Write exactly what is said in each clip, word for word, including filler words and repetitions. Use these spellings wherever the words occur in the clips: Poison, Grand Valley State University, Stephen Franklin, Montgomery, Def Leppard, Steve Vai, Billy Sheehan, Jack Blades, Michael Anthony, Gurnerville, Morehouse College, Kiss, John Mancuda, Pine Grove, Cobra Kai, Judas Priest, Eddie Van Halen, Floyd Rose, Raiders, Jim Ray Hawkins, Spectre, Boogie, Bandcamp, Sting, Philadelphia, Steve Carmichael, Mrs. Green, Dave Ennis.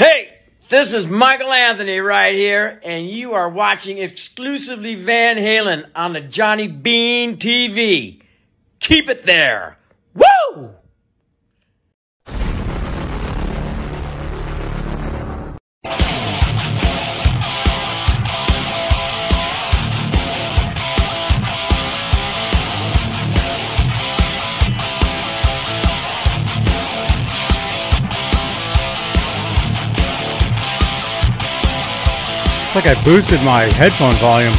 Hey, this is Michael Anthony right here, and you are watching exclusively Van Halen on the Johnny Beane T V. Keep it there. Woo! It's like I boosted my headphone volume.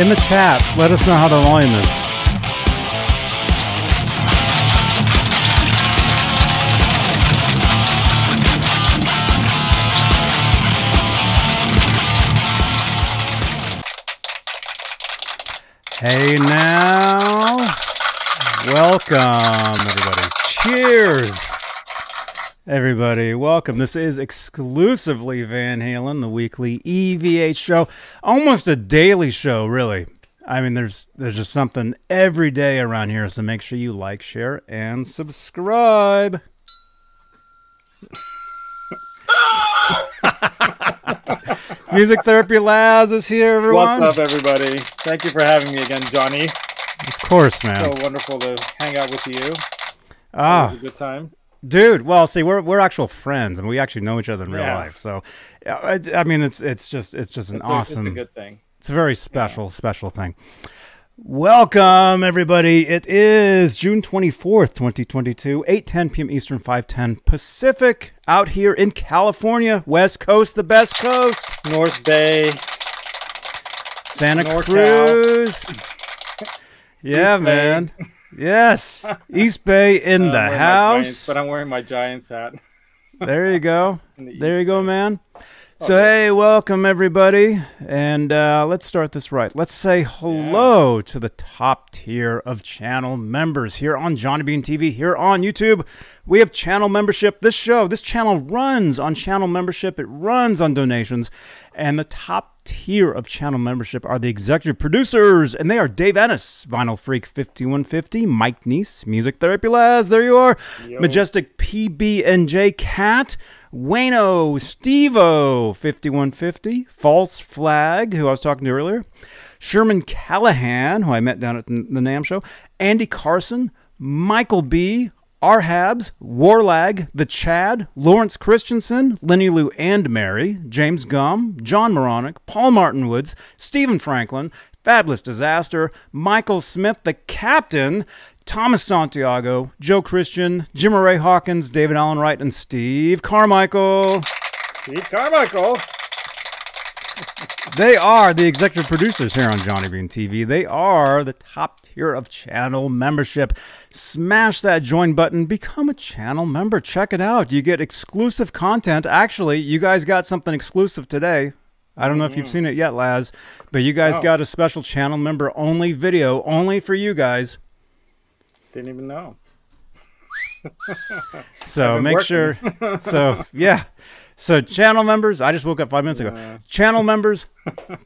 In the chat, let us know how the volume is. Hey now, welcome everybody. Cheers. Everybody, welcome. This is exclusively Van Halen, the weekly E V H show. Almost a daily show, really. I mean, there's there's just something every day around here, so make sure you like, share, and subscribe. Music Therapy Labs is here, everyone. What's up, everybody? Thank you for having me again, Johnny. Of course, man. So wonderful to hang out with you. Ah. It was a good time. Dude, well, see, we're we're actual friends, and we actually know each other in real yeah. life. So, I, I mean, it's it's just it's just an it's awesome, a, it's a good thing. It's a very special yeah. special thing. Welcome, everybody. It is June twenty fourth, twenty twenty two, eight ten p.m. Eastern, five ten Pacific. Out here in California, West Coast, the best coast, North Bay, Santa North Cruz. Cal. Yeah, East man. Bay. Yes, East Bay in uh, the house. Giants, but I'm wearing my Giants hat. There you go. The there East you go, Bay. Man. So, okay. Hey, welcome, everybody. And uh, let's start this right. Let's say hello yeah. to the top tier of channel members here on Johnny Beane T V, here on YouTube. We have channel membership. This show, this channel runs on channel membership. It runs on donations. And the top tier of channel membership are the executive producers, and they are Dave Ennis, Vinyl Freak fifty-one fifty, Mike Neese, Music Therapy Laz, there you are, Yo. Majestic P B N J Cat, Wayno, Stevo fifty-one fifty, False Flag, who I was talking to earlier, Sherman Callahan, who I met down at the NAMM show, Andy Carson, Michael B., Arhabs, Warlag, The Chad, Lawrence Christensen, Lenny Lou and Mary, James Gum, John Moronic, Paul Martin Woods, Stephen Franklin, Fabulous Disaster, Michael Smith, The Captain, Thomas Santiago, Joe Christian, Jim Ray Hawkins, David Allen Wright, and Steve Carmichael. Steve Carmichael. They are the executive producers here on Johnny Beane T V. They are the top tier of channel membership. Smash that join button. Become a channel member. Check it out. You get exclusive content. Actually, you guys got something exclusive today. I don't know if you've seen it yet, Laz, but you guys oh. got a special channel member only video, only for you guys. Didn't even know. So make working. sure. So, yeah. So channel members, I just woke up five minutes ago. Yeah. Channel members,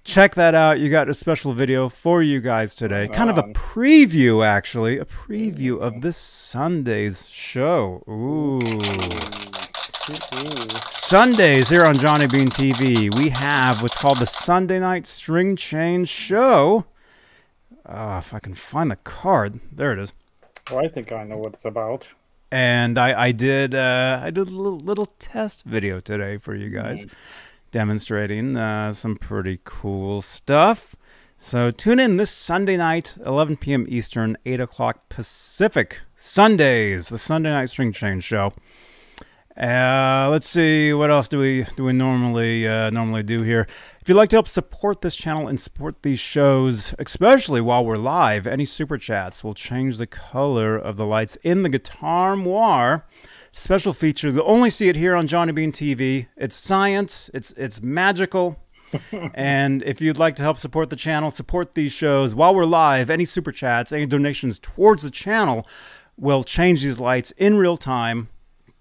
check that out. You got a special video for you guys today. Kind of a preview, actually. A preview of this Sunday's show. Ooh. Sundays here on Johnny Beane T V. We have what's called the Sunday Night String Change Show. Uh, if I can find the card. There it is. Well, I think I know what it's about. And I, I did uh, I did a little, little test video today for you guys, nice. demonstrating uh, some pretty cool stuff. So tune in this Sunday night, eleven p.m. Eastern, eight o'clock Pacific. Sundays, the Sunday Night String Change Show. Uh, let's see, what else do we do we normally uh, normally do here? If you'd like to help support this channel and support these shows, especially while we're live, any super chats will change the color of the lights in the Guitar Moir. Special feature, you'll only see it here on Johnny Beane T V. It's science, it's it's magical. And if you'd like to help support the channel, support these shows while we're live, any super chats, any donations towards the channel will change these lights in real time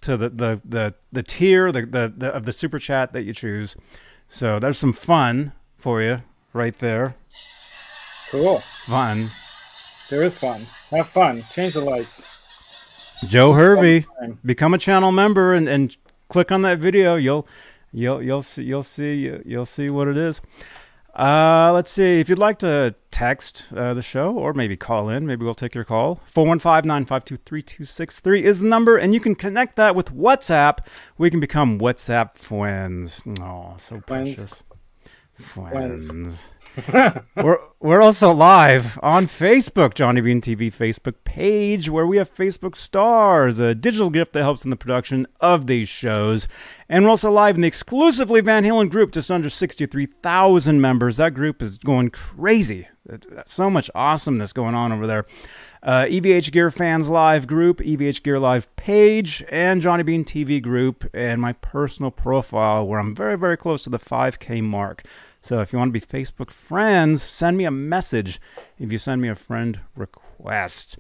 to the the the, the tier the, the the of the super chat that you choose. So there's some fun for you right there. Cool. Fun. There is fun. Have fun. Change the lights. Joe Hervey, become a channel member and, and click on that video. You'll you'll you'll see you'll see you'll see what it is. Uh, let's see. If you'd like to text uh, the show or maybe call in, maybe we'll take your call. four one five, nine five two, three two six three is the number, and you can connect that with WhatsApp. We can become WhatsApp friends. Oh, so precious. Friends. we're we're also live on Facebook, Johnny Beane T V Facebook page, where we have Facebook Stars, a digital gift that helps in the production of these shows. And we're also live in the exclusively Van Halen group, just under sixty-three thousand members. That group is going crazy. So much awesomeness going on over there. Uh, E V H Gear Fans Live group, E V H Gear Live page, and Johnny Beane T V group, and my personal profile, where I'm very, very close to the five K mark. So if you want to be Facebook friends, send me a message if you send me a friend request.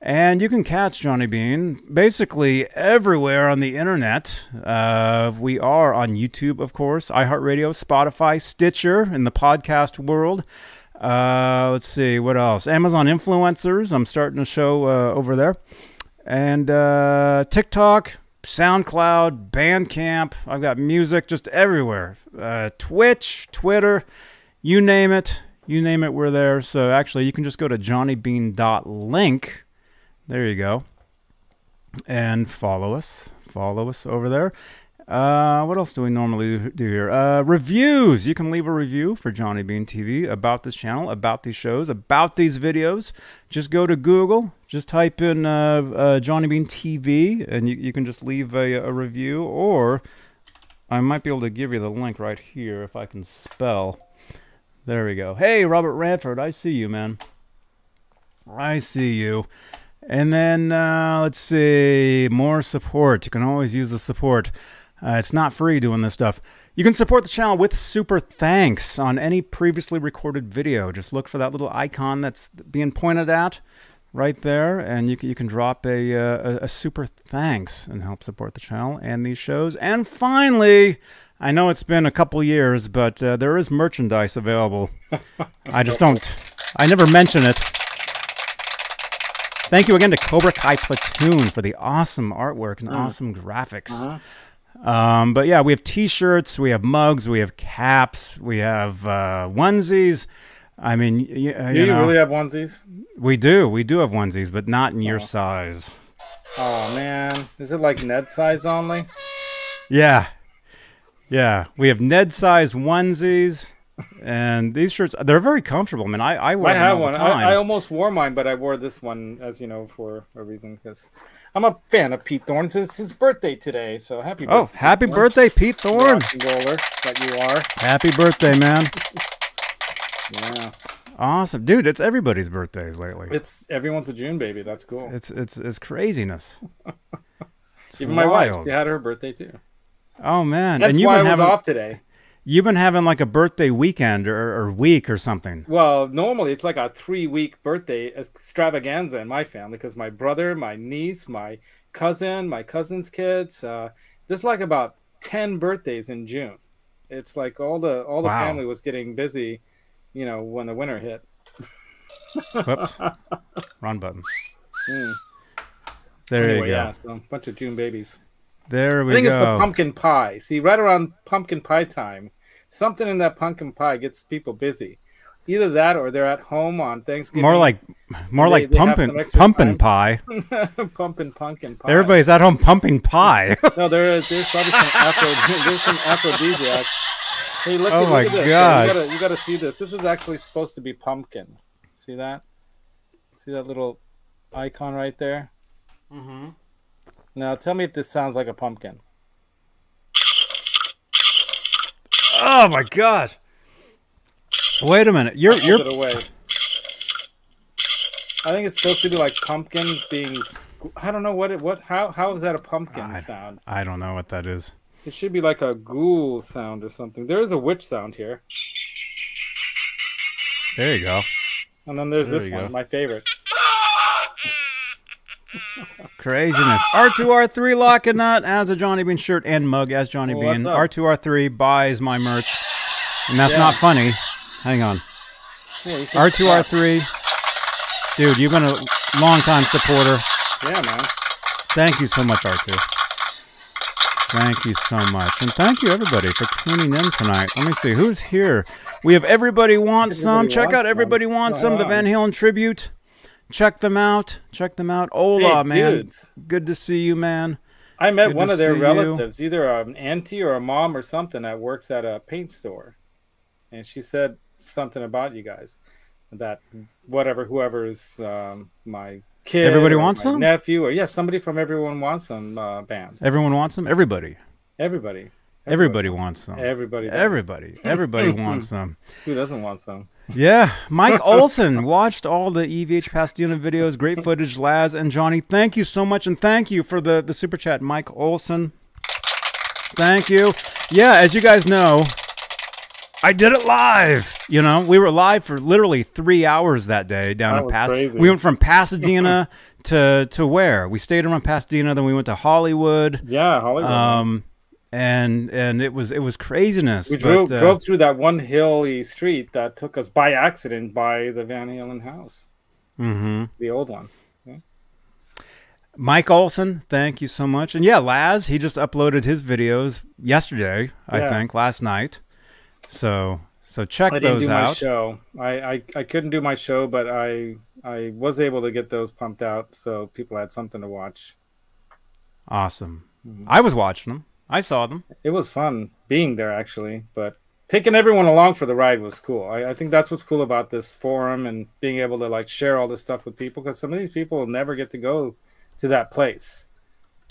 And you can catch Johnny Beane basically everywhere on the internet. Uh, we are on YouTube, of course, iHeartRadio, Spotify, Stitcher, in the podcast world. Uh, let's see, what else? Amazon Influencers, I'm starting a show uh, over there. And uh, TikTok, SoundCloud, Bandcamp, I've got music just everywhere. Uh, Twitch, Twitter, you name it. You name it, we're there. So actually, you can just go to johnny beane dot link. There you go. And follow us. Follow us over there. Uh, what else do we normally do here? Uh, reviews. You can leave a review for Johnny Beane T V about this channel, about these shows, about these videos. Just go to Google. Just type in uh, uh, Johnny Beane T V, and you, you can just leave a, a review. Or I might be able to give you the link right here if I can spell. There we go. Hey, Robert Radford, I see you, man. I see you. And then, uh, let's see, more support. You can always use the support. Uh, it's not free doing this stuff. You can support the channel with super thanks on any previously recorded video. Just look for that little icon that's being pointed at right there, and you can, you can drop a, uh, a super thanks and help support the channel and these shows. And finally, I know it's been a couple years, but uh, there is merchandise available. I just don't, I never mention it. Thank you again to Cobra Kai Platoon for the awesome artwork and uh-huh. awesome graphics. Uh-huh. um, but yeah, we have T-shirts, we have mugs, we have caps, we have uh, onesies. I mean, y you do you know, really have onesies? We do, we do have onesies, but not in oh. your size. Oh man, is it like Ned size only? Yeah, yeah. We have Ned size onesies. And these shirts, they're very comfortable. I mean, I, I wear them all the time. I, I almost wore mine, but I wore this one, as you know, for a reason, because I'm a fan of Pete Thorne. It's his birthday today, so happy birthday. Oh, happy birthday, Pete Thorne. Rock and roller that you are. Happy birthday, man. Yeah. Awesome. Dude, it's everybody's birthdays lately. It's everyone's a June baby. That's cool. It's, it's, it's craziness. It's even wild. My wife, she had her birthday, too. Oh, man. That's and you why I was having... off today. You've been having like a birthday weekend or, or week or something. Well, normally it's like a three-week birthday extravaganza in my family because my brother, my niece, my cousin, my cousin's kids. Uh, there's like about ten birthdays in June. It's like all the all the wow. family was getting busy, you know, when the winter hit. Whoops, wrong button. Mm. There anyway, you go. Yeah, so a bunch of June babies. There we go. I think go. It's the pumpkin pie. See, right around pumpkin pie time, something in that pumpkin pie gets people busy. Either that, or they're at home on Thanksgiving. More like, more they, like they pumpkin, pumpkin pie. Pumpkin, pumpkin pie. Everybody's at home pumping pie. No, there is. There's probably some Afro. There's some aphrodisiac. Hey, look, oh look my at this. God! You gotta, you gotta see this. This is actually supposed to be pumpkin. See that? See that little icon right there? Mm-hmm. Now, tell me if this sounds like a pumpkin. Oh, my God. Wait a minute. You're... you're... It away. I think it's supposed to be like pumpkins being... I don't know what it... What, how, how is that a pumpkin I, sound? I don't know what that is. It should be like a ghoul sound or something. There is a witch sound here. There you go. And then there's there this one, go. my favorite. Craziness. R two R three Locking Nut as a Johnny Beane shirt and mug as Johnny well, Beane. R two R three buys my merch. And that's yeah. not funny. Hang on. Yeah, R two R three. Dude, you've been a long time supporter. Yeah, man. Thank you so much, R two. Thank you so much. And thank you, everybody, for tuning in tonight. Let me see. Who's here? We have Everybody Wants Some. Check out Everybody Wants Some, the Van Halen tribute. Check them out. Check them out. Hola, man. Good to see you, man. I met one of their relatives, either an auntie or a mom or something that works at a paint store. And she said something about you guys. That whatever, whoever's um, my kid. Everybody Wants Them? Nephew, or yeah, somebody from Everyone Wants Them uh, band. Everyone Wants Them? Everybody. Everybody. Everybody, everybody wants them. Everybody. Does. Everybody. Everybody wants them. Who doesn't want some? Yeah. Mike Olson watched all the E V H Pasadena videos. Great footage, Laz and Johnny. Thank you so much. And thank you for the, the super chat, Mike Olson. Thank you. Yeah, as you guys know, I did it live. You know, we were live for literally three hours that day down that in Pasadena. We went from Pasadena to, to where? We stayed around Pasadena, then we went to Hollywood. Yeah, Hollywood. Um, and and it was it was craziness. We drove, but, uh, drove through that one hilly street that took us by accident by the Van Halen house, mm-hmm. the old one. Yeah. Mike Olson, thank you so much. And yeah, Laz, he just uploaded his videos yesterday, yeah. I think, last night. So so check I didn't those do out. My show. I, I I couldn't do my show, but I I was able to get those pumped out, so people had something to watch. Awesome. Mm-hmm. I was watching them. I saw them. It was fun being there, actually, but taking everyone along for the ride was cool. I, I think that's what's cool about this forum and being able to like share all this stuff with people, because some of these people will never get to go to that place,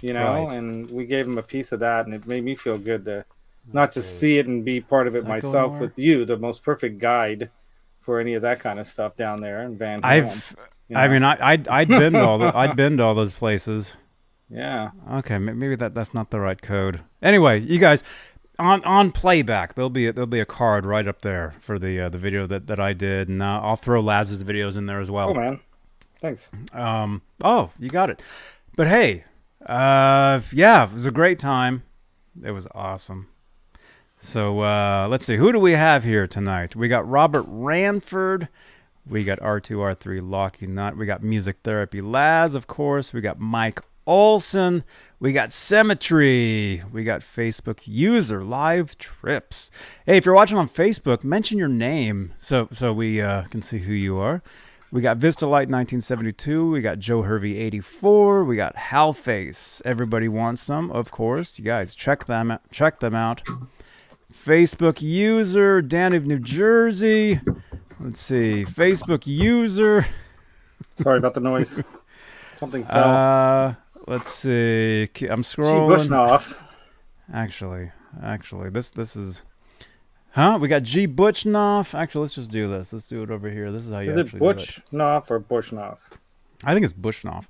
you know, right. and we gave them a piece of that, and it made me feel good to not just see it and be part of it myself with you, the most perfect guide for any of that kind of stuff down there in Van Halen. I've, you know? I mean, I, I'd, I'd, been all the, I'd been to all those places. Yeah. Okay. Maybe that that's not the right code. Anyway, you guys, on on playback, there'll be a, there'll be a card right up there for the uh, the video that that I did, and uh, I'll throw Laz's videos in there as well. Oh man, thanks. Um. Oh, you got it. But hey, uh, yeah, it was a great time. It was awesome. So uh, let's see, who do we have here tonight? We got Robert Ranford. We got R two R three Locky Nut. We got Music Therapy Laz, of course. We got Mike Olson, we got Cemetery, we got Facebook user Live Trips. Hey, if you're watching on Facebook, mention your name so so we uh, can see who you are. We got Vista Light nineteen seventy-two, we got Joe Hervey eighty-four, we got Halface. Everybody Wants Some, of course. You guys check them out, check them out. Facebook user Dan of New Jersey. Let's see, Facebook user. Sorry about the noise. Something fell. Uh, Let's see. I'm scrolling. G. Butchnoff. Actually, actually, this this is, huh? We got G. Butchnoff. Actually, let's just do this. Let's do it over here. This is how you is actually do it. Is it Butchnoff or Bushnoff? I think it's Bushnoff.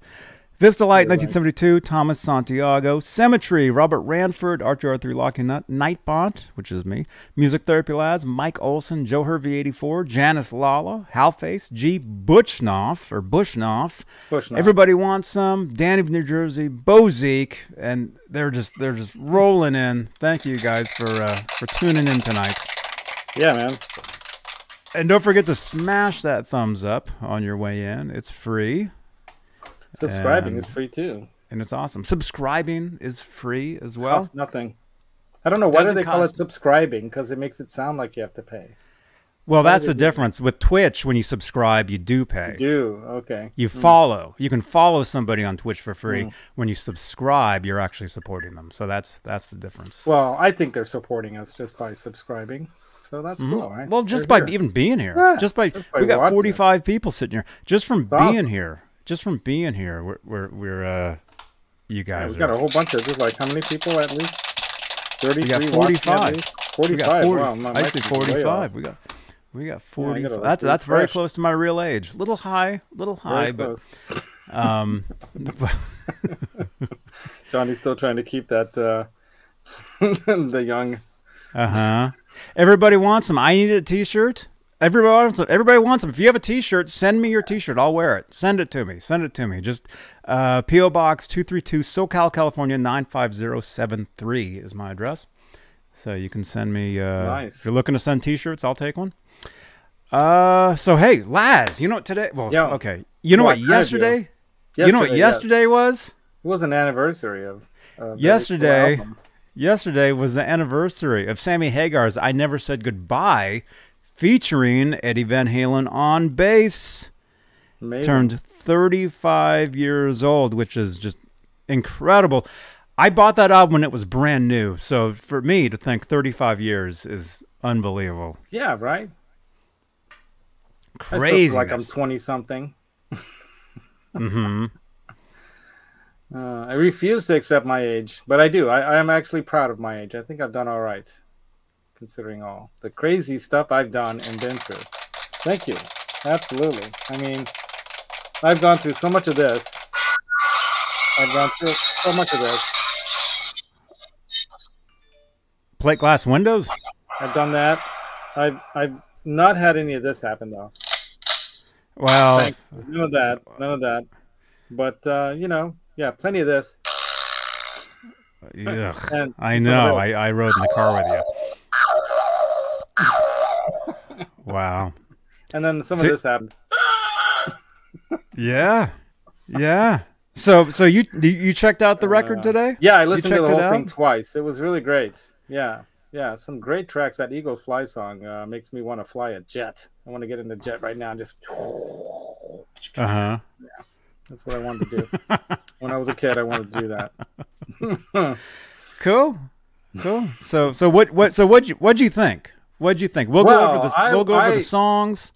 Vista Light, nineteen seventy-two. Right. Thomas Santiago. Cemetery. Robert Ranford. R two R three Locking Nut. Nightbot, which is me. Music Therapy Labs. Mike Olson. Joe Hervey eighty-four. Janice Lala. Halface. G. Butchnoff or Bushnoff. Bushnoff. Everybody Wants Some. Danny of New Jersey. Bozique. And they're just they're just rolling in. Thank you guys for uh, for tuning in tonight. Yeah, man. And don't forget to smash that thumbs up on your way in. It's free. Subscribing and, is free too, and it's awesome. Subscribing is free as well. Costs nothing. I don't know why do they call it subscribing, because it makes it sound like you have to pay. Well, why that's the difference with Twitch. When you subscribe, you do pay. You do okay. You mm. follow. You can follow somebody on Twitch for free. Mm. When you subscribe, you're actually supporting them. So that's that's the difference. Well, I think they're supporting us just by subscribing. So that's mm-hmm. cool, right? Well, just they're by here. even being here, yeah, just by, just by we got forty-five it. people sitting here just from that's being awesome. here. Just from being here, we're we're, we're uh, you guys. Yeah, we got are, a whole bunch of just like how many people at least? Thirty. We got forty-five. Forty-five. Wow, my I see forty-five. We got we got forty. Yeah, that's that's fresh. very close to my real age. Little high, little high, very but close. um. Johnny's still trying to keep that uh, the young. Uh huh. Everybody Wants Them. I need a T-shirt. Everybody wants them. Everybody wants them. If you have a T-shirt, send me your T-shirt. I'll wear it. Send it to me. Send it to me. Just uh, P O Box two three two, SoCal, California nine five zero seven three is my address. So you can send me. Uh, nice. If you're looking to send T-shirts, I'll take one. Uh, so hey, Laz, you know what today? Well, Yo, okay. You know what yesterday? You. yesterday? You know what yesterday yes. was? It was an anniversary of uh, yesterday. Cool yesterday was the anniversary of Sammy Hagar's "I Never Said Goodbye," featuring Eddie Van Halen on bass. Amazing. Turned thirty-five years old, which is just incredible. I bought that album when it was brand new, so for me to think thirty-five years is unbelievable. Yeah, right. Crazy. I still feel like I'm twenty something. Mm-hmm. Uh, I refuse to accept my age, but I do. I am actually proud of my age. I think I've done all right, considering all the crazy stuff I've done and been through. Thank you. Absolutely. I mean, I've gone through so much of this. I've gone through so much of this. Plate glass windows? I've done that. I've, I've not had any of this happen, though. Well. Thank you. None of that. None of that. But, uh, you know. Yeah, plenty of this. Ugh, I know. I, I rode in the car with you. Wow. And then some so, of this happened. Yeah, yeah. So, so you you checked out the record uh, today? Yeah, I listened to the whole thing twice. It was really great. Yeah, yeah. Some great tracks. That Eagles Fly song uh, makes me want to fly a jet. I want to get in the jet right now and just. Uh huh. Yeah. That's what I wanted to do. When I was a kid, I wanted to do that. Cool, cool. So, so what, what, so what, what do you think? What do you think? We'll well, go over the, I, we'll go over I, the songs.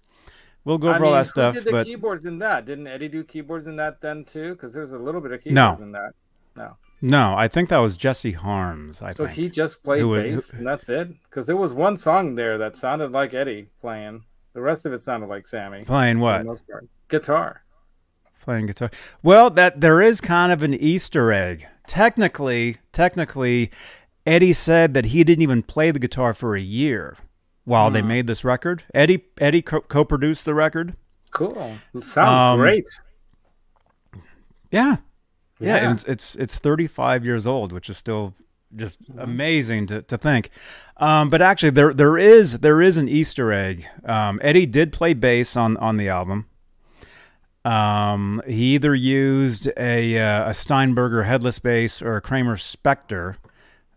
We'll go over I mean, all that stuff. Who did the but... keyboards in that? Didn't Eddie do keyboards in that then too? Because there's a little bit of keyboards no. in that. No. No, I think that was Jesse Harms. I so think. he just played who bass, was, who... and that's it. Because there was one song there that sounded like Eddie playing. The rest of it sounded like Sammy playing what? For the most part. Guitar. Playing guitar. Well, that there is kind of an Easter egg. Technically, technically, Eddie said that he didn't even play the guitar for a year while mm. they made this record. Eddie Eddie co-produced the record. Cool. It sounds um, great. Yeah, yeah. yeah. It's, it's it's thirty-five years old, which is still just amazing to to think. Um, but actually, there there is there is an Easter egg. Um, Eddie did play bass on on the album. Um, he either used a, uh, a Steinberger headless bass or a Kramer Spectre.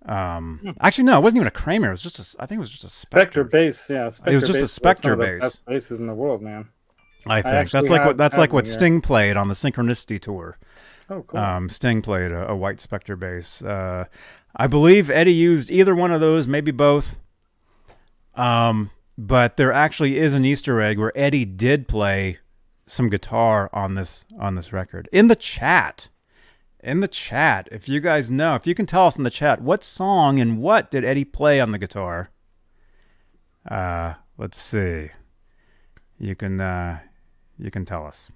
Um, hmm. Actually, no, it wasn't even a Kramer. It was just a, I think it was just a Spectre, Spectre bass. Yeah, Spectre it was just a Spectre bass. Best basses in the world, man. I think I that's like what that's like what Sting yet. played on the Synchronicity tour. Oh, cool. Um, Sting played a, a white Spectre bass. Uh, I believe Eddie used either one of those, maybe both. Um, but there actually is an Easter egg where Eddie did play some guitar on this on this record. In the chat, in the chat, if you guys know, if you can tell us in the chat what song and what did Eddie play on the guitar. Uh, let's see. You can uh, you can tell us.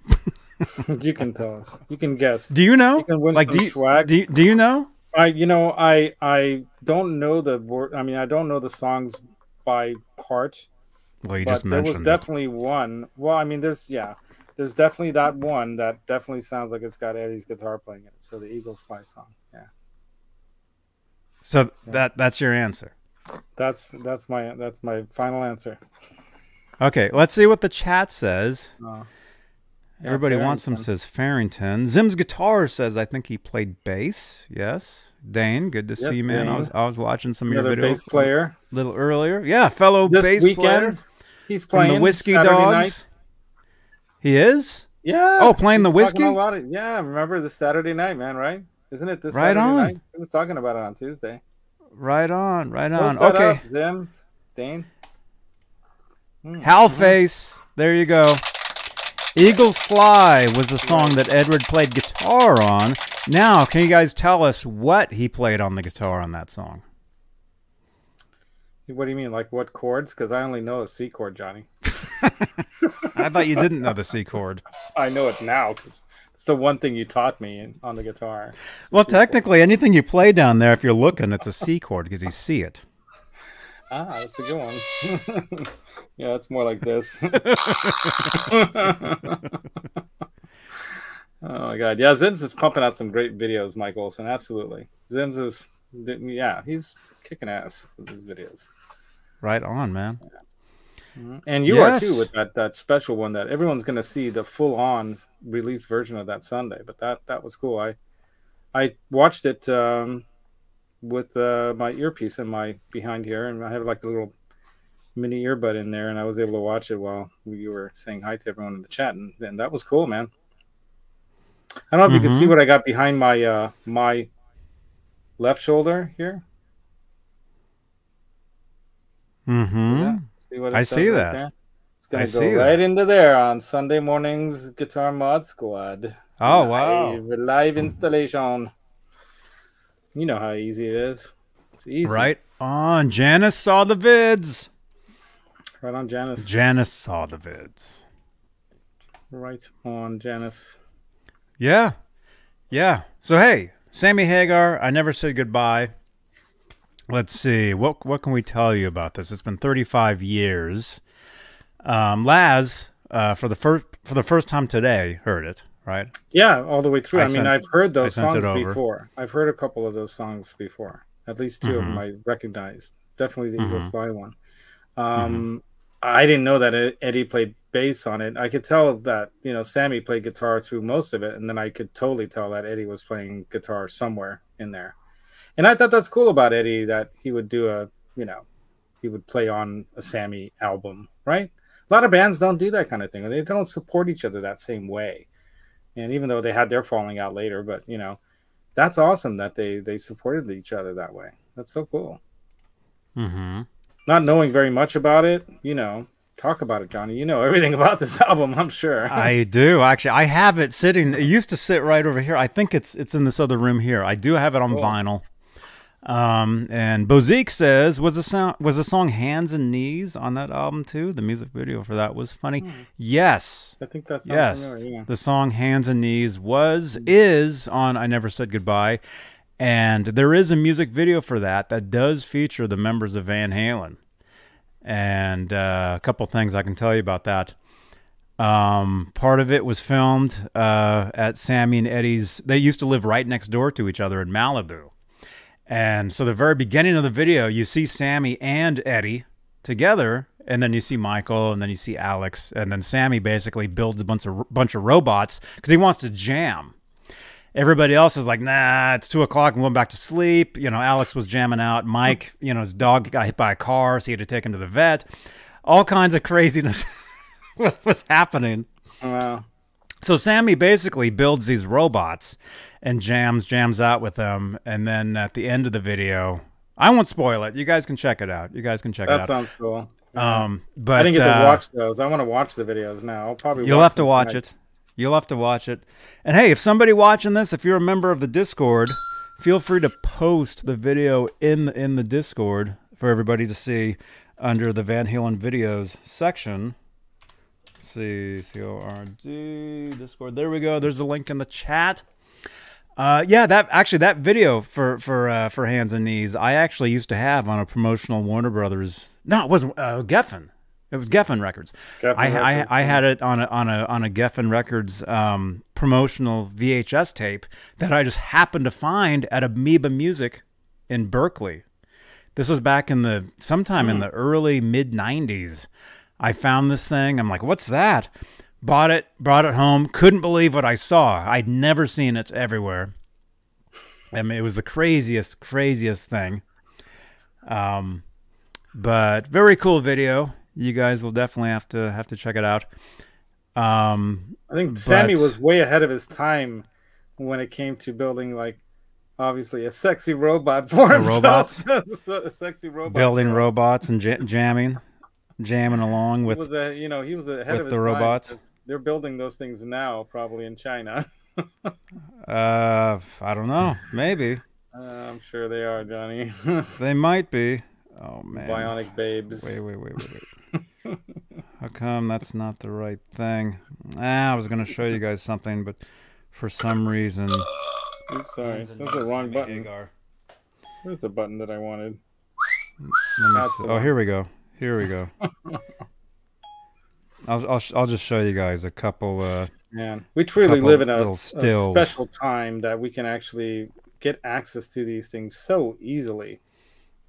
You can tell us. You can guess. Do you know? You can win like some do you swag. Do you, do you know? I you know I I don't know the word. I mean I don't know the songs by heart. Well, you but just mentioned there was definitely one. Well, I mean there's yeah. There's definitely that one that definitely sounds like it's got Eddie's guitar playing it. So the Eagles Fly song, yeah. So yeah. that that's your answer. That's that's my that's my final answer. Okay, let's see what the chat says. Uh, yeah, Everybody Farrington. wants them. Says Farrington. Zim's Guitar says I think he played bass. Yes, Dane, good to yes, see you, man. I was I was watching some of your videos. Bass player. A little earlier, yeah, fellow this bass weekend, player. He's playing from the Whiskey Saturday Dogs. Night. He is? Yeah. Oh, playing the whiskey? Of, yeah, remember the Saturday night, man, right? Isn't it this right Saturday on. night? He was talking about it on Tuesday. Right on, right on. Post okay. Up, Zim, Dane. Mm. Halface. There you go. Eagles Fly was the song that Edward played guitar on. Now, can you guys tell us what he played on the guitar on that song? What do you mean? Like what chords? Because I only know a C chord, Johnny. I thought you didn't know the C chord. I know it now because it's the one thing you taught me on the guitar. Well, technically, anything you play down there, if you're looking, it's a C chord because you see it. Ah, that's a good one. Yeah, it's more like this. Oh, my God. Yeah, Zims is pumping out some great videos, Mike Olson. Absolutely. Zims is, yeah, he's kicking ass with his videos. Right on, man. Yeah. And you yes. are too with that that special one that everyone's going to see the full on release version of that Sunday. But that that was cool. I I watched it um, with uh, my earpiece in my behind here, and I have like a little mini earbud in there, and I was able to watch it while you were saying hi to everyone in the chat, and, and that was cool, man. I don't know if mm-hmm. you can see what I got behind my uh, my left shoulder here. Mm-hmm. See, see what I see that. Right, it's gonna I go right that. into there on Sunday morning's Guitar Mod Squad. Oh live, wow! Live installation. You know how easy it is. It's easy. Right on. Janice saw the vids. Right on, Janice. Janice saw the vids. Right on, Janice. Yeah, yeah. So hey, Sammy Hagar, I never said goodbye. Let's see, what what can we tell you about this? It's been thirty-five years. Um, Laz, uh, for the first for the first time today, heard it, right? Yeah, all the way through. I, I sent, mean, I've heard those songs before. I've heard a couple of those songs before. At least two mm-hmm. of them I recognized. Definitely the mm-hmm. Eagle Fly one. Um, mm-hmm. I didn't know that Eddie played bass on it. I could tell that, you know, Sammy played guitar through most of it, and then I could totally tell that Eddie was playing guitar somewhere in there. And I thought that's cool about Eddie, that he would do a, you know, he would play on a Sammy album, right? A lot of bands don't do that kind of thing. They don't support each other that same way. And even though they had their falling out later, but, you know, that's awesome that they they supported each other that way. That's so cool. Mm-hmm. Not knowing very much about it, you know, talk about it, Johnny. You know everything about this album, I'm sure. I do, actually. I have it sitting. It used to sit right over here. I think it's it's in this other room here. I do have it on cool. vinyl. Um, and Bozique says, was the sound was the song Hands and Knees on that album too? The music video for that was funny. Hmm. Yes. I think that's yes. familiar, yeah. The song Hands and Knees was is on I Never Said Goodbye. And there is a music video for that that does feature the members of Van Halen. And uh, a couple things I can tell you about that. Um, part of it was filmed uh, at Sammy and Eddie's. They used to live right next door to each other in Malibu. And so the very beginning of the video, you see Sammy and Eddie together, and then you see Michael, and then you see Alex, and then Sammy basically builds a bunch of, bunch of robots because he wants to jam. Everybody else is like, nah, it's two o'clock and went back to sleep. You know, Alex was jamming out. Mike, you know, his dog got hit by a car, so he had to take him to the vet. All kinds of craziness was, was happening. Wow. So Sammy basically builds these robots and jams, jams out with them. And then at the end of the video, I won't spoil it. You guys can check it out. You guys can check that it out. That sounds cool. Yeah. Um, but I didn't get to uh, watch those. I want to watch the videos now. I'll probably you'll watch have to watch tonight. it. You'll have to watch it. And hey, if somebody watching this, if you're a member of the Discord, feel free to post the video in the, in the Discord for everybody to see under the Van Halen videos section. Let's see, C O R D, Discord. There we go. There's a link in the chat. Uh, yeah, that actually that video for for uh, for Hands and Knees, I actually used to have on a promotional Warner Brothers. No, it wasn't uh, Geffen. It was Geffen Records. Geffen I, Records. I I had it on a on a on a Geffen Records um, promotional V H S tape that I just happened to find at Amoeba Music in Berkeley. This was back in the sometime mm. in the early mid nineties. I found this thing. I'm like, what's that? Bought it. Brought it home. Couldn't believe what I saw. I'd never seen it everywhere. I mean, it was the craziest, craziest thing. Um, but very cool video. You guys will definitely have to have to check it out. Um, I think Sammy but... was way ahead of his time when it came to building, like, obviously a sexy robot for the himself. Robots. a sexy robot. Building for robots and ja jamming, jamming along with. He was a, you know, he was ahead of his the time robots. They're building those things now, probably in China. uh, I don't know. Maybe. Uh, I'm sure they are, Johnny. They might be. Oh man. Bionic babes. Wait, wait, wait, wait. wait. How come that's not the right thing? Ah, I was going to show you guys something, but for some reason... Oops, sorry. That's the wrong button. Where's the button that I wanted? Let me see. Oh, here we go. Here we go. I'll, I'll, I'll just show you guys a couple... Uh, Man, we truly live in a, a special time that we can actually get access to these things so easily.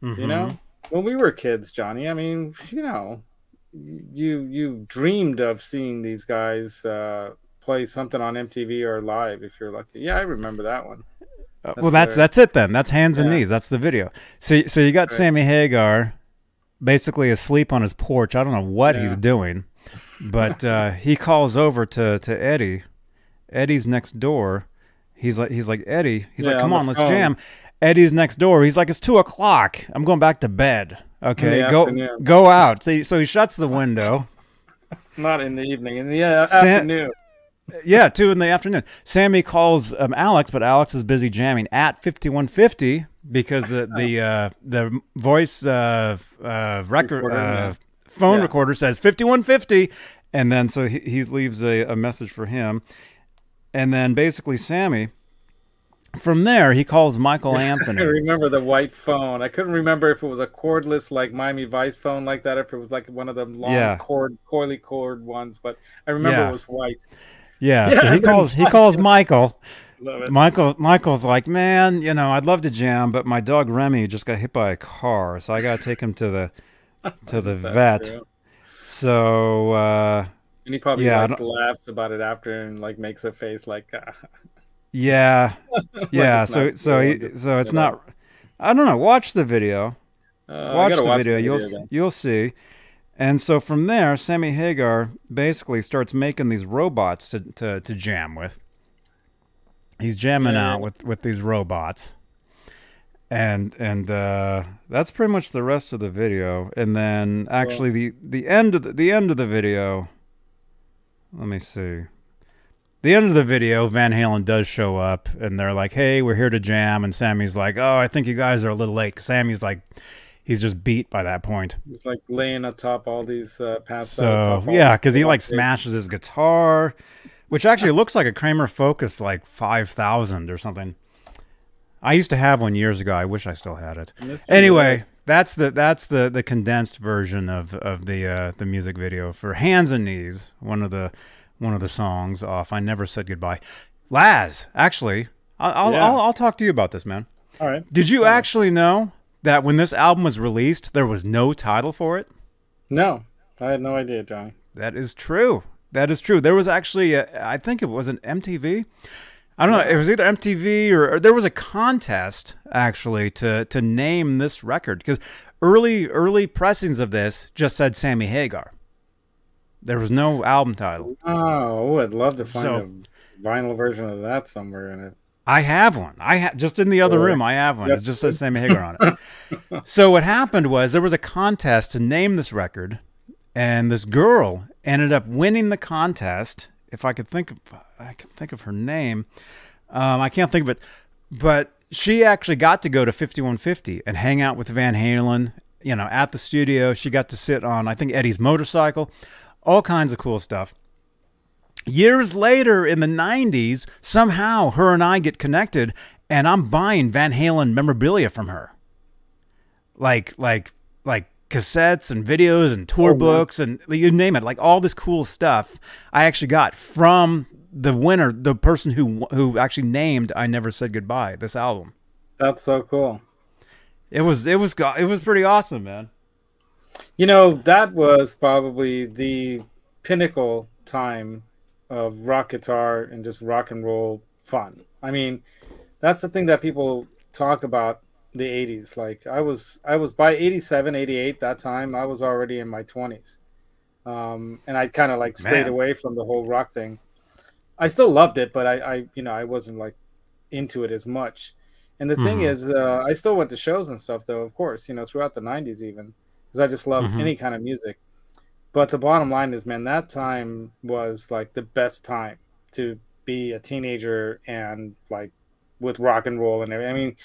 Mm-hmm. You know? When we were kids, Johnny, I mean, you know... You you dreamed of seeing these guys uh, play something on M T V or live if you're lucky. Yeah, I remember that one. That's well, that's their... that's it then. That's hands yeah. and knees. That's the video. So so you got right. Sammy Hagar basically asleep on his porch. I don't know what yeah. he's doing, but uh, he calls over to to Eddie. Eddie's next door. He's like he's like Eddie. He's yeah, like, come on, let's phone. jam. Eddie's next door. He's like, it's two o'clock. I'm going back to bed. Okay, go afternoon. go out. So he, so he shuts the window. Not in the evening. In the uh, Sam afternoon. Yeah, two in the afternoon. Sammy calls um, Alex, but Alex is busy jamming at fifty-one fifty because the the uh, the voice uh, uh, record uh, phone yeah. recorder says fifty-one fifty, and then so he, he leaves a, a message for him, and then basically Sammy. From there, he calls Michael Anthony. I remember the white phone. I couldn't remember if it was a cordless, like Miami Vice phone like that, if it was like one of them long yeah. cord, coily cord ones. But I remember yeah. it was white. Yeah. yeah so he calls. He calls Michael. Love it. Michael. Michael's like, man, you know, I'd love to jam, but my dog Remy just got hit by a car, so I gotta take him to the to the vet. True. So. Uh, and he probably yeah, like, laughs about it after and like makes a face like. Uh, Yeah, yeah. like so, not, so, he, just, so it's you know. not. I don't know. Watch the video. Uh, watch, the, watch video. the video. You'll again. you'll see. And so from there, Sammy Hagar basically starts making these robots to to, to jam with. He's jamming yeah. out with with these robots, and and uh, that's pretty much the rest of the video. And then actually well, the the end of the, the end of the video. Let me see. The end of the video, Van Halen does show up, and they're like, hey, we're here to jam, and Sammy's like, oh, I think you guys are a little late. Sammy's like, he's just beat by that point. He's like laying atop all these uh, paths. So, yeah, because he like smashes his guitar, which actually looks like a Kramer Focus, like five thousand or something. I used to have one years ago. I wish I still had it. Anyway, that's the that's the the condensed version of of the uh, the music video for Hands and Knees, one of the one of the songs off I Never Said Goodbye. Laz, actually, I'll, yeah. I'll, I'll talk to you about this, man. All right. Did you All actually right. know that when this album was released, there was no title for it? No, I had no idea, Johnny. That is true. That is true. There was actually, a, I think it was an M T V. I don't yeah. know. It was either M T V or, or there was a contest, actually, to, to name this record. Because early, early pressings of this just said Sammy Hagar. There was no album title. Oh, I'd love to find so, a vinyl version of that somewhere in it. I have one. I ha just in the other or, room. I have one. Yep. It just says Sammy Hagar on it. So what happened was there was a contest to name this record, and this girl ended up winning the contest. If I could think of, I can think of her name. Um, I can't think of it, but she actually got to go to fifty-one fifty and hang out with Van Halen. You know, at the studio, she got to sit on I think Eddie's motorcycle. All kinds of cool stuff. Years later in the nineties, somehow her and I get connected, and I'm buying Van Halen memorabilia from her. Like like like cassettes and videos and tour oh, books and you name it, like all this cool stuff I actually got from the winner, the person who who actually named I Never Said Goodbye, this album. That's so cool. It was it was it was pretty awesome, man. You know, that was probably the pinnacle time of rock guitar and just rock and roll fun. I mean, that's the thing that people talk about the eighties. Like I was, I was by eighty-seven, eighty-eight that time, I was already in my twenties. Um, and I kind of like stayed Man. away from the whole rock thing. I still loved it, but I, I you know, I wasn't like into it as much. And the mm-hmm. thing is, uh, I still went to shows and stuff though, of course, you know, throughout the nineties even. I just love mm-hmm. any kind of music. But the bottom line is, man, that time was like the best time to be a teenager and like with rock and roll and everything. I mean,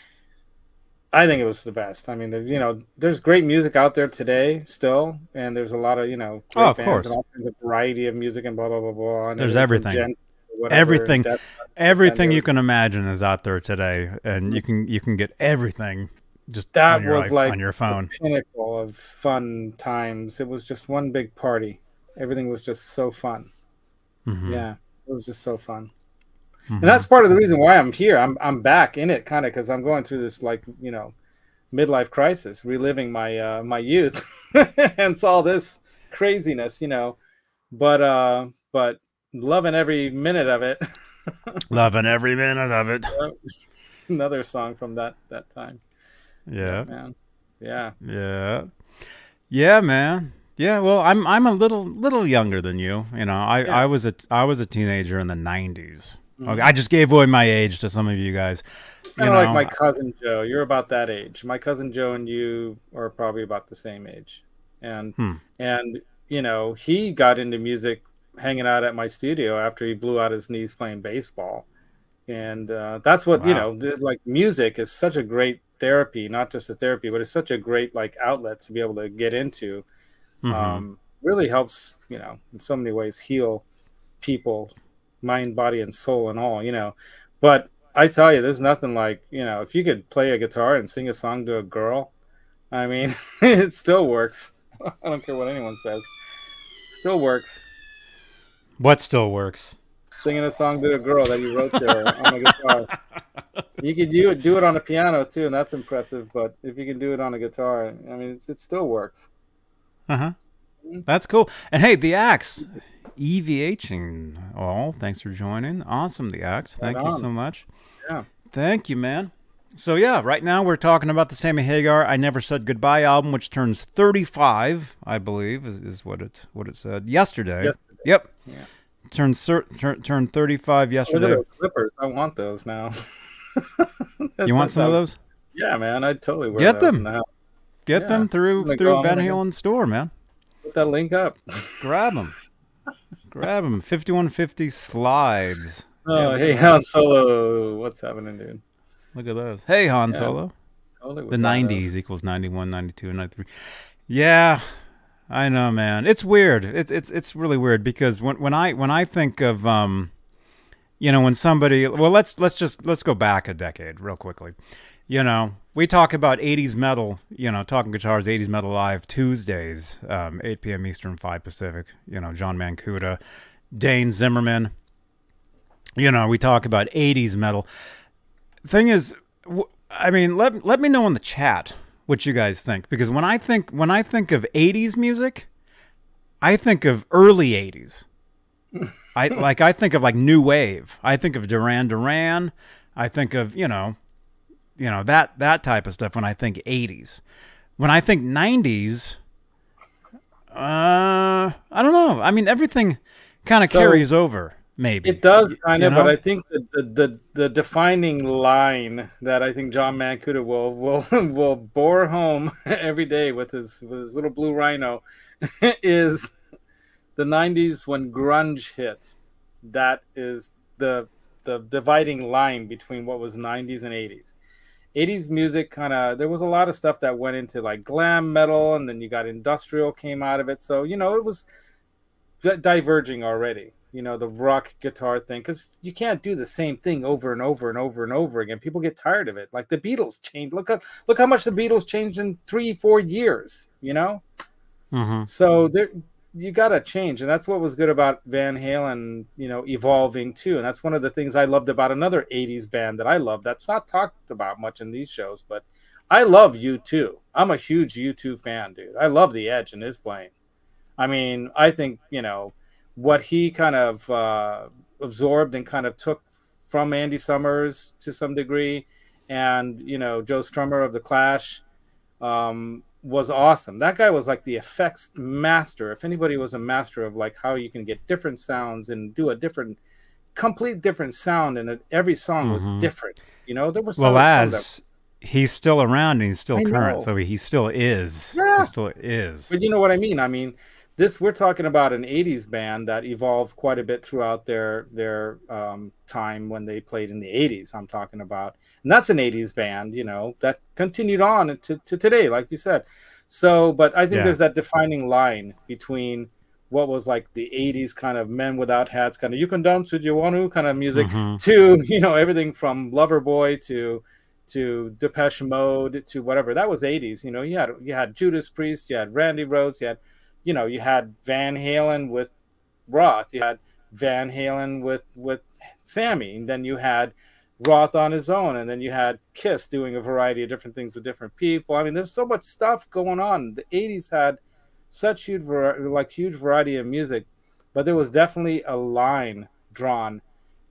I think it was the best. I mean, you know, there's great music out there today still. And there's a lot of, you know, great oh, of fans course. and all kinds of variety of music and blah, blah, blah, blah. And there's everything. Gen whatever, everything. Death, everything you can imagine is out there today. And you can, you can get everything. Just that was life, like on your phone. The pinnacle of fun times. It was just one big party. Everything was just so fun. Mm-hmm. Yeah, it was just so fun. Mm-hmm. And that's part of the reason why I'm here. I'm I'm back in it, kind of, because I'm going through this like you know, midlife crisis, reliving my uh, my youth, and it's all this craziness, you know. But uh, but loving every minute of it. Loving every minute of it. another song from that that time. Yeah, yeah man. Yeah. Yeah. Yeah, man. Yeah, well, I'm I'm a little little younger than you. You know, I yeah. I was a I was a teenager in the nineties. Mm-hmm. Okay, I just gave away my age to some of you guys. You know, like my cousin Joe, you're about that age. My cousin Joe and you are probably about the same age, and hmm. and you know, he got into music hanging out at my studio after he blew out his knees playing baseball, and uh, that's what wow. you know. Like music is such a great therapy, not just a therapy, but it's such a great like outlet to be able to get into. Mm-hmm. Um, really helps, you know, in so many ways heal people, mind, body, and soul, and all, you know. But I tell you, there's nothing like, you know, if you could play a guitar and sing a song to a girl, I mean, it still works. I don't care what anyone says, it still works. What still works? Singing a song to a girl that you wrote there on a guitar. You could do it, do it on a piano too, and that's impressive. But if you can do it on a guitar, I mean, it's, it still works. Uh-huh. That's cool. And hey, the Axe, E V H-ing all, thanks for joining. Awesome, the Axe. Thank right you on. so much. Yeah. Thank you, man. So yeah, right now we're talking about the Sammy Hagar I Never Said Goodbye album, which turns thirty-five, I believe, is, is what it what it said yesterday. yesterday. Yep. Yeah. Turned turn, turn thirty-five yesterday. Look at those clippers. I want those now. You want some of those? Yeah, man. I'd totally wear Get those them. now. Get yeah. them through like, through oh, Van Halen store, man. Put that link up. Grab them. Grab them. fifty-one fifty slides. Oh, yeah, hey, Han Solo. What's happening, dude? Look at those. Hey, Han yeah. Solo. Totally the nineties equals ninety-one, ninety-two, and ninety-three. Yeah, I know, man. It's weird. It's it's it's really weird because when when I when I think of um, you know, when somebody well, let's let's just let's go back a decade real quickly. You know, we talk about eighties metal, you know, Talking Guitars, eighties Metal Live, Tuesdays, um, eight p m Eastern, five Pacific, you know, John Mancuda, Dane Zimmerman. You know, we talk about eighties metal. Thing is, w I mean, let, let me know in the chat what you guys think. Because when I think, when I think of eighties music, I think of early eighties. I, like, I think of, like, New Wave. I think of Duran Duran. I think of, you know... You know, that that type of stuff when I think eighties. When I think nineties, uh, I don't know. I mean, everything kind of so carries over, maybe. It does, kind of, you know? But I think the, the, the, the defining line that I think John Mancuda will will, will bore home every day with his, with his little blue rhino is the nineties when grunge hit. That is the, the dividing line between what was nineties and eighties. eighties music kind of, there was a lot of stuff that went into like glam metal, and then you got industrial came out of it. So, you know, it was di diverging already, you know, the rock guitar thing, because you can't do the same thing over and over and over and over again. People get tired of it. Like the Beatles changed. Look, up, look how much the Beatles changed in three, four years, you know? Mm-hmm. So there, you got to change. And that's what was good about Van Halen, you know, evolving too. And that's one of the things I loved about another eighties band that I love. That's not talked about much in these shows, but I love U two. I'm a huge U two fan, dude. I love the Edge in his playing. I mean, I think, you know, what he kind of uh, absorbed and kind of took from Andy Summers to some degree and, you know, Joe Strummer of The Clash, um, was awesome. That guy was like the effects master. If anybody was a master of like how you can get different sounds and do a different, complete different sound, and every song mm-hmm. was different. You know, there was so well as that... he's still around and he's still I current, know. so he still is. Yeah, he still is. But you know what I mean? I mean, this we're talking about an eighties band that evolved quite a bit throughout their their um, time when they played in the eighties. I'm talking about, and that's an eighties band, you know, that continued on to, to today, like you said. So, but I think yeah. there's that defining line between what was like the eighties kind of men without hats, kind of you can dance with your wanu kind of music, mm-hmm. to you know everything from Loverboy to to Depeche Mode to whatever. That was eighties. You know, you had you had Judas Priest, you had Randy Rhoads, you had You know, you had Van Halen with Roth. You had Van Halen with with Sammy, and then you had Roth on his own, and then you had Kiss doing a variety of different things with different people. I mean, there's so much stuff going on. The eighties had such huge, like huge variety of music, but there was definitely a line drawn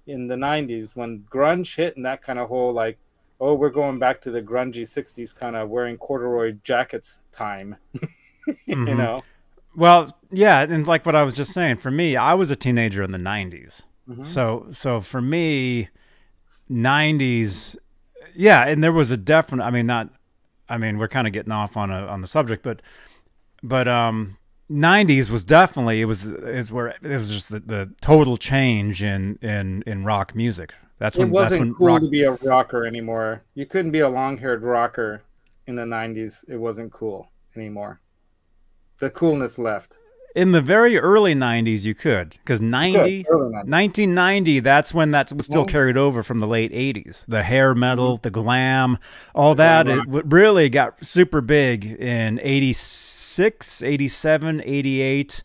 in the nineties when grunge hit and that kind of whole like oh, we're going back to the grungy sixties kind of wearing corduroy jackets time. You mm-hmm. know? Well, yeah, and like what I was just saying, for me, I was a teenager in the nineties. Mm-hmm. So so for me, nineties, yeah, and there was a definite, I mean, not, I mean, we're kind of getting off on a, on the subject, but but um nineties was definitely, it was is where it was just the, the total change in in in rock music. That's when it wasn't that's when cool rock... to be a rocker anymore. You couldn't be a long-haired rocker in the nineties. It wasn't cool anymore. The coolness left. In the very early nineties, you could, because nineteen ninety, that's when that was still carried over from the late eighties. The hair metal, the glam, all that, it really got super big in eighty-six, eighty-seven, eighty-eight,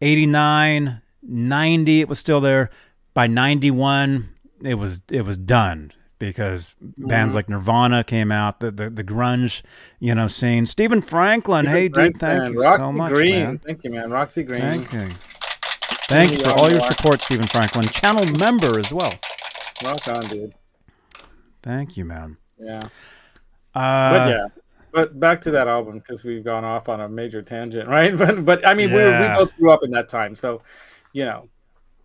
eighty-nine, ninety. It was still there. By ninety-one, it was it was done. Because bands mm-hmm. like Nirvana came out, the, the the grunge, you know, scene. Stephen Franklin, Stephen hey, Franklin, dude, thank you Roxy so much, Green. man. Thank you, man. Roxy Green. Thank you. Thank you for all your support, Stephen Franklin. Channel member as well. Rock on, dude. Thank you, man. Yeah. Uh, but yeah, but back to that album, because we've gone off on a major tangent, right? But but I mean, yeah. we were, we both grew up in that time, so you know,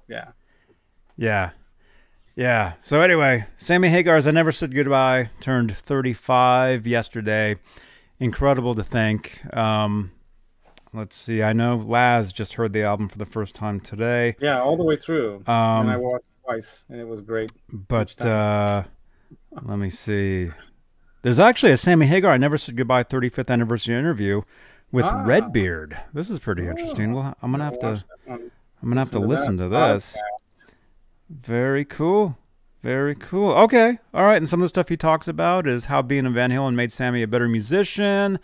yeah, yeah. Yeah. So anyway, Sammy Hagar's I Never Said Goodbye turned thirty-five yesterday. Incredible to think. Um, let's see. I know Laz just heard the album for the first time today. Yeah, all the way through. Um, and I watched twice, and it was great. But uh, let me see. There's actually a Sammy Hagar I Never Said Goodbye thirty-fifth anniversary interview with ah. Redbeard. This is pretty oh. interesting. Well, I'm gonna have to. I'm gonna have to listen to this. Very cool. Very cool. Okay. All right. And some of the stuff he talks about is how being in Van Halen made Sammy a better musician,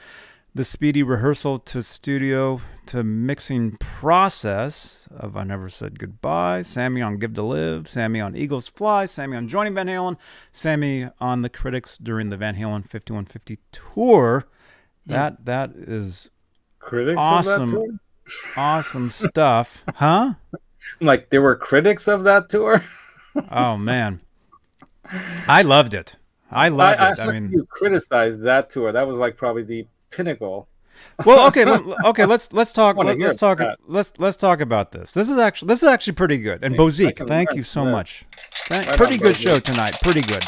the speedy rehearsal to studio to mixing process of I Never Said Goodbye, Sammy on Give to Live, Sammy on Eagles Fly, Sammy on joining Van Halen, Sammy on the critics during the Van Halen fifty-one fifty tour. That That is critics awesome. That tour? Awesome stuff. Huh? I'm like, there were critics of that tour. Oh man, I loved it. I loved I, it. I, I mean, you criticized that tour. That was like probably the pinnacle. Well, okay, let, okay. Let's let's talk. Let, let's talk. That. Let's let's talk about this. This is actually this is actually pretty good. And Bozique, thank you so that. much. Thank, right pretty on, good Bozique. show tonight. Pretty good.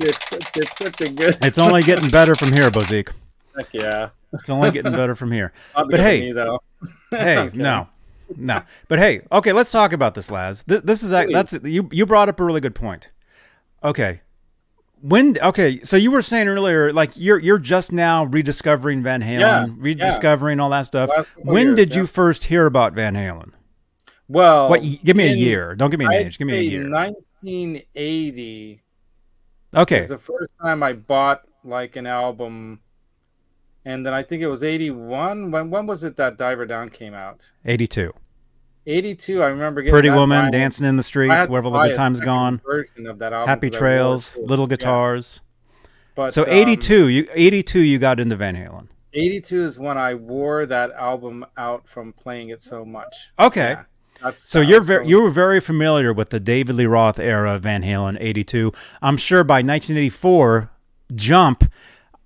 It's, it's, pretty good. It's only getting better from here, Bozique. Heck yeah. It's only getting better from here. But hey, me, hey, okay. no. No, but hey, okay, let's talk about this, Laz. This, this is that's you. You brought up a really good point. Okay, when okay, so you were saying earlier, like you're you're just now rediscovering Van Halen, yeah, rediscovering yeah. all that stuff. When years, did yeah. you first hear about Van Halen? Well, what? Give me in, a year. Don't give me an I'd age. Give me a year. nineteen eighty. Okay, was the first time I bought like an album. And then I think it was eighty-one. When when was it that Diver Down came out? eighty-two. eighty-two. I remember getting Pretty Woman, Dancing in the Streets, Wherever the Good Time's Gone, version of that album, Happy Trails, Little Guitars. Yeah. But so eighty-two, um, you eighty-two, you got into Van Halen. eighty-two is when I wore that album out from playing it so much. Okay. Yeah. That's, so you're very, so you were very familiar with the David Lee Roth era of Van Halen, eighty-two. I'm sure by nineteen eighty-four, Jump.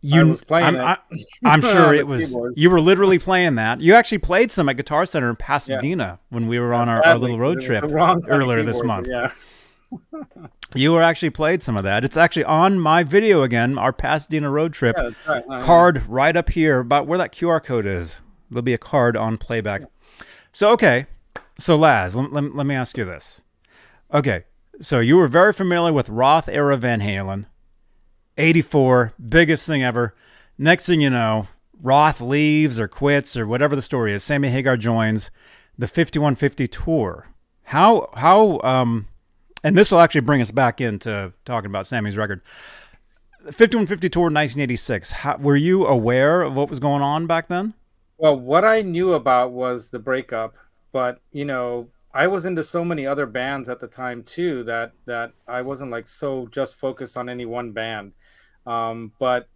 You, I was playing I'm, it. I, I'm sure it was. Keyboards. You were literally playing that. You actually played some at Guitar Center in Pasadena yeah. when we were yeah, on our, our little road trip earlier this month. Yeah. You were actually played some of that. It's actually on my video again. Our Pasadena road trip yeah, right. No, card yeah. right up here, about where that Q R code is. There'll be a card on playback. Yeah. So okay, so Laz, let, let, let me ask you this. Okay, so you were very familiar with Roth era Van Halen. eighty-four, biggest thing ever. Next thing you know, Roth leaves or quits or whatever the story is. Sammy Hagar joins the fifty-one fifty tour. How, how, um, and this will actually bring us back into talking about Sammy's record. fifty-one fifty tour nineteen eighty-six. How, were you aware of what was going on back then? Well, what I knew about was the breakup, but you know, I was into so many other bands at the time too that that I wasn't like so just focused on any one band. Um, but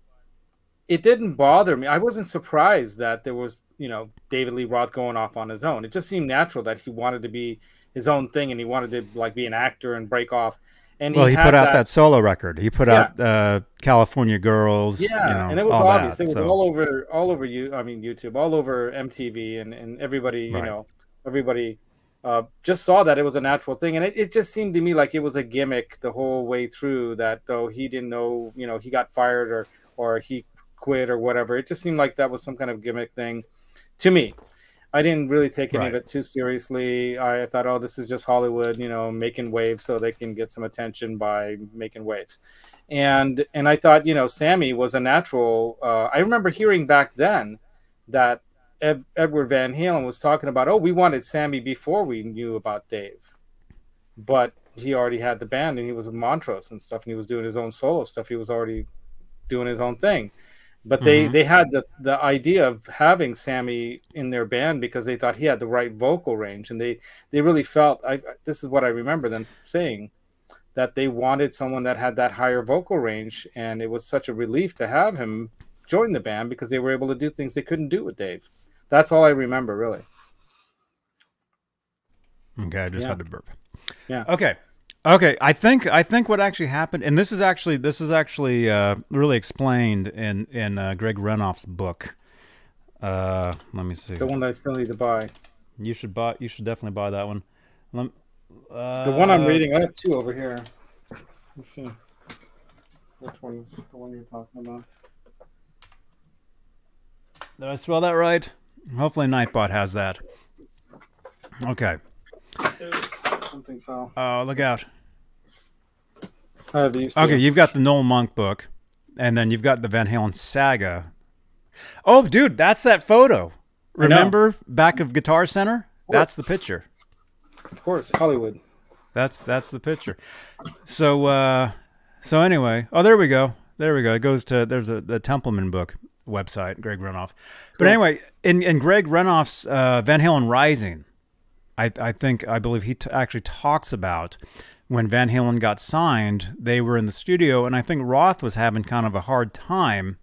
it didn't bother me. I wasn't surprised that there was, you know, David Lee Roth going off on his own. It just seemed natural that he wanted to be his own thing and he wanted to like be an actor and break off. And well, he, he put out that, that solo record. He put yeah. out uh, California Girls. Yeah, you know, and it was obvious. That, it was so. all over, all over you. I mean, YouTube, all over M T V, and and everybody, you right. know, everybody uh, just saw that it was a natural thing, and it, it just seemed to me like it was a gimmick the whole way through. That though he didn't know, you know, he got fired or or he quit or whatever. It just seemed like that was some kind of gimmick thing, to me. I didn't really take any right. of it too seriously. I thought, oh, this is just Hollywood, you know, making waves so they can get some attention by making waves. And and I thought, you know, Sammy was a natural. Uh, I remember hearing back then that Ed, Edward Van Halen was talking about, oh, we wanted Sammy before we knew about Dave. But he already had the band, and he was with Montrose and stuff, and he was doing his own solo stuff. He was already doing his own thing. But they, mm-hmm. they had the, the idea of having Sammy in their band because they thought he had the right vocal range. And they, they really felt, I, this is what I remember them saying, that they wanted someone that had that higher vocal range. And it was such a relief to have him join the band because they were able to do things they couldn't do with Dave. That's all I remember, really. Okay, I just yeah. had to burp. Yeah. Okay. Okay, I think I think what actually happened, and this is actually this is actually uh, really explained in in uh, Greg Renoff's book. Uh, let me see. The one that I still need to buy. You should buy. You should definitely buy that one. Let, uh, the one I'm reading. I have two over here. Let's see. Which one is the one you're talking about? Did I spell that right? Hopefully, Nightbot has that. Okay. Something fell. Oh, look out. I have these two. Okay, you've got the Noel Monk book, and then you've got the Van Halen saga. Oh, dude, that's that photo. Remember back of Guitar Center? Of that's the picture. Of course, Hollywood. That's that's the picture. So uh, so anyway, oh, there we go. There we go. It goes to, there's a, the Templeman book website, Greg Renoff. But cool. Anyway, in, in Greg Renoff's uh, Van Halen Rising, I, I think, I believe he t actually talks about when Van Halen got signed, they were in the studio, and I think Roth was having kind of a hard time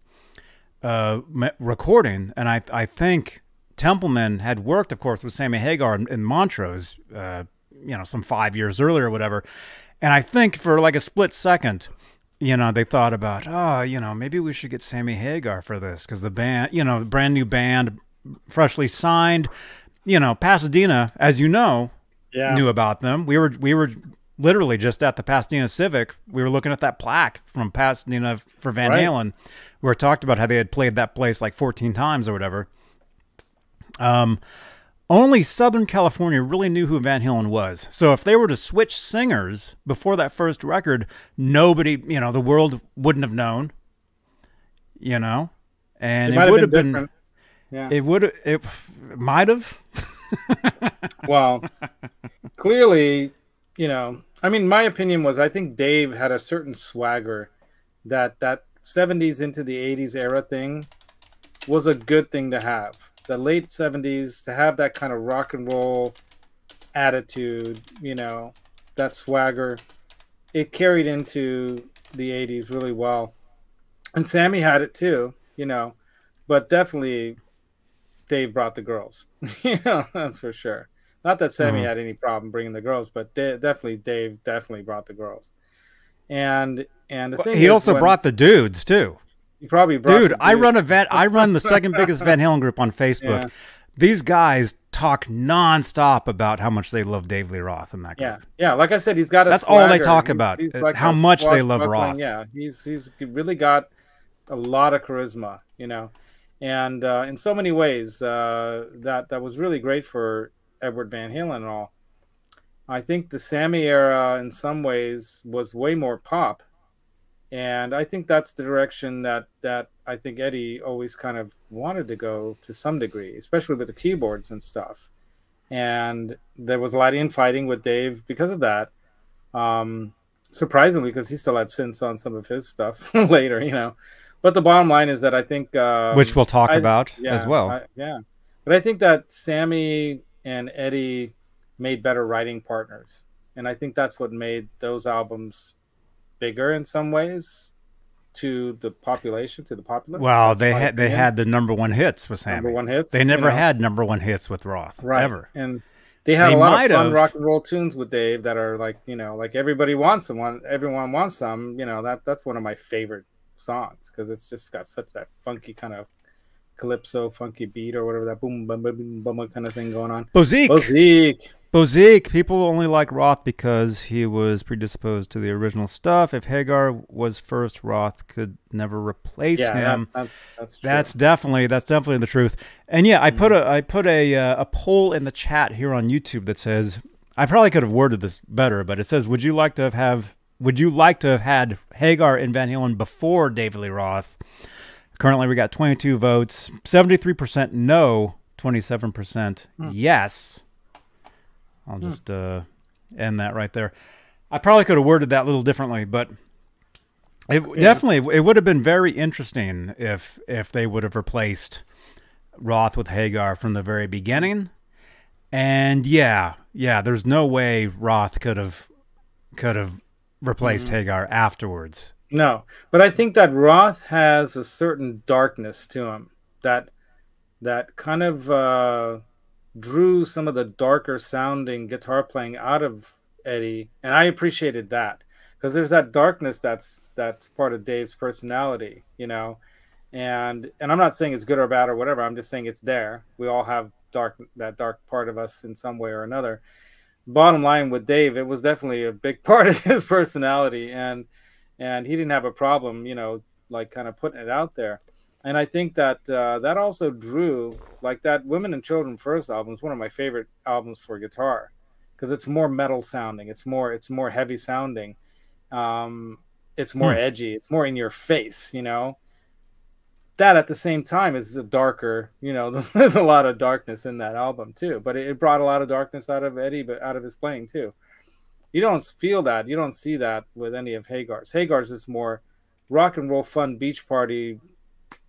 uh, recording, and I, I think Templeman had worked, of course, with Sammy Hagar and, and Montrose, uh, you know, some five years earlier or whatever, and I think for like a split second, you know, they thought about, oh, you know, maybe we should get Sammy Hagar for this, because the band, you know, brand new band, freshly signed, you know, Pasadena, as you know, yeah. knew about them. We were we were literally just at the Pasadena Civic. We were looking at that plaque from Pasadena for Van right. Halen, where it talked about how they had played that place like fourteen times or whatever. Um, only Southern California really knew who Van Halen was. So if they were to switch singers before that first record, nobody, you know, the world wouldn't have known. You know, and it, it would have been. Different. Yeah. It would. It might have. Well, clearly, you know. I mean, my opinion was I think Dave had a certain swagger that that seventies into the eighties era thing was a good thing to have. The late seventies to have that kind of rock and roll attitude, you know, that swagger, it carried into the eighties really well, and Sammy had it too, you know, but definitely. Dave brought the girls. You know, that's for sure. Not that Sammy mm-hmm. had any problem bringing the girls, but da definitely Dave definitely brought the girls. And and the well, thing he is also when, brought the dudes too. He probably brought dude. The I run a vet. I run the second biggest Van Halen group on Facebook. Yeah. These guys talk nonstop about how much they love Dave Lee Roth and that group. Yeah, yeah. Like I said, he's got a that's swagger. All they talk about. He's, he's like how much they love Roth. Yeah, he's he's really got a lot of charisma. You know. And uh, in so many ways, uh, that that was really great for Edward Van Halen and all. I think the Sammy era, in some ways, was way more pop, and I think that's the direction that that I think Eddie always kind of wanted to go to some degree, especially with the keyboards and stuff. And there was a lot of infighting with Dave because of that. Um, surprisingly, because he still had synths on some of his stuff later, you know. But the bottom line is that I think... Um, Which we'll talk I, about yeah, as well. I, yeah. But I think that Sammy and Eddie made better writing partners. And I think that's what made those albums bigger in some ways to the population, to the populace. Well, they had, they had the number one hits with Sammy. Number one hits. They never you know? had number one hits with Roth, right. ever. And They had they a lot of fun have. rock and roll tunes with Dave that are like, you know, like everybody wants someone, everyone wants some. You know, that that's one of my favorite songs because it's just got such that funky kind of calypso, funky beat or whatever, that boom, boom, boom, boom, boom kind of thing going on. Bozique. Bozique. Bozique. People only like Roth because he was predisposed to the original stuff. If Hagar was first, Roth could never replace yeah, him. That, that's, that's, true. that's definitely that's definitely the truth. And yeah, I put a I put a uh, a poll in the chat here on YouTube that says, I probably could have worded this better, but it says, would you like to have, have would you like to have had Hagar and Van Halen before David Lee Roth? Currently, we got twenty-two votes, seventy-three percent no, twenty-seven percent yes. I'll just uh, end that right there. I probably could have worded that a little differently, but it yeah. definitely it would have been very interesting if if they would have replaced Roth with Hagar from the very beginning. And yeah, yeah, there's no way Roth could have could have replaced mm-hmm. Hagar afterwards. No, but I think that Roth has a certain darkness to him that that kind of uh, drew some of the darker sounding guitar playing out of Eddie, and I appreciated that because there's that darkness that's that's part of Dave's personality, you know. And and I'm not saying it's good or bad or whatever. I'm just saying it's there. We all have dark that dark part of us in some way or another. Bottom line with Dave, it was definitely a big part of his personality, and. And he didn't have a problem, you know, like kind of putting it out there. And I think that uh, that also drew, like that Women and Children First album is one of my favorite albums for guitar because it's more metal sounding. It's more it's more heavy sounding. Um, it's more hmm. edgy. It's more in your face, you know. That at the same time is a darker, you know, there's a lot of darkness in that album, too. But it brought a lot of darkness out of Eddie, but out of his playing, too. You don't feel that. You don't see that with any of Hagar's. Hagar's is more rock and roll, fun beach party.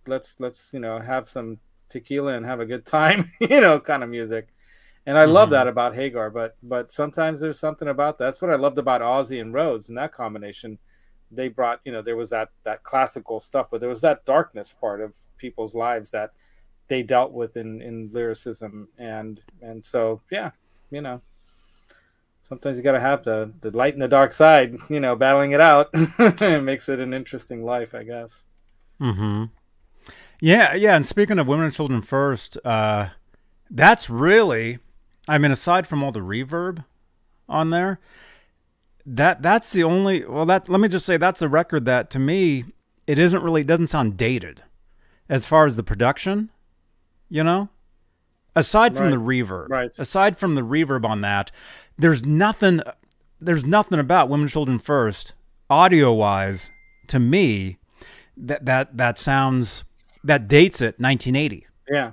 Let's let's you know have some tequila and have a good time, you know, kind of music. And I mm-hmm. love that about Hagar. But but sometimes there's something about that. That's what I loved about Ozzy and Rhodes and that combination. They brought, you know, there was that that classical stuff, but there was that darkness part of people's lives that they dealt with in in lyricism. And and so yeah, you know. Sometimes you got to have the, the light and the dark side, you know, battling it out. It makes it an interesting life, I guess. Mm-hmm. Yeah, yeah. And speaking of Women and Children First, uh, that's really, I mean, aside from all the reverb on there, that that's the only, well, that let me just say that's a record that to me, it isn't really, it doesn't sound dated as far as the production, you know? Aside from right. the reverb, right. aside from the reverb on that, there's nothing, there's nothing about Women, Children First, audio-wise, to me, that that that sounds that dates it nineteen eighty. Yeah,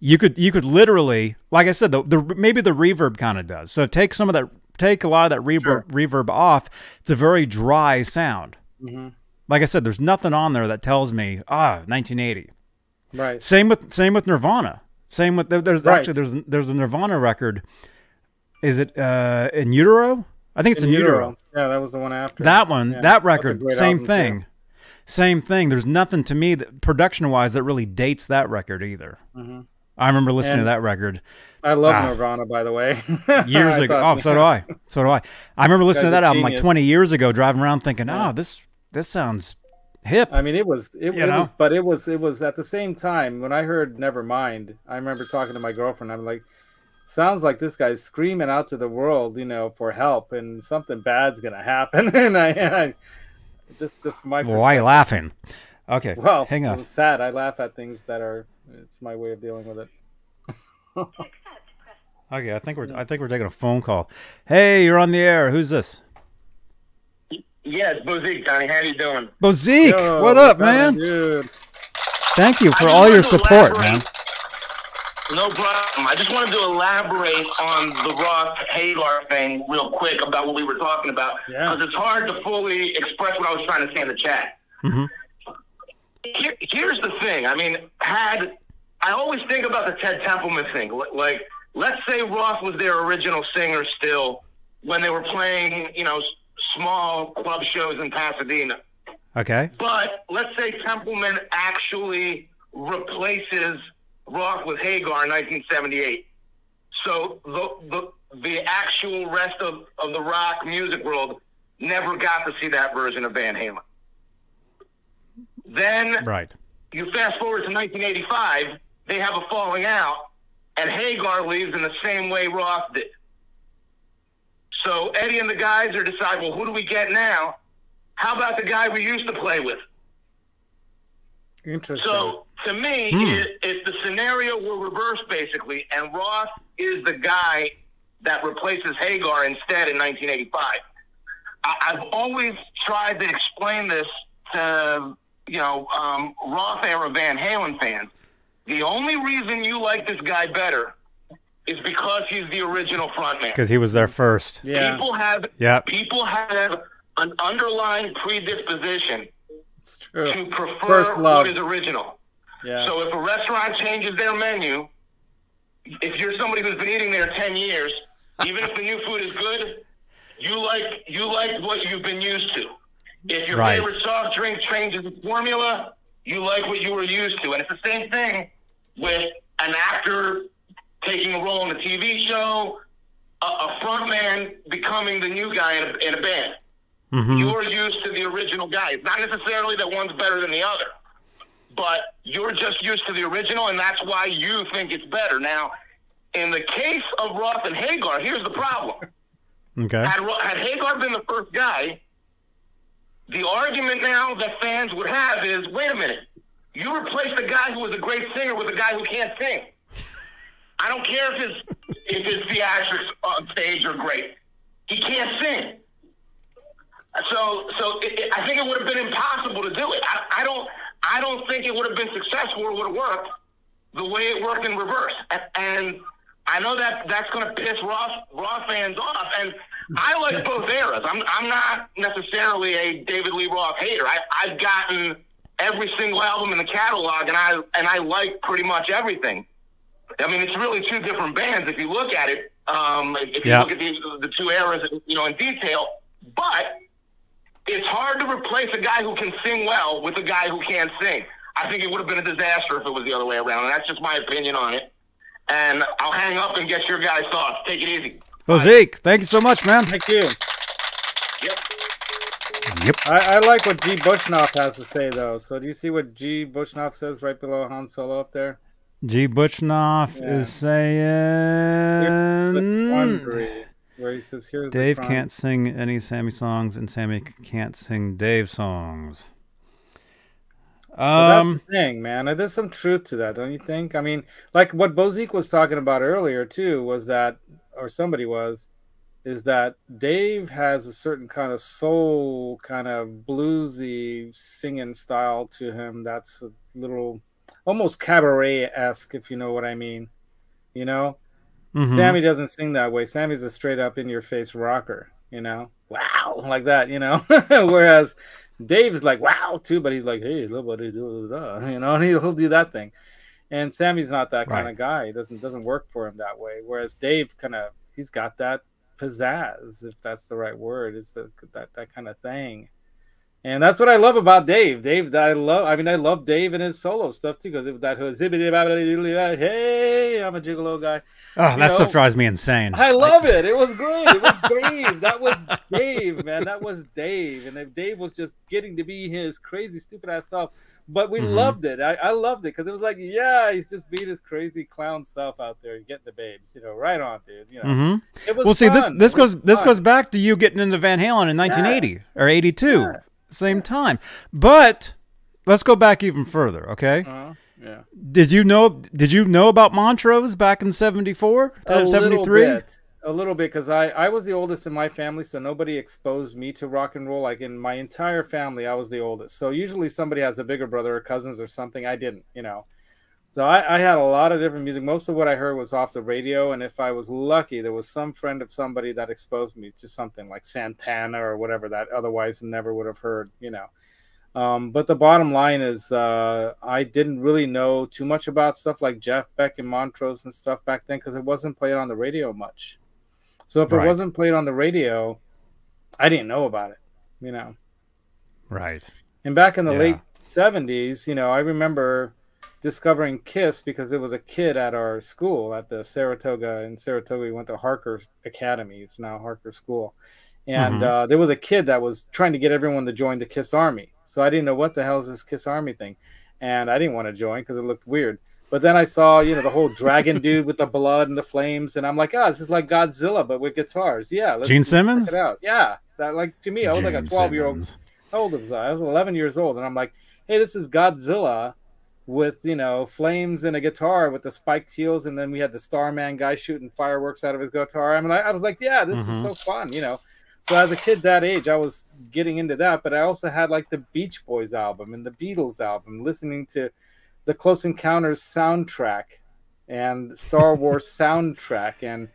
you could you could literally, like I said, the, the maybe the reverb kind of does. So take some of that, take a lot of that reverb sure. reverb off. It's a very dry sound. Mm-hmm. Like I said, there's nothing on there that tells me ah nineteen eighty. Right. Same with same with Nirvana. Same with there's right. actually there's there's a Nirvana record. Is it uh, In Utero? I think it's In, in Utero. Yeah, that was the one after that one. Yeah. That record, same thing, too. same thing. There's nothing to me that production wise that really dates that record either. Mm-hmm. I remember listening and to that record. I love ah, Nirvana, by the way. years ago. Thought, oh, so do I. So do I. I remember listening to that album genius. like twenty years ago, driving around thinking, yeah. oh, this this sounds hip. I mean, it was it, it was, but it was it was at the same time when I heard Nevermind. I remember talking to my girlfriend. I'm like, sounds like this guy's screaming out to the world, you know, for help, and something bad's gonna happen. and I, I just just from my perspective. Why are you laughing? Okay, well, hang on. It was sad. I laugh at things that are. It's my way of dealing with it. Okay, I think we're I think we're taking a phone call. Hey, you're on the air. Who's this? Yes, yeah, Bozique, Donnie. How you doing? Bozique, Yo, what up, man? Good. Thank you for all your support, elaborate. man. No problem. I just wanted to elaborate on the Roth Hagar thing real quick about what we were talking about. Because yeah. it's hard to fully express what I was trying to say in the chat. Mm-hmm. Here, here's the thing. I mean, had I always think about the Ted Templeman thing. Like, let's say Roth was their original singer still when they were playing, you know, small club shows in Pasadena. Okay. But let's say Templeman actually replaces Roth with Hagar in nineteen seventy-eight. So the, the the actual rest of, of the rock music world never got to see that version of Van Halen. Then right. you fast forward to nineteen eighty-five, they have a falling out, and Hagar leaves in the same way Roth did. So Eddie and the guys are deciding, well, who do we get now? How about the guy we used to play with? Interesting. So to me, hmm. it, it's the scenario we're reversed, basically, and Roth is the guy that replaces Hagar instead in nineteen eighty-five. I, I've always tried to explain this to, you know, um, Roth-era Van Halen fans. The only reason you like this guy better is because he's the original frontman. Because he was there first. Yeah. People have, yep. people have an underlying predisposition it's true. to prefer First love. what is original. Yeah. So if a restaurant changes their menu, if you're somebody who's been eating there ten years, even if the new food is good, you like, you like what you've been used to. If your right. favorite soft drink changes the formula, you like what you were used to. And it's the same thing with an actor taking a role in a T V show, a, a front man becoming the new guy in a, in a band. Mm-hmm. You're used to the original guy. It's not necessarily that one's better than the other, but you're just used to the original, and that's why you think it's better. Now, in the case of Roth and Hagar, here's the problem. Okay. Had, had Hagar been the first guy, the argument now that fans would have is, wait a minute, you replaced the guy who was a great singer with a guy who can't sing. I don't care if his, if his theatrics on stage are great. He can't sing. So, so it, it, I think it would have been impossible to do it. I, I don't, I don't think it would have been successful or would have worked the way it worked in reverse. And, and I know that that's going to piss Roth, Roth fans off. And I like both eras. I'm, I'm not necessarily a David Lee Roth hater. I, I've gotten every single album in the catalog, and I, and I like pretty much everything. I mean, it's really two different bands if you look at it. Um, if you yeah. look at the, the two eras, you know, in detail, but it's hard to replace a guy who can sing well with a guy who can't sing. I think it would have been a disaster if it was the other way around, and that's just my opinion on it. And I'll hang up and get your guys' thoughts. Take it easy. Well, Bye. Zeke, thank you so much, man. Thank you. Yep. Yep. I, I like what G. Bushnoff has to say, though. So do you see what G. Bushnoff says right below Han Solo up there? G. Bushnoff yeah. is saying... where he says, here's Dave can't sing any Sammy songs, and Sammy can't sing Dave songs. Um, so that's the thing, man. There's some truth to that, don't you think? I mean, like what Bozique was talking about earlier, too, was that, or somebody was, is that Dave has a certain kind of soul, kind of bluesy singing style to him that's a little, almost cabaret-esque, if you know what I mean, you know? Mm-hmm. Sammy doesn't sing that way. Sammy's a straight up in your face rocker, you know, wow, like that, you know. Whereas Dave's like, wow, too, but he's like, hey, blah, blah, blah, blah, you know, and he'll do that thing. And Sammy's not that right. kind of guy. It doesn't doesn't work for him that way. Whereas Dave kind of, he's got that pizzazz, if that's the right word, it's a, that that kind of thing. And that's what I love about Dave. Dave, that I love. I mean, I love Dave and his solo stuff too, because that hey, I'm a gigolo guy. Oh, that stuff drives me insane. I love it. It was great. It was Dave. That was Dave, man. That was Dave. And if Dave was just getting to be his crazy, stupid ass self, but we mm-hmm. loved it. I, I loved it because it was like, yeah, he's just being his crazy clown self out there and getting the babes, you know, right on, dude. You know, mm-hmm. it was. Well, see, fun. this this it goes this fun. goes back to you getting into Van Halen in nineteen eighty yeah. or eighty-two. Yeah. Same time, but let's go back even further. Okay, uh-huh. yeah. Did you know? Did you know about Montrose back in seventy-four, seventy-three? A little bit, because I I was the oldest in my family, so nobody exposed me to rock and roll. Like in my entire family, I was the oldest. So usually somebody has a bigger brother or cousins or something. I didn't, you know. So I, I had a lot of different music. Most of what I heard was off the radio, and if I was lucky, there was some friend of somebody that exposed me to something like Santana or whatever that otherwise never would have heard, you know. Um, but the bottom line is uh, I didn't really know too much about stuff like Jeff Beck and Montrose and stuff back then because it wasn't played on the radio much. So if right. it wasn't played on the radio, I didn't know about it, you know. Right. And back in the yeah. late seventies, you know, I remember... discovering Kiss because it was a kid at our school at the Saratoga. In Saratoga, we went to Harker Academy. It's now Harker School. And mm-hmm. uh, there was a kid that was trying to get everyone to join the Kiss Army. So I didn't know what the hell is this Kiss Army thing. And I didn't want to join because it looked weird. But then I saw, you know, the whole dragon dude with the blood and the flames. And I'm like, oh, this is like Godzilla, but with guitars. Yeah. Let's, Gene let's Simmons? Check it out. Yeah. That, like, to me, I was Gene like a twelve-year-old. How old was I? I was eleven years old. And I'm like, hey, this is Godzilla with, you know, flames and a guitar with the spiked heels. And then we had the Starman guy shooting fireworks out of his guitar. I mean, I, I was like, yeah, this mm-hmm. is so fun, you know. So as a kid that age, I was getting into that. But I also had, like, the Beach Boys album and the Beatles album, listening to the Close Encounters soundtrack and Star Wars soundtrack. And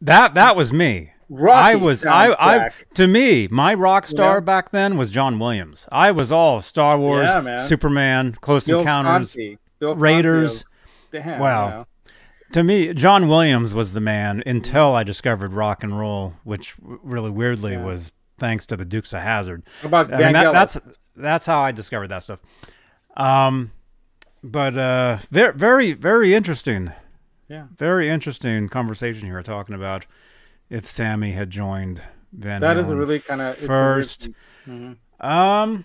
that that was me. Rocky I was I, I to me my rock star yeah. back then was John Williams. I was all Star Wars, yeah, Superman, Close Bill Encounters, Conte. Bill Raiders. Conte, damn, wow, you know. To me, John Williams was the man until I discovered rock and roll, which really weirdly yeah. was thanks to the Dukes of Hazzard. How about Van I mean, that, that's that's how I discovered that stuff. Um, but uh, they're very very interesting. Yeah, very interesting conversation here talking about. If Sammy had joined Van Halen, that is a really kind of first. Weird, mm-hmm. um,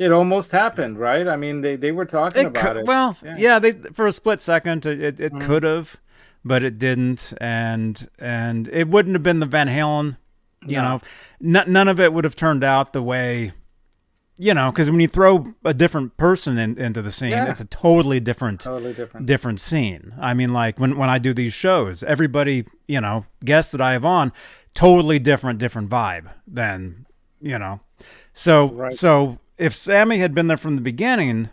it almost happened, right? I mean, they they were talking it about could, it. Well, yeah. yeah, they for a split second it it, it mm-hmm. could have, but it didn't, and and it wouldn't have been the Van Halen. You no. know, n none of it would have turned out the way. You know, because when you throw a different person in, into the scene, yeah. it's a totally different, totally different, different scene. I mean, like when when I do these shows, everybody, you know, guests that I have on, totally different, different vibe than, you know. So right. so if Sammy had been there from the beginning,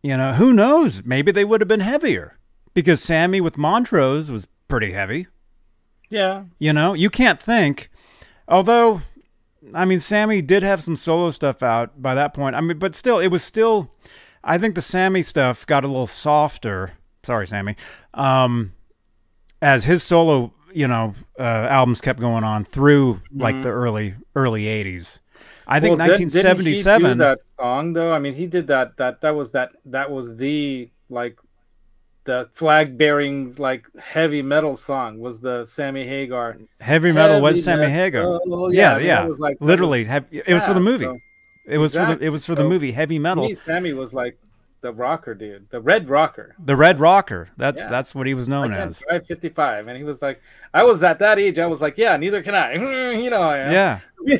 you know, who knows? Maybe they would have been heavier because Sammy with Montrose was pretty heavy. Yeah, you know, you can't think, although. I mean, Sammy did have some solo stuff out by that point. I mean, but still, it was still, I think the Sammy stuff got a little softer. Sorry, Sammy. Um, as his solo, you know, uh, albums kept going on through like mm-hmm. the early, early eighties. I think well, nineteen seventy-seven. Did, did he do that song though? I mean, he did that, that, that was that, that was the, like the flag bearing, like heavy metal song was the Sammy Hagar. Heavy metal heavy was Sammy Hagar. Metal, yeah, yeah. I mean, yeah. It was like, literally, it was, yeah, it was for the movie. So, it was exactly. for the it was for so, the movie Heavy Metal. To me, Sammy was like the rocker dude, the red rocker. The red rocker. That's yeah. that's what he was known I as. five fifty-five, and he was like, I was at that age. I was like, yeah, neither can I. You know, I am. Yeah.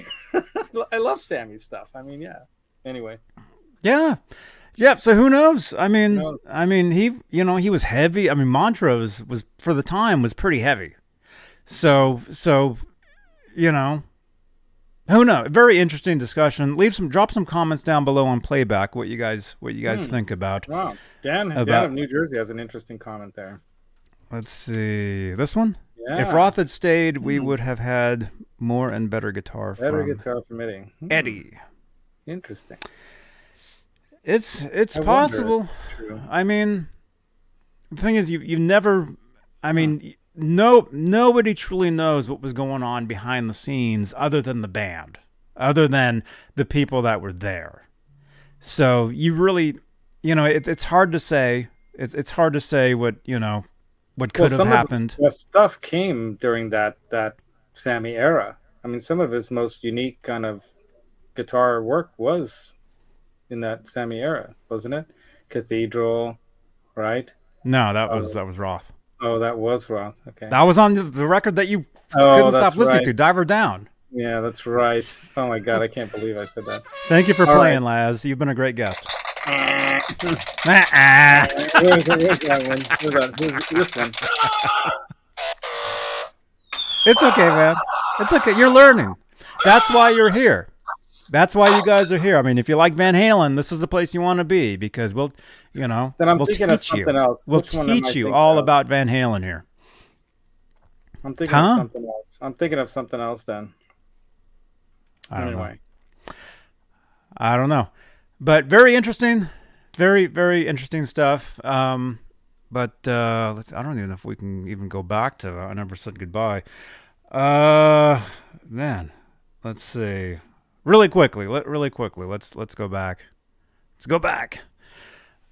I love Sammy's stuff. I mean, yeah. Anyway. Yeah. Yeah, so who knows? I mean, no. I mean, he, you know, he was heavy. I mean, Montrose was for the time was pretty heavy. So, so, you know, who knows? Very interesting discussion. Leave some, drop some comments down below on playback. What you guys, what you guys hmm. think about? Wow, Dan, about, Dan of New Jersey has an interesting comment there. Let's see this one. Yeah. If Roth had stayed, we hmm. would have had more and better guitar. Better from guitar from Eddie. Hmm. Eddie. Interesting. It's it's I possible. I mean, the thing is, you you never. I mean, huh. no nobody truly knows what was going on behind the scenes, other than the band, other than the people that were there. So you really, you know, it, it's hard to say. It's it's hard to say what you know, what could well, have some happened. Of his stuff came during that that Sammy era. I mean, some of his most unique kind of guitar work was. In that Sammy era, wasn't it? Cathedral, right? No, that oh. was that was Roth. Oh, that was Roth. Okay, that was on the record that you oh, couldn't stop listening right. to. Diver Down. Yeah, that's right. Oh my God, I can't believe I said that. Thank you for All playing, right. Laz. You've been a great guest. Uh, uh, where's, where's that one? Where's that? Where's this one? It's okay, man. It's okay. You're learning. That's why you're here. That's why you guys are here. I mean, if you like Van Halen, this is the place you want to be because we'll, you know, then I'm we'll thinking teach of something you. Else. We'll Which teach you all of? About Van Halen here. I'm thinking huh? of something else. I'm thinking of something else then. I don't anyway. Know. I don't know. But very interesting. Very, very interesting stuff. Um, but uh, let's. I don't even know if we can even go back to that. I never said goodbye. Uh, man, let's see. Really quickly, let really quickly. Let's let's go back. Let's go back.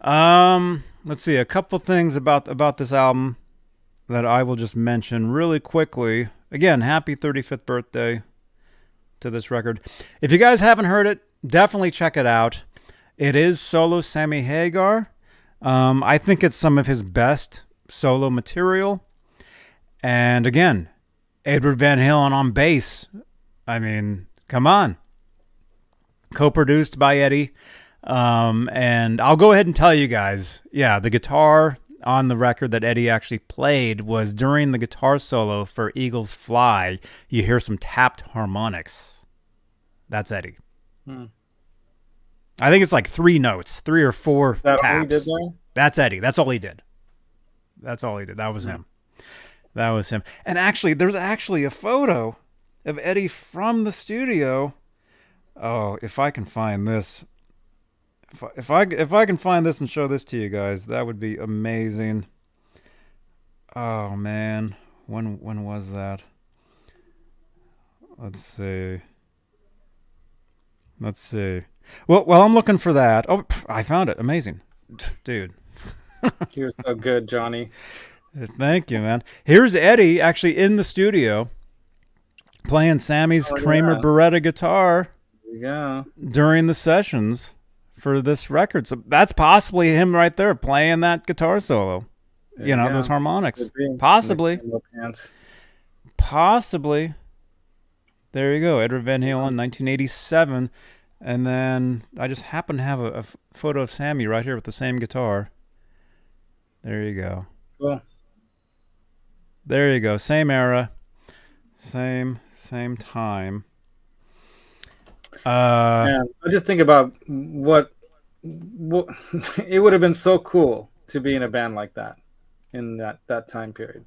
Um, let's see, a couple things about about this album that I will just mention really quickly. Again, happy thirty-fifth birthday to this record. If you guys haven't heard it, definitely check it out. It is solo Sammy Hagar. Um, I think it's some of his best solo material. And again, Edward Van Halen on bass. I mean, come on. Co-produced by Eddie. Um, and I'll go ahead and tell you guys, yeah, the guitar on the record that Eddie actually played was during the guitar solo for Eagles Fly. You hear some tapped harmonics. That's Eddie. Hmm. I think it's like three notes, three or four Is that taps. All he did there? That's Eddie. That's all he did. That's all he did. That was hmm. him. That was him. And actually, there's actually a photo of Eddie from the studio. Oh, if I can find this. If I, if I, if I can find this and show this to you guys, that would be amazing. Oh, man. When, when was that? Let's see. Let's see. Well, while I'm looking for that. Oh, I found it. Amazing. Dude. You're so good, Johnny. Thank you, man. Here's Eddie actually in the studio playing Sammy's oh, Kramer yeah. Beretta guitar yeah. during the sessions for this record. So that's possibly him right there playing that guitar solo. There you know, yeah. those harmonics. Possibly. Possibly. There you go. Edward Van Halen, nineteen eighty-seven. And then I just happen to have a, a photo of Sammy right here with the same guitar. There you go. Cool. There you go. Same era, same same time. Uh, yeah, I just think about what, what it would have been so cool to be in a band like that in that that time period.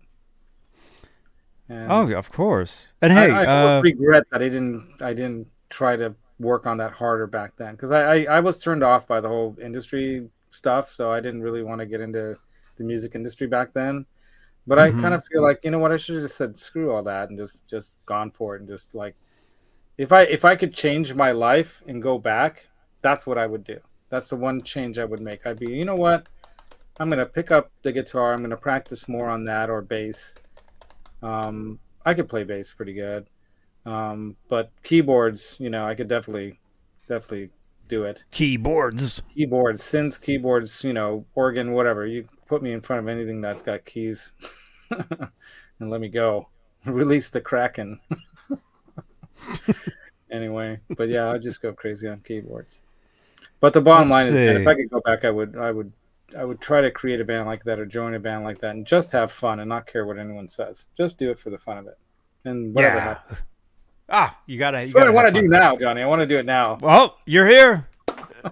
And oh, of course. And hey, I, I almost uh, regret that I didn't I didn't try to work on that harder back then, because I, I I was turned off by the whole industry stuff, so I didn't really want to get into the music industry back then. But mm-hmm. I kind of feel like, you know what, I should have just said screw all that and just just gone for it, and just like, if I if I could change my life and go back, that's what I would do. That's the one change I would make. I'd be, you know what, I'm gonna pick up the guitar, I'm gonna practice more on that, or bass. Um, I could play bass pretty good, um, but keyboards, you know, I could definitely definitely do it. Keyboards, keyboards, synths, keyboards, you know, organ, whatever. You put me in front of anything that's got keys and let me go release the Kraken. Anyway, but yeah, I just go crazy on keyboards. But the bottom Let's line see. is, if I could go back, I would, I would, I would try to create a band like that, or join a band like that, and just have fun and not care what anyone says. Just do it for the fun of it, and whatever yeah. happens. Ah, you gotta. You That's gotta what I want to do now, Johnny. I want to do it now. Well, you're here.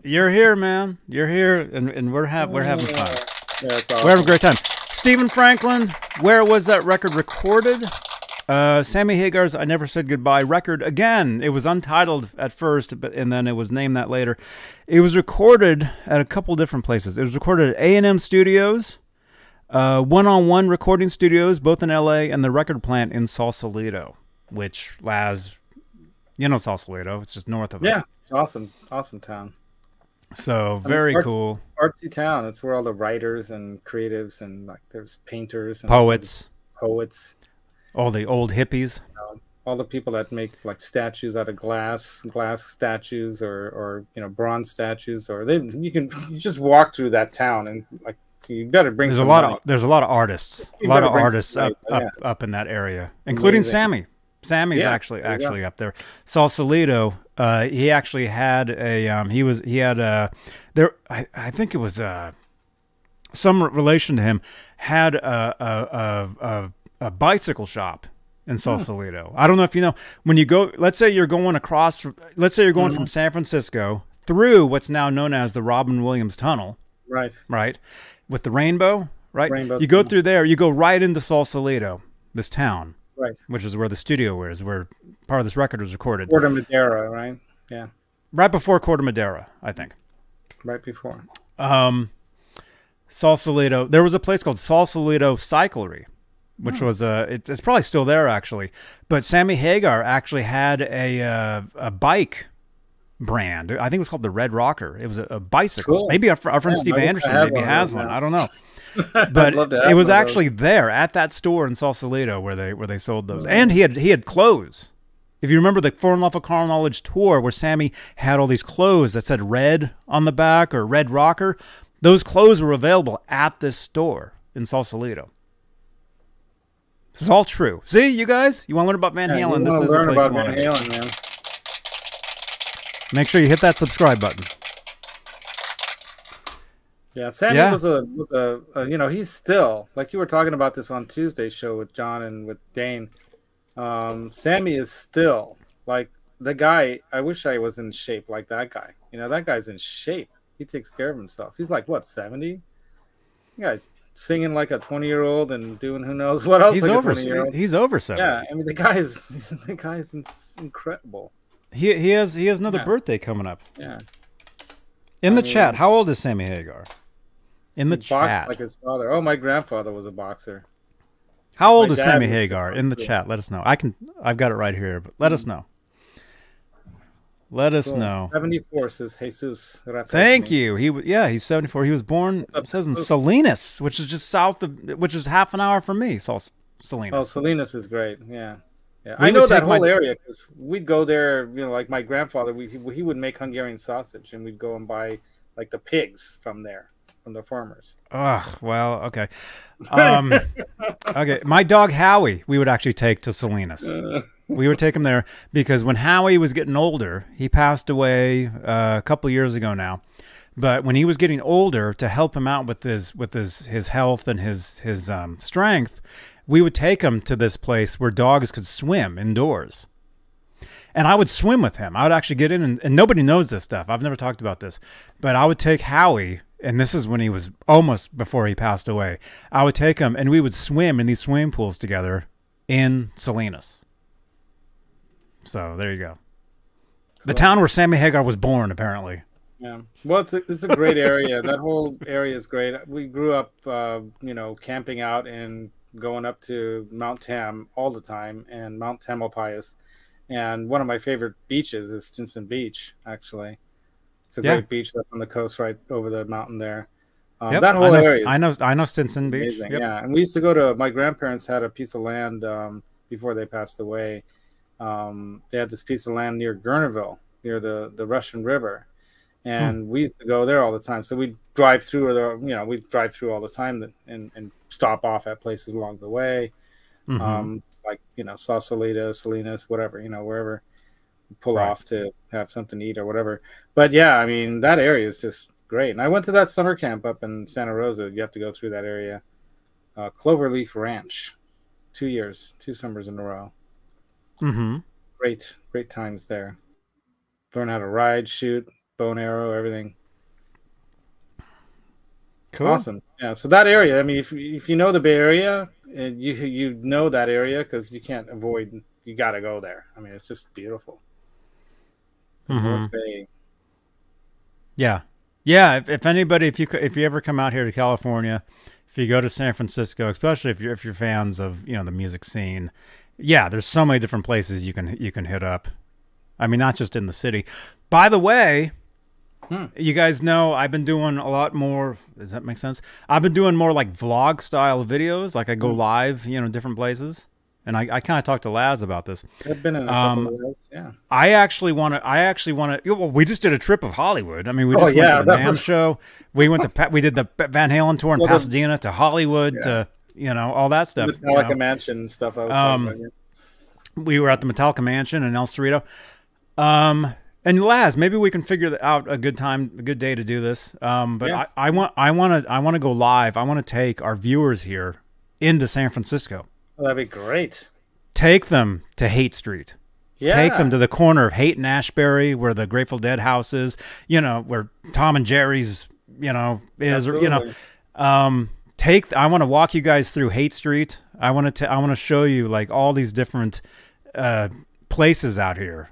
You're here, man. You're here, and and we're have we're having fun. Yeah, it's awesome. We're having a great time. Stephen Franklin, where was that record recorded? Uh, Sammy Hagar's I Never Said Goodbye record. Again, it was untitled at first, but and then it was named that later. It was recorded at a couple different places. It was recorded at A and M Studios, uh, One-on-One Recording Studios, both in L A, and the record plant in Sausalito. Which lies, you know, Sausalito. It's just north of us. Yeah, it's awesome, awesome town. So very I mean, artsy, cool, artsy town. It's where all the writers and creatives and like there's painters, and poets, all poets, all the old hippies, you know, all the people that make like statues out of glass, glass statues, or or you know, bronze statues, or they. You can you just walk through that town and like you better bring. There's a lot money. of there's a lot of artists, a lot of artists up up, yeah, up in that area, including amazing. Sammy. Sammy's yeah, actually actually yeah. up there. Sausalito, uh, he actually had a um, he was he had a there I, I think it was uh, some relation to him had a a, a, a, a bicycle shop in Sausalito. Hmm. I don't know if you know, when you go, let's say you're going across, let's say you're going mm-hmm. from San Francisco through what's now known as the Robin Williams Tunnel, right? Right, with the rainbow, right? Rainbow you go tunnel. through there, you go right into Sausalito, this town. Right. Which is where the studio is, where part of this record was recorded. Corte Madera, right? Yeah. Right before Corte Madera, I think. Right before. Um, Sausalito. There was a place called Sausalito Cyclery, which oh. was a. It, it's probably still there actually. But Sammy Hagar actually had a uh, a bike brand. I think it was called the Red Rocker. It was a, a bicycle. Cool. Maybe our, our friend yeah, Steve Anderson maybe one has one. Now. I don't know. But it was actually there at that store in Sausalito where they where they sold those. And he had he had clothes. If you remember the Foreign Love of Carnal Knowledge tour where Sammy had all these clothes that said Red on the back or Red Rocker, those clothes were available at this store in Sausalito. This is all true. See, you guys, you want to learn about Van yeah, Halen? This is the place you want to learn about Van Halen, man. Make sure you hit that subscribe button. Yeah, Sammy yeah. was, a, was a, a, you know, he's still, like you were talking about this on Tuesday's show with John and with Dane, um, Sammy is still, like, the guy, I wish I was in shape like that guy. You know, that guy's in shape. He takes care of himself. He's like, what, seventy? You guys singing like a twenty-year-old and doing who knows what else he's like over, a twenty-year-old. He's over seventy. Yeah, I mean, the guy's, the guy's incredible. He, he, has, he has another yeah. birthday coming up. Yeah. In the I mean, chat, how old is Sammy Hagar? In the chat, like his father. Oh, my grandfather was a boxer. How old is Sammy Hagar? In the chat, let us know. I can, I've got it right here, but let us know. Let us know. seventy-four says Jesus. Thank you. He, yeah, he's seventy-four. He was born, it says, in Salinas, which is just south of, which is half an hour from me. So Salinas. Oh, Salinas is great. Yeah, yeah. I know that whole area because we'd go there. You know, like my grandfather, we he would make Hungarian sausage, and we'd go and buy like the pigs from there. From the farmers. Oh, well, okay. Um, okay, my dog Howie, we would actually take to Salinas. We would take him there because when Howie was getting older, he passed away uh, a couple years ago now. But when he was getting older, to help him out with his with his his health and his his um, strength, we would take him to this place where dogs could swim indoors. And I would swim with him. I would actually get in, and, and nobody knows this stuff. I've never talked about this, but I would take Howie. And this is when he was almost before he passed away. I would take him and we would swim in these swimming pools together in Salinas. So there you go. Cool. The town where Sammy Hagar was born, apparently. Yeah. Well, it's a, it's a great area. That whole area is great. We grew up, uh, you know, camping out and going up to Mount Tam all the time and Mount Tamalpais. And one of my favorite beaches is Stinson Beach, actually. It's a yeah. great beach that's on the coast right over the mountain there. Um, yep. That whole I know, area. I know, I know Stinson Beach. Yep. Yeah, and we used to go to, my grandparents had a piece of land um, before they passed away. Um, they had this piece of land near Gurnerville, near the, the Russian River. And hmm. we used to go there all the time. So we'd drive through, or you know, we'd drive through all the time and, and stop off at places along the way. Mm-hmm. um, like, you know, Sausalito, Salinas, whatever, you know, wherever. pull right. off to have something to eat or whatever. But yeah, I mean, that area is just great. And I went to that summer camp up in Santa Rosa. You have to go through that area. Uh, Cloverleaf Ranch, two years, two summers in a row. Mm-hmm. Great, great times there. Learn how to ride, shoot, bow and arrow, everything. Cool. Awesome. Yeah, so that area, I mean, if, if you know the Bay Area, you, you know that area because you can't avoid, you got to go there. I mean, it's just beautiful. Mm-hmm. Yeah, yeah. If, if anybody, if you if you ever come out here to California, if you go to San Francisco, especially if you're if you're fans of you know the music scene, yeah, there's so many different places you can you can hit up. I mean, not just in the city. By the way, hmm. you guys know I've been doing a lot more. Does that make sense? I've been doing more like vlog style videos. Like I go hmm. live, you know, different places. And I, I kind of talked to Laz about this. I've been in a um, couple of those, yeah. I actually want to. I actually want to. Well, we just did a trip of Hollywood. I mean, we just oh, went yeah, to the NAMM was... show. We went to. We did the Van Halen tour in well, Pasadena to Hollywood yeah. to you know all that stuff. Metallica you know. Mansion stuff. I was um, talking about, yeah. We were at the Metallica Mansion in El Cerrito. Um, and Laz, maybe we can figure out a good time, a good day to do this. Um, but yeah. I, I want. I want to. I want to go live. I want to take our viewers here into San Francisco. Oh, that'd be great. Take them to Haight Street. Yeah. Take them to the corner of Haight and Ashbury, where the Grateful Dead house is. You know, where Tom and Jerry's. You know, is Absolutely. you know. Um, take. I want to walk you guys through Haight Street. I want to. I want to show you like all these different uh, places out here.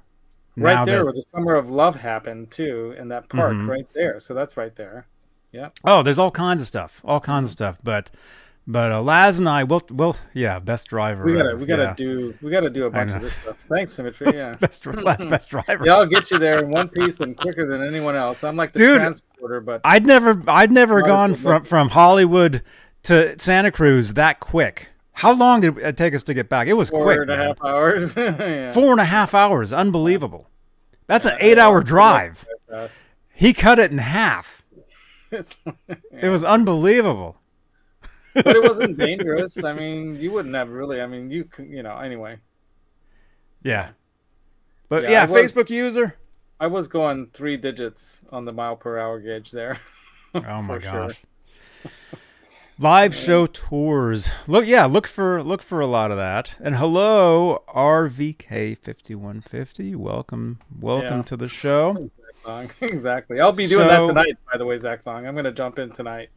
Right now there, that, where the Summer of Love happened too, in that park mm-hmm. right there. So that's right there. Yeah. Oh, there's all kinds of stuff. All kinds of stuff, but. But uh, Laz and I, will, will, yeah, best driver. We gotta, we gotta yeah. do, we gotta do a bunch of this stuff. Thanks, Symmetry. Yeah, best, Laz, best driver. Y'all get you there in one piece and quicker than anyone else. I'm like the Dude, transporter, but I'd never, I'd never gone from from Hollywood to Santa Cruz that quick. How long did it take us to get back? It was four quick. Four and a man. half hours. yeah. Four and a half hours, unbelievable. That's yeah, an eight-hour drive. He cut it in half. yeah. It was unbelievable. But it wasn't dangerous. I mean, you wouldn't have really. I mean, you you know. Anyway. Yeah, but yeah, yeah was, Facebook user. I was going three digits on the mile per hour gauge there. Oh my gosh. Sure. Live show tours. Look, yeah, look for look for a lot of that. And hello, R V K fifty-one fifty. Welcome, welcome yeah. to the show. Exactly. I'll be doing so, that tonight. By the way, Zach Long, I'm going to jump in tonight.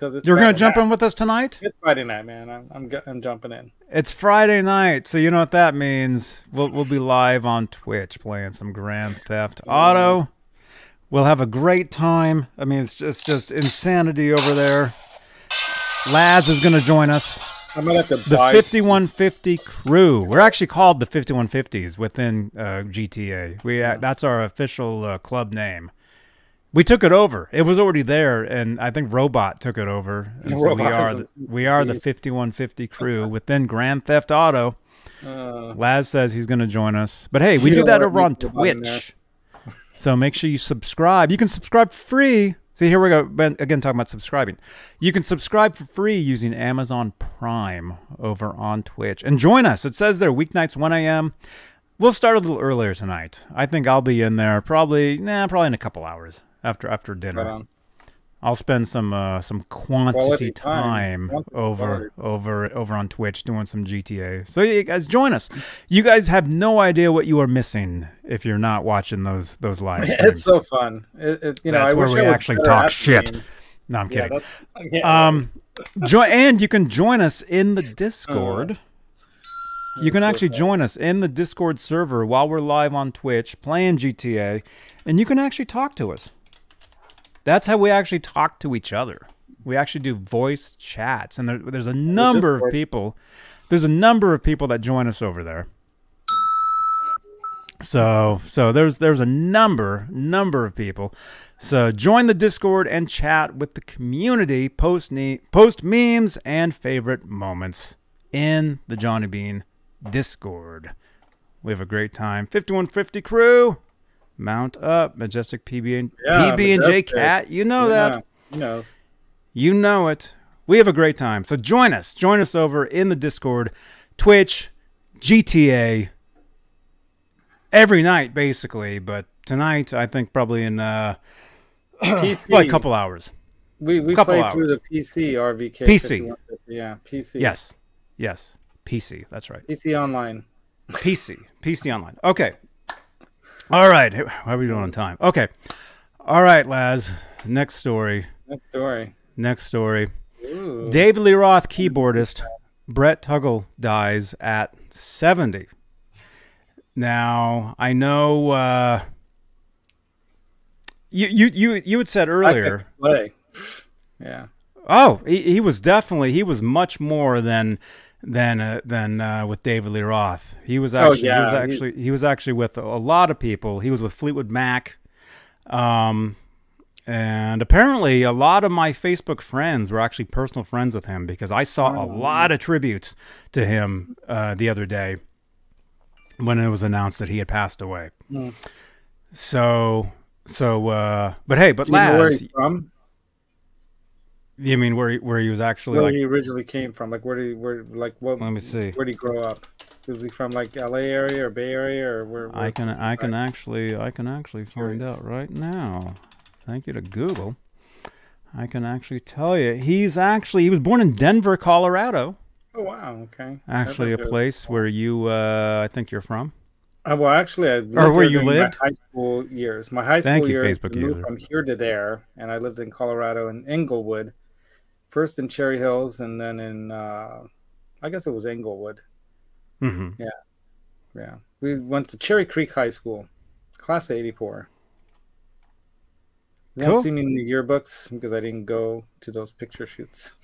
It's You're going to jump night. in with us tonight? It's Friday night, man. I'm, I'm, I'm jumping in. It's Friday night, so you know what that means. We'll, we'll be live on Twitch playing some Grand Theft Auto. We'll have a great time. I mean, it's just, it's just insanity over there. Laz is going to join us. I'm gonna have to the buy fifty-one fifty crew. We're actually called the fifty-one fifties within uh, G T A. We uh, That's our official uh, club name. We took it over. It was already there, and I think Robot took it over. And so we are the, we are the fifty-one fifty crew within Grand Theft Auto. Uh, Laz says he's going to join us. But hey, we do that over on Twitch. So make sure you subscribe. You can subscribe free. See, here we go. Again, talking about subscribing. You can subscribe for free using Amazon Prime over on Twitch. And join us. It says there, weeknights, one A M We'll start a little earlier tonight. I think I'll be in there probably, nah, probably in a couple hours. After after dinner, right I'll spend some uh, some quantity time, time quantity over quality. over over on Twitch doing some G T A. So you guys join us. You guys have no idea what you are missing if you're not watching those those live streams. It's so fun. It, it, you know, that's I where wish we actually talk shit. Me. No, I'm kidding. Yeah, yeah. Um, join and you can join us in the Discord. Oh. You can actually join us in the Discord server while we're live on Twitch playing G T A, and you can actually talk to us. That's how we actually talk to each other. We actually do voice chats, and there, there's a number of people. There's a number of people that join us over there. So, so there's there's a number number of people. So join the Discord and chat with the community. Post ne post memes and favorite moments in the Johnny Beane Discord. We have a great time. fifty-one fifty crew. Mount up, Majestic P B and yeah, P B and J Cat. You know yeah, that. You know. you know it. We have a great time. So join us. Join us over in the Discord, Twitch, G T A. Every night, basically. But tonight, I think probably in uh, P C. Well, a couple hours. We we play hours. through the P C R V K. P C. Yeah, P C. Yes, yes, P C. That's right. P C online. P C. P C online. Okay. All right. How are we doing on time? Okay. All right, Laz. Next story. Next story. Next story. Ooh. David Lee Roth keyboardist Brett Tuggle dies at seventy. Now, I know uh, you, you, you, you had said earlier. I could play. Yeah. Oh, he, he was definitely, he was much more than... than uh, than uh, with David Lee Roth. He was actually oh, yeah. he was actually He's... he was actually with a lot of people. He was with Fleetwood Mac, um, and apparently a lot of my Facebook friends were actually personal friends with him because I saw oh. a lot of tributes to him uh, the other day when it was announced that he had passed away. Mm. So so uh, but hey, but Do Laz. You know where he's from? You mean where he, where he was actually where like, he originally came from? Like where did he, where like what? Let me see. Where did he grow up? Was he from like L A area or Bay Area or where? where I can I can right? actually I can actually find out right now. Thank you to Google. I can actually tell you he's actually he was born in Denver, Colorado. Oh wow! Okay. Actually, a place where you uh, I think you're from. Uh, well, actually, I lived or where you lived my high school years. My high school Thank years you, Facebook moved user. from here to there, and I lived in Colorado in Inglewood. First in Cherry Hills, and then in, uh, I guess it was Englewood. Mm-hmm. Yeah. Yeah. We went to Cherry Creek High School, class of eighty-four. You cool. don't see me in the yearbooks because I didn't go to those picture shoots.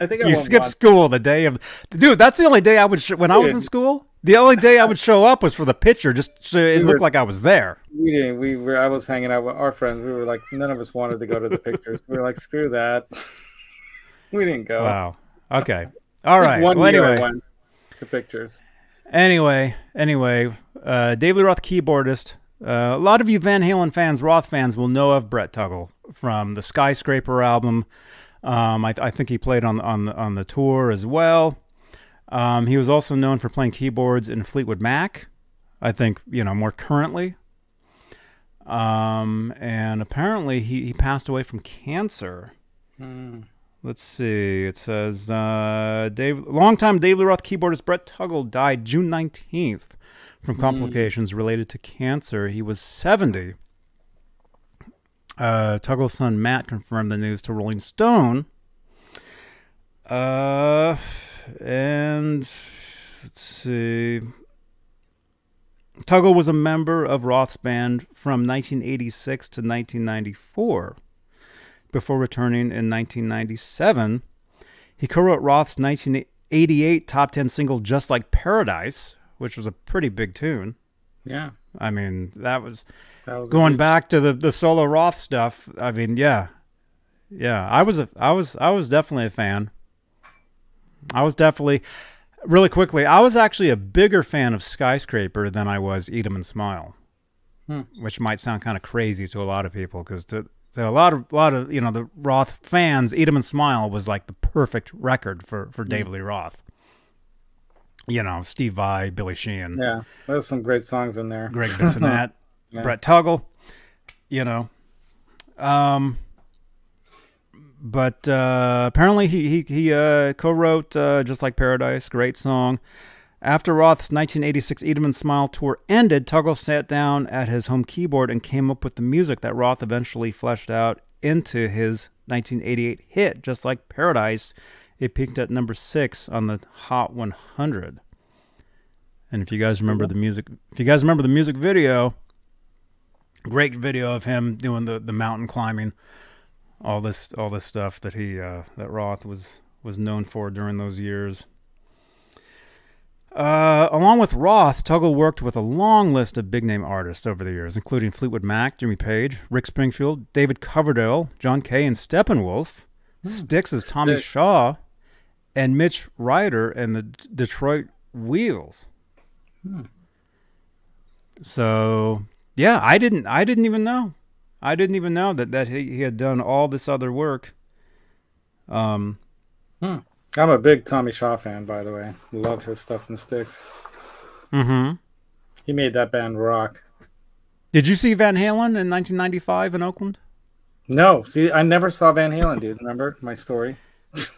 I think I you skipped one. school the day of, dude. That's the only day I would sh when dude. I was in school. The only day I would show up was for the picture, just so it we looked were, like I was there. We didn't. We were. I was hanging out with our friends. We were like, none of us wanted to go to the pictures. We were like, screw that. We didn't go. Wow. Okay. All right. One well, year anyway. I went to pictures. Anyway, anyway, uh, David Lee Roth, keyboardist. Uh, a lot of you Van Halen fans, Roth fans, will know of Brett Tuggle from the Skyscraper album. Um, I, I think he played on on the, on the tour as well. Um, he was also known for playing keyboards in Fleetwood Mac, I think, you know, more currently. Um, and apparently he, he passed away from cancer. Mm. Let's see. It says, uh, Dave, longtime David Lee Roth keyboardist Brett Tuggle died June nineteenth from complications mm. related to cancer. He was seventy. Uh, Tuggle's son Matt confirmed the news to Rolling Stone. Uh, and let's see. Tuggle was a member of Roth's band from nineteen eighty-six to nineteen ninety-four. Before returning in nineteen ninety-seven, he co-wrote Roth's nineteen eighty-eight top ten single "Just Like Paradise," which was a pretty big tune. Yeah, I mean that was, that was going amazing. Back to the the solo Roth stuff. I mean, yeah, yeah. I was a, I was, I was definitely a fan. I was definitely, really quickly, I was actually a bigger fan of Skyscraper than I was Eat 'Em and Smile, hmm. which might sound kind of crazy to a lot of people because to. So a lot of, a lot of, you know, the Roth fans, Eat 'Em and Smile was like the perfect record for, for David Lee Roth. You know, Steve Vai, Billy Sheehan. Yeah, there's some great songs in there. Greg Bissonette, yeah. Brett Tuggle, you know. Um, but uh, apparently he, he, he uh, co-wrote uh, Just Like Paradise, great song. After Roth's nineteen eighty-six Eat 'Em and Smile tour ended, Tuggle sat down at his home keyboard and came up with the music that Roth eventually fleshed out into his nineteen eighty-eight hit, Just Like Paradise. It peaked at number six on the Hot one hundred. And if you guys remember the music, if you guys remember the music video, great video of him doing the the mountain climbing, all this all this stuff that he uh, that Roth was was known for during those years. Uh, along with Roth, Tuggle worked with a long list of big-name artists over the years, including Fleetwood Mac, Jimmy Page, Rick Springfield, David Coverdale, John Kay and Steppenwolf, mm. Styx's Tommy Styx. Shaw, and Mitch Ryder and the D Detroit Wheels. Hmm. So, yeah, I didn't, I didn't even know. I didn't even know that, that he, he had done all this other work. Um, hmm. I'm a big Tommy Shaw fan, by the way. Love his stuff in Styx. Mm-hmm. He made that band rock. Did you see Van Halen in nineteen ninety-five in Oakland? No. See, I never saw Van Halen, dude. Remember my story?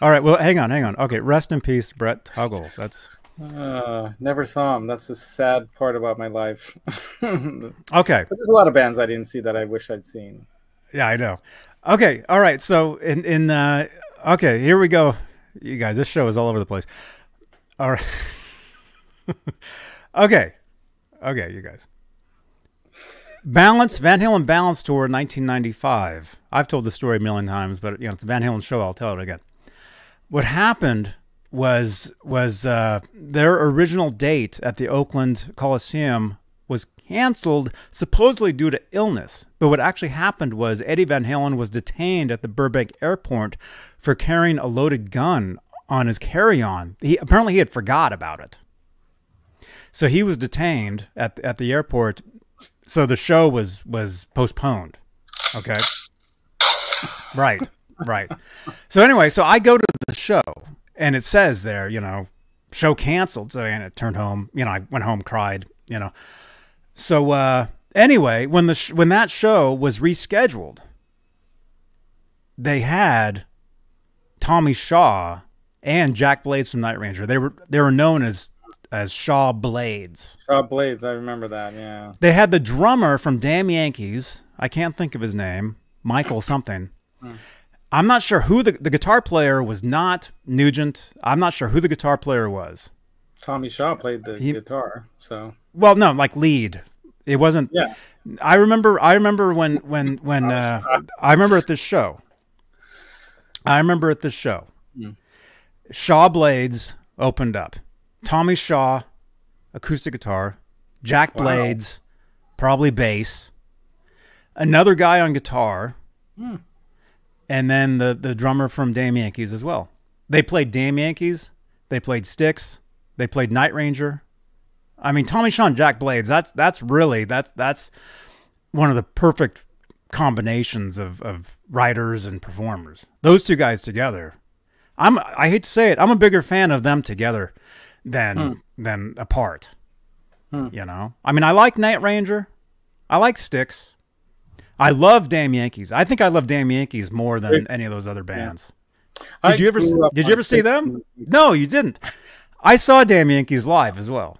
All right. Well, hang on, hang on. Okay. Rest in peace, Brett Tuggle. That's... Uh, never saw him. That's the sad part about my life. Okay. But there's a lot of bands I didn't see that I wish I'd seen. Yeah, I know. Okay. All right. So, in... in uh, okay. Here we go. You guys, this show is all over the place. All right. Okay. Okay, you guys. Balance, Van Halen Balance Tour nineteen ninety-five. I've told the story a million times, but you know, it's a Van Halen show. I'll tell it again. What happened was was uh, their original date at the Oakland Coliseum was canceled, supposedly due to illness. But what actually happened was Eddie Van Halen was detained at the Burbank airport for carrying a loaded gun on his carry-on. He apparently he had forgot about it. So he was detained at, at the airport. So the show was, was postponed. Okay. Right. Right. So anyway, so I go to the show and it says there, you know, show canceled. So and it turned home, you know, I went home, cried, you know. So uh, anyway, when the sh when that show was rescheduled, they had Tommy Shaw and Jack Blades from Night Ranger. They were they were known as as Shaw Blades. Shaw Blades, I remember that. Yeah. They had the drummer from Damn Yankees. I can't think of his name, Michael something. Hmm. I'm not sure who the the guitar player was. Not Nugent. I'm not sure who the guitar player was. Tommy Shaw played the he, guitar, so well, no, like lead. It wasn't. Yeah, I remember. I remember when when when uh, I remember at this show. I remember at this show, mm. Shaw Blades opened up. Tommy Shaw, acoustic guitar. Jack Blades, wow. probably bass. Another guy on guitar. Hmm. And then the, the drummer from Damn Yankees as well. They played Damn Yankees. They played Styx. They played Night Ranger. I mean, Tommy Shaw and Jack Blades, that's that's really, that's that's one of the perfect combinations of, of writers and performers. Those two guys together. I'm, I hate to say it, I'm a bigger fan of them together than, hmm. than apart. Hmm. You know? I mean, I like Night Ranger. I like Styx. I love Damn Yankees. I think I love Damn Yankees more than any of those other bands. Yeah. Did you ever did you ever see them? No, you didn't. I saw Damn Yankees live as well.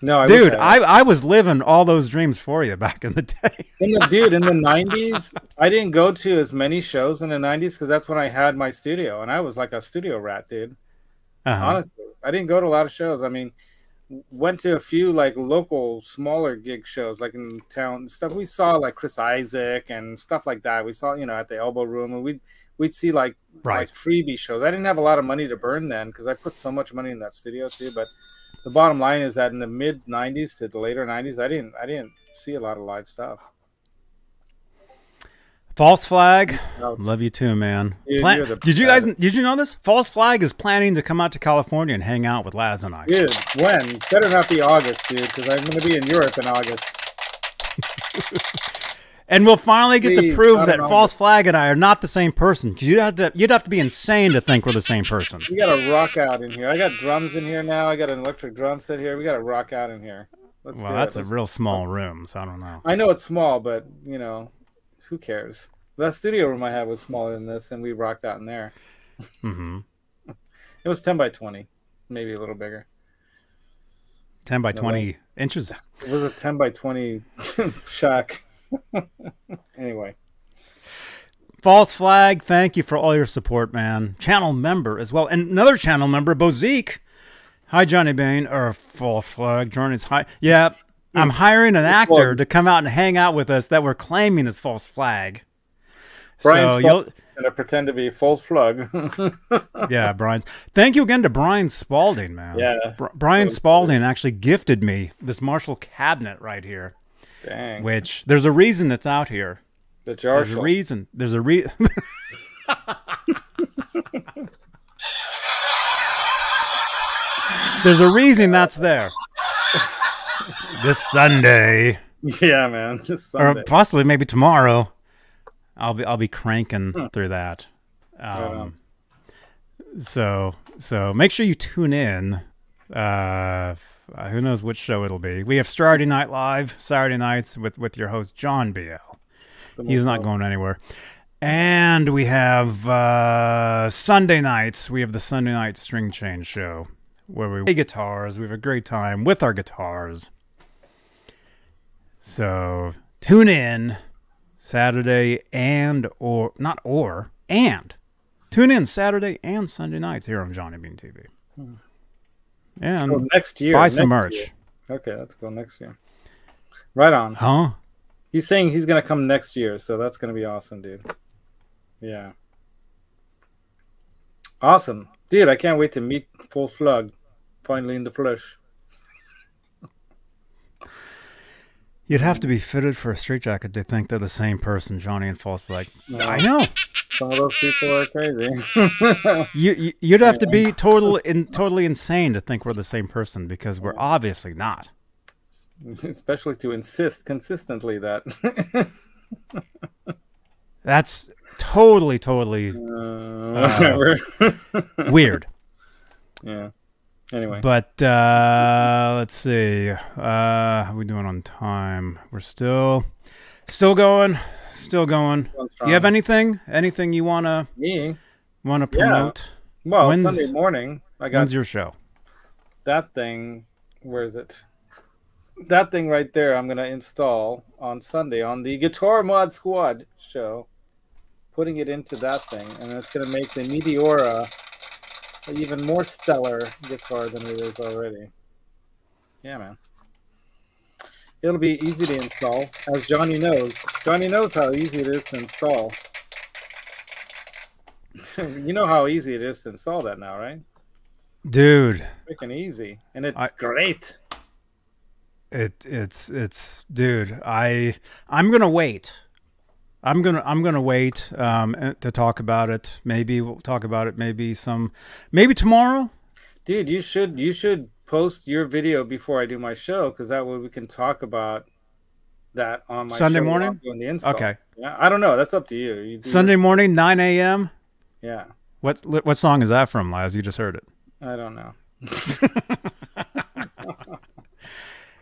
No, I dude, I, I I was living all those dreams for you back in the day. in the, dude, in the nineties, I didn't go to as many shows in the nineties because that's when I had my studio, and I was like a studio rat, dude. Uh-huh. Honestly, I didn't go to a lot of shows. I mean, went to a few like local smaller gig shows, like in town and stuff. We saw like Chris Isaac and stuff like that. We saw, you know, at the Elbow Room, and we'd we'd see like right. like freebie shows. I didn't have a lot of money to burn then because I put so much money in that studio too, but. The bottom line is that in the mid nineties to the later nineties, I didn't I didn't see a lot of live stuff. False Flag, love you too, man. Dude, Plan the, did you guys uh, did you know this? False Flag is planning to come out to California and hang out with Laz and I. Dude, when? Better not be August, dude, because I'm going to be in Europe in August. And we'll finally get Please, to prove that know. False Flag and I are not the same person. Because you'd have to, you'd have to be insane to think we're the same person. We got to rock out in here. I got drums in here now. I got an electric drum set here. We got to rock out in here. Let's well, do that's it. a Let's, real small room, so I don't know. I know it's small, but, you know, who cares? That studio room I had was smaller than this, and we rocked out in there. Mm-hmm. It was ten by twenty, maybe a little bigger. ten by twenty inches? It was a ten by twenty shack. Anyway, False Flag, thank you for all your support, man. Channel member as well, and another channel member, Bozique. Hi, Johnny Beane, or False Flag. Johnny's hi. Yeah, I'm hiring an actor to come out and hang out with us that we're claiming is False Flag. Brian's so you'll gonna pretend to be False Flag. Yeah, Brian's. Thank you again to Brian Spalding, man. Yeah, Br Brian Spalding actually gifted me this Marshall cabinet right here. Dang. Which there's a reason that's out here. The jar. There's a reason. There's a reason. There's a reason that's there. This Sunday. Yeah, man. This Sunday. Or possibly maybe tomorrow. I'll be I'll be cranking huh. through that. Um, yeah. So so make sure you tune in. Uh, Uh, who knows which show it'll be. We have Saturday Night Live, Saturday nights with, with your host, John B L. He's not going anywhere. And we have uh, Sunday nights. We have the Sunday Night String Change Show where we play guitars. We have a great time with our guitars. So tune in Saturday and or, not or, and. Tune in Saturday and Sunday nights here on Johnny Beane T V. Hmm. And oh, next year, buy some merch. Year. Okay, let's go next year. Right on. Huh? He's saying he's gonna come next year, so that's gonna be awesome, dude. Yeah. Awesome, dude. I can't wait to meet False Flag finally in the flesh. You'd have to be fitted for a straitjacket to think they're the same person, Johnny and False Flag. No. I know. Some of those people are crazy. you, you you'd have yeah. to be total in totally insane to think we're the same person because we're obviously not. Especially to insist consistently that. That's totally totally uh, uh, weird. Yeah. Anyway, but uh, let's see. Uh, how are we doing on time? We're still, still going, still going. Do you have anything? Anything you wanna Me? wanna promote? Yeah. Well, when's, Sunday morning. I got. When's your show? That thing. Where is it? That thing right there. I'm gonna install on Sunday on the Guitar Mod Squad show. Putting it into that thing, and it's gonna make the Meteora even more stellar guitar than it is already. Yeah, man. It'll be easy to install, as Johnny knows. Johnny knows how easy it is to install. You know how easy it is to install that now, right? Dude, freaking easy, and it's I, great. It it's it's dude. I I'm gonna wait. I'm gonna I'm gonna wait um, to talk about it. Maybe we'll talk about it. Maybe some. Maybe tomorrow. Dude, you should you should post your video before I do my show, because that way we can talk about that on my Sunday show morning. On the install. Okay. Yeah, I don't know. That's up to you. you Sunday your... morning, nine A M Yeah. What what song is that from, Laz? You just heard it. I don't know.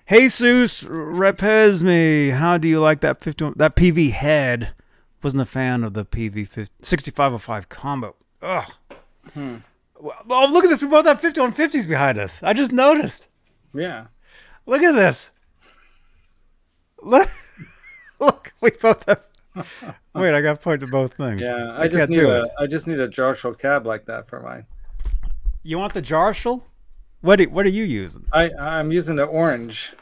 Jesus Repesme, how do you like that fifty? That P V head, wasn't a fan of the P V sixty-five oh five combo. Ugh. Hmm. Oh, look at this! We both have fifty-one fifties behind us. I just noticed. Yeah. Look at this. Look, look. We both have. Wait, I got pointed to both things. Yeah, I, I just need a. It. I just need a Jarshall cab like that for mine. You want the Jarshall? What, do, what are you using? I, I'm using the orange.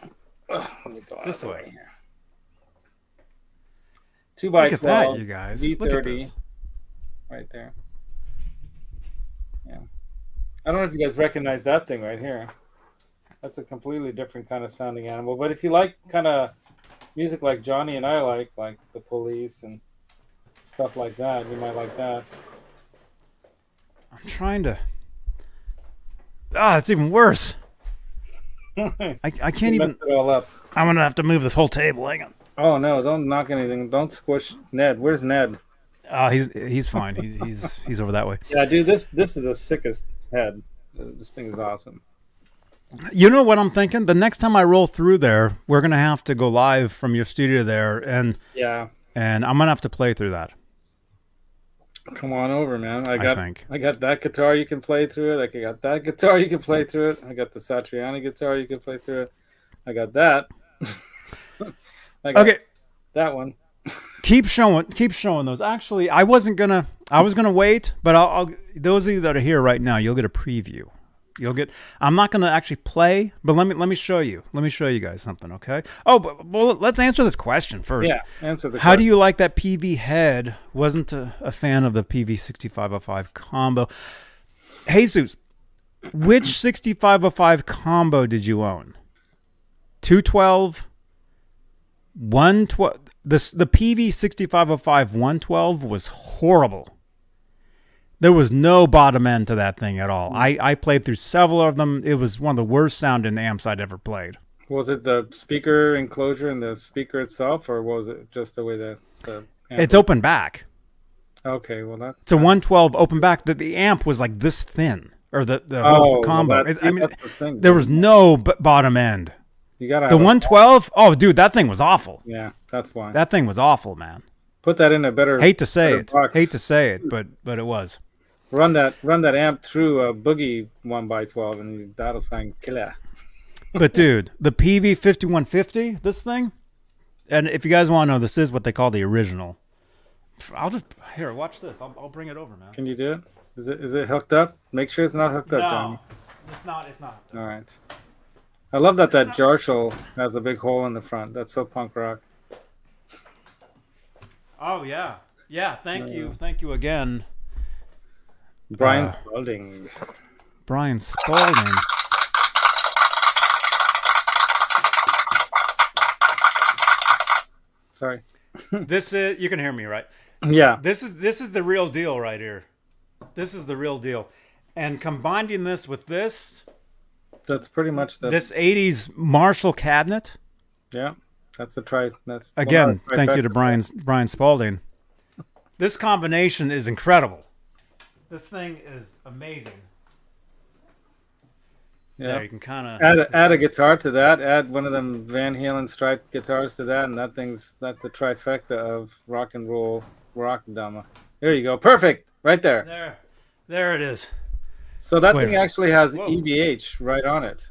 Ugh, let me go this way. way here. two by twelve. Look at that, you guys. V thirty, look at this. Right there. Yeah. I don't know if you guys recognize that thing right here. That's a completely different kind of sounding animal. But if you like kind of music like Johnny and I like, like the Police and stuff like that, you might like that. I'm trying to... Ah, it's even worse. I, I can't even. It all up. I'm gonna have to move this whole table. Hang on. Oh no! Don't knock anything. Don't squish Ned. Where's Ned? Oh, he's he's fine. he's he's he's over that way. Yeah, dude. This this is the sickest head. This thing is awesome. You know what I'm thinking? The next time I roll through there, we're gonna have to go live from your studio there, and yeah, and I'm gonna have to play through that. Come on over, man. I got I, I got that guitar you can play through it. I got that guitar you can play through it. I got the Satriani guitar you can play through it. I got that. I got okay. That one. Keep showing keep showing those. Actually, I wasn't gonna I was gonna wait, but I'll, I'll those of you that are here right now, you'll get a preview. You'll get I'm not gonna actually play, but let me let me show you. Let me show you guys something, okay? Oh, but well, let's answer this question first. Yeah, answer the How question. do you like that P V head? Wasn't a, a fan of the P V sixty-five oh five combo. Jesus, which sixty-five oh five combo did you own? two twelve, one twelve. This the P V sixty-five oh five one twelve was horrible. There was no bottom end to that thing at all. I, I played through several of them. It was one of the worst sounding amps I'd ever played. Was it the speaker enclosure and the speaker itself, or was it just the way that the amp It's was? Open back. Okay, well that... It's a one twelve open back. The, the amp was like this thin, or the, the whole oh, combo. Well, that's, I mean, that's the thing, there was no b bottom end. You gotta the one twelve, oh, dude, that thing was awful. Yeah, that's why. That thing was awful, man. Put that in a better Hate to say it. Box. Hate to say it, but, but it was. Run that run that amp through a Boogie one by twelve, and that'll sound killer. But, dude, the P V fifty-one fifty, this thing, and if you guys want to know, this is what they call the original. I'll just, here, watch this. I'll, I'll bring it over, man. Can you do it? Is it, is it hooked up? Make sure it's not hooked no, up, Tommy. it's not. It's not. All right. I love that that Jarshall has a big hole in the front. That's so punk rock. Oh, yeah. Yeah, thank yeah. you. Thank you again. Brian uh, Spalding. Brian Spalding. Sorry. This is you can hear me, right? Yeah. This is this is the real deal right here. This is the real deal. And combining this with this, that's pretty much the this eighties Marshall cabinet. Yeah. That's a try that's again, thank you to Brian Brian Spalding. This combination is incredible. This thing is amazing. Yeah, there, you can kind of add, add a guitar to that. Add one of them Van Halen striped guitars to that, and that thing's that's a trifecta of rock and roll rock drama. There you go, perfect, right there. There, there it is. So that Wait, thing actually has whoa. E V H right on it.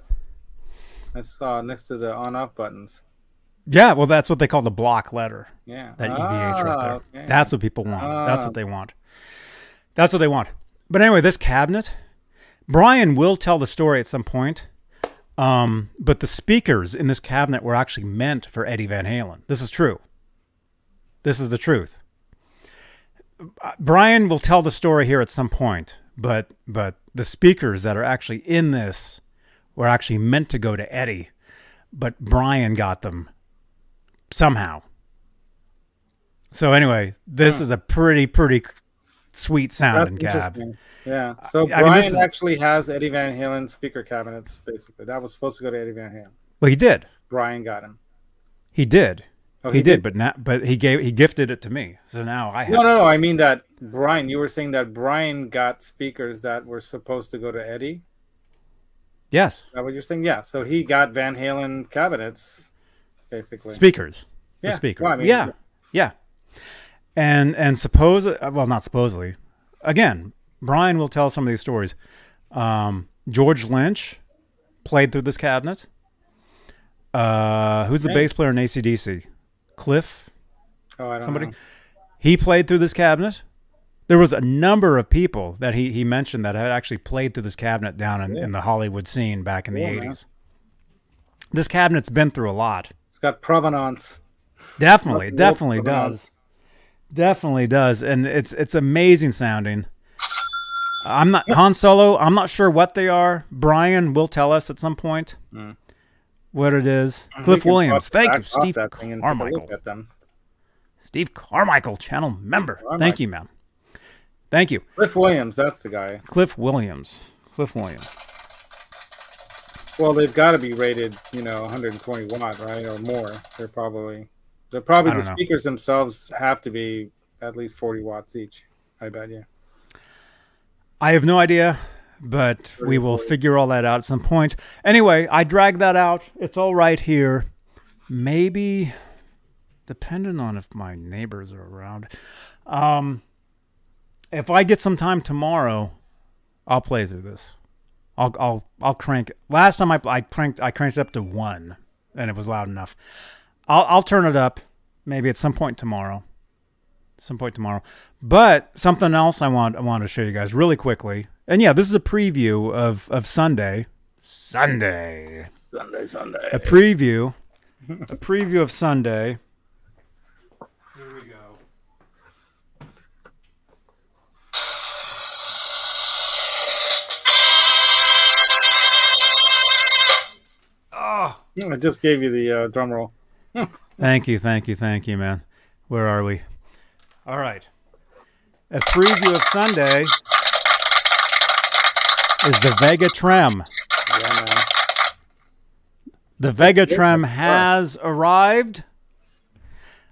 I saw next to the on-off buttons. Yeah, well, that's what they call the block letter. Yeah, that E V H ah, right there. Okay. That's what people want. Ah. That's what they want. That's what they want. But anyway, this cabinet, Brian will tell the story at some point. Um, but the speakers in this cabinet were actually meant for Eddie Van Halen. This is true. This is the truth. Brian will tell the story here at some point, but but the speakers that are actually in this were actually meant to go to Eddie, but Brian got them somehow. So anyway, this yeah. is a pretty, pretty sweet sound in cab. Yeah. So I, Brian I mean, is... actually has Eddie Van Halen speaker cabinets, basically. That was supposed to go to Eddie Van Halen. Well, he did. Brian got him. He did. Oh, he, he did, did, but not. But he gave, he gifted it to me. So now I have. No, no, no. I mean that Brian. You were saying that Brian got speakers that were supposed to go to Eddie. Yes. Is that what you're saying? Yeah. So he got Van Halen cabinets, basically. Speakers. Yeah. The speakers. Well, I mean, yeah. Yeah. And and suppose well not supposedly, again, Brian will tell some of these stories. Um, George Lynch played through this cabinet. Uh, who's the hey. bass player in A C D C? Cliff? Oh, I don't Somebody? know. He played through this cabinet. There was a number of people that he, he mentioned that had actually played through this cabinet down in, yeah. in the Hollywood scene back in the yeah, eighties. Man. This cabinet's been through a lot. It's got provenance. Definitely, definitely does. Definitely does, and it's it's amazing sounding. I'm not Han Solo. I'm not sure what they are. Brian will tell us at some point mm. what it is. Cliff Williams, thank you, Steve Carmichael. Steve Carmichael, channel member. Carmichael. Thank you, man. Thank you. Cliff Williams, that's the guy. Cliff Williams. Cliff Williams. Well, they've got to be rated, you know, one hundred twenty watt, right, or more. They're probably. They're probably the speakers know. themselves have to be at least forty watts each. I bet you. Yeah. I have no idea, but we will forty. Figure all that out at some point. Anyway, I dragged that out. It's all right here. Maybe, depending on if my neighbors are around. Um, if I get some time tomorrow, I'll play through this. I'll I'll I'll crank it. Last time I I cranked I cranked it up to one, and it was loud enough. I'll, I'll turn it up maybe at some point tomorrow. Some point tomorrow. But something else I want I want to show you guys really quickly. And yeah, this is a preview of, of Sunday. Sunday. Sunday, Sunday. A preview. A preview of Sunday. Here we go. Oh, I just gave you the uh, drum roll. Thank you, thank you, thank you, man. Where are we? All right. A preview of Sunday is the Vega Trem. Yeah, man. The Vega Trem has arrived.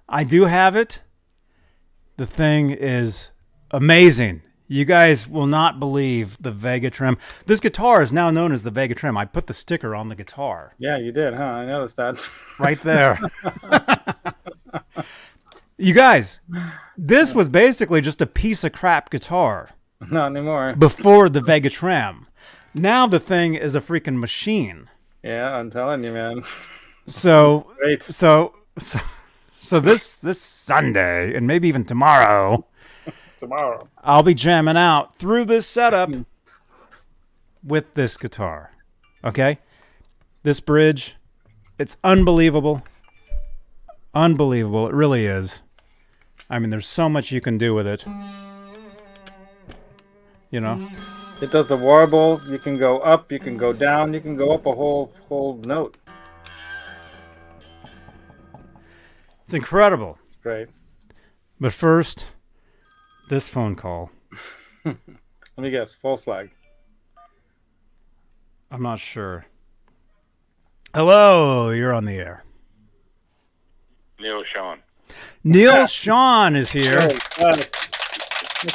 I do have it. The thing is amazing. You guys will not believe the Vega Trem. This guitar is now known as the Vega Trem. I put the sticker on the guitar. Yeah, you did, huh? I noticed that. Right there. You guys, this was basically just a piece of crap guitar. Not anymore. Before the Vega Trem. Now the thing is a freaking machine. Yeah, I'm telling you, man. So, Great. so, so, so this, this Sunday, and maybe even tomorrow... Tomorrow I'll be jamming out through this setup with this guitar. Okay, this bridge, it's unbelievable, unbelievable. It really is. I mean, there's so much you can do with it. You know, it does the warble. You can go up, you can go down, you can go up a whole whole note. It's incredible. It's great. But first. This phone call. Let me guess. False flag. I'm not sure. Hello, you're on the air. Neil Sean. Neil Sean is here. Hey, uh,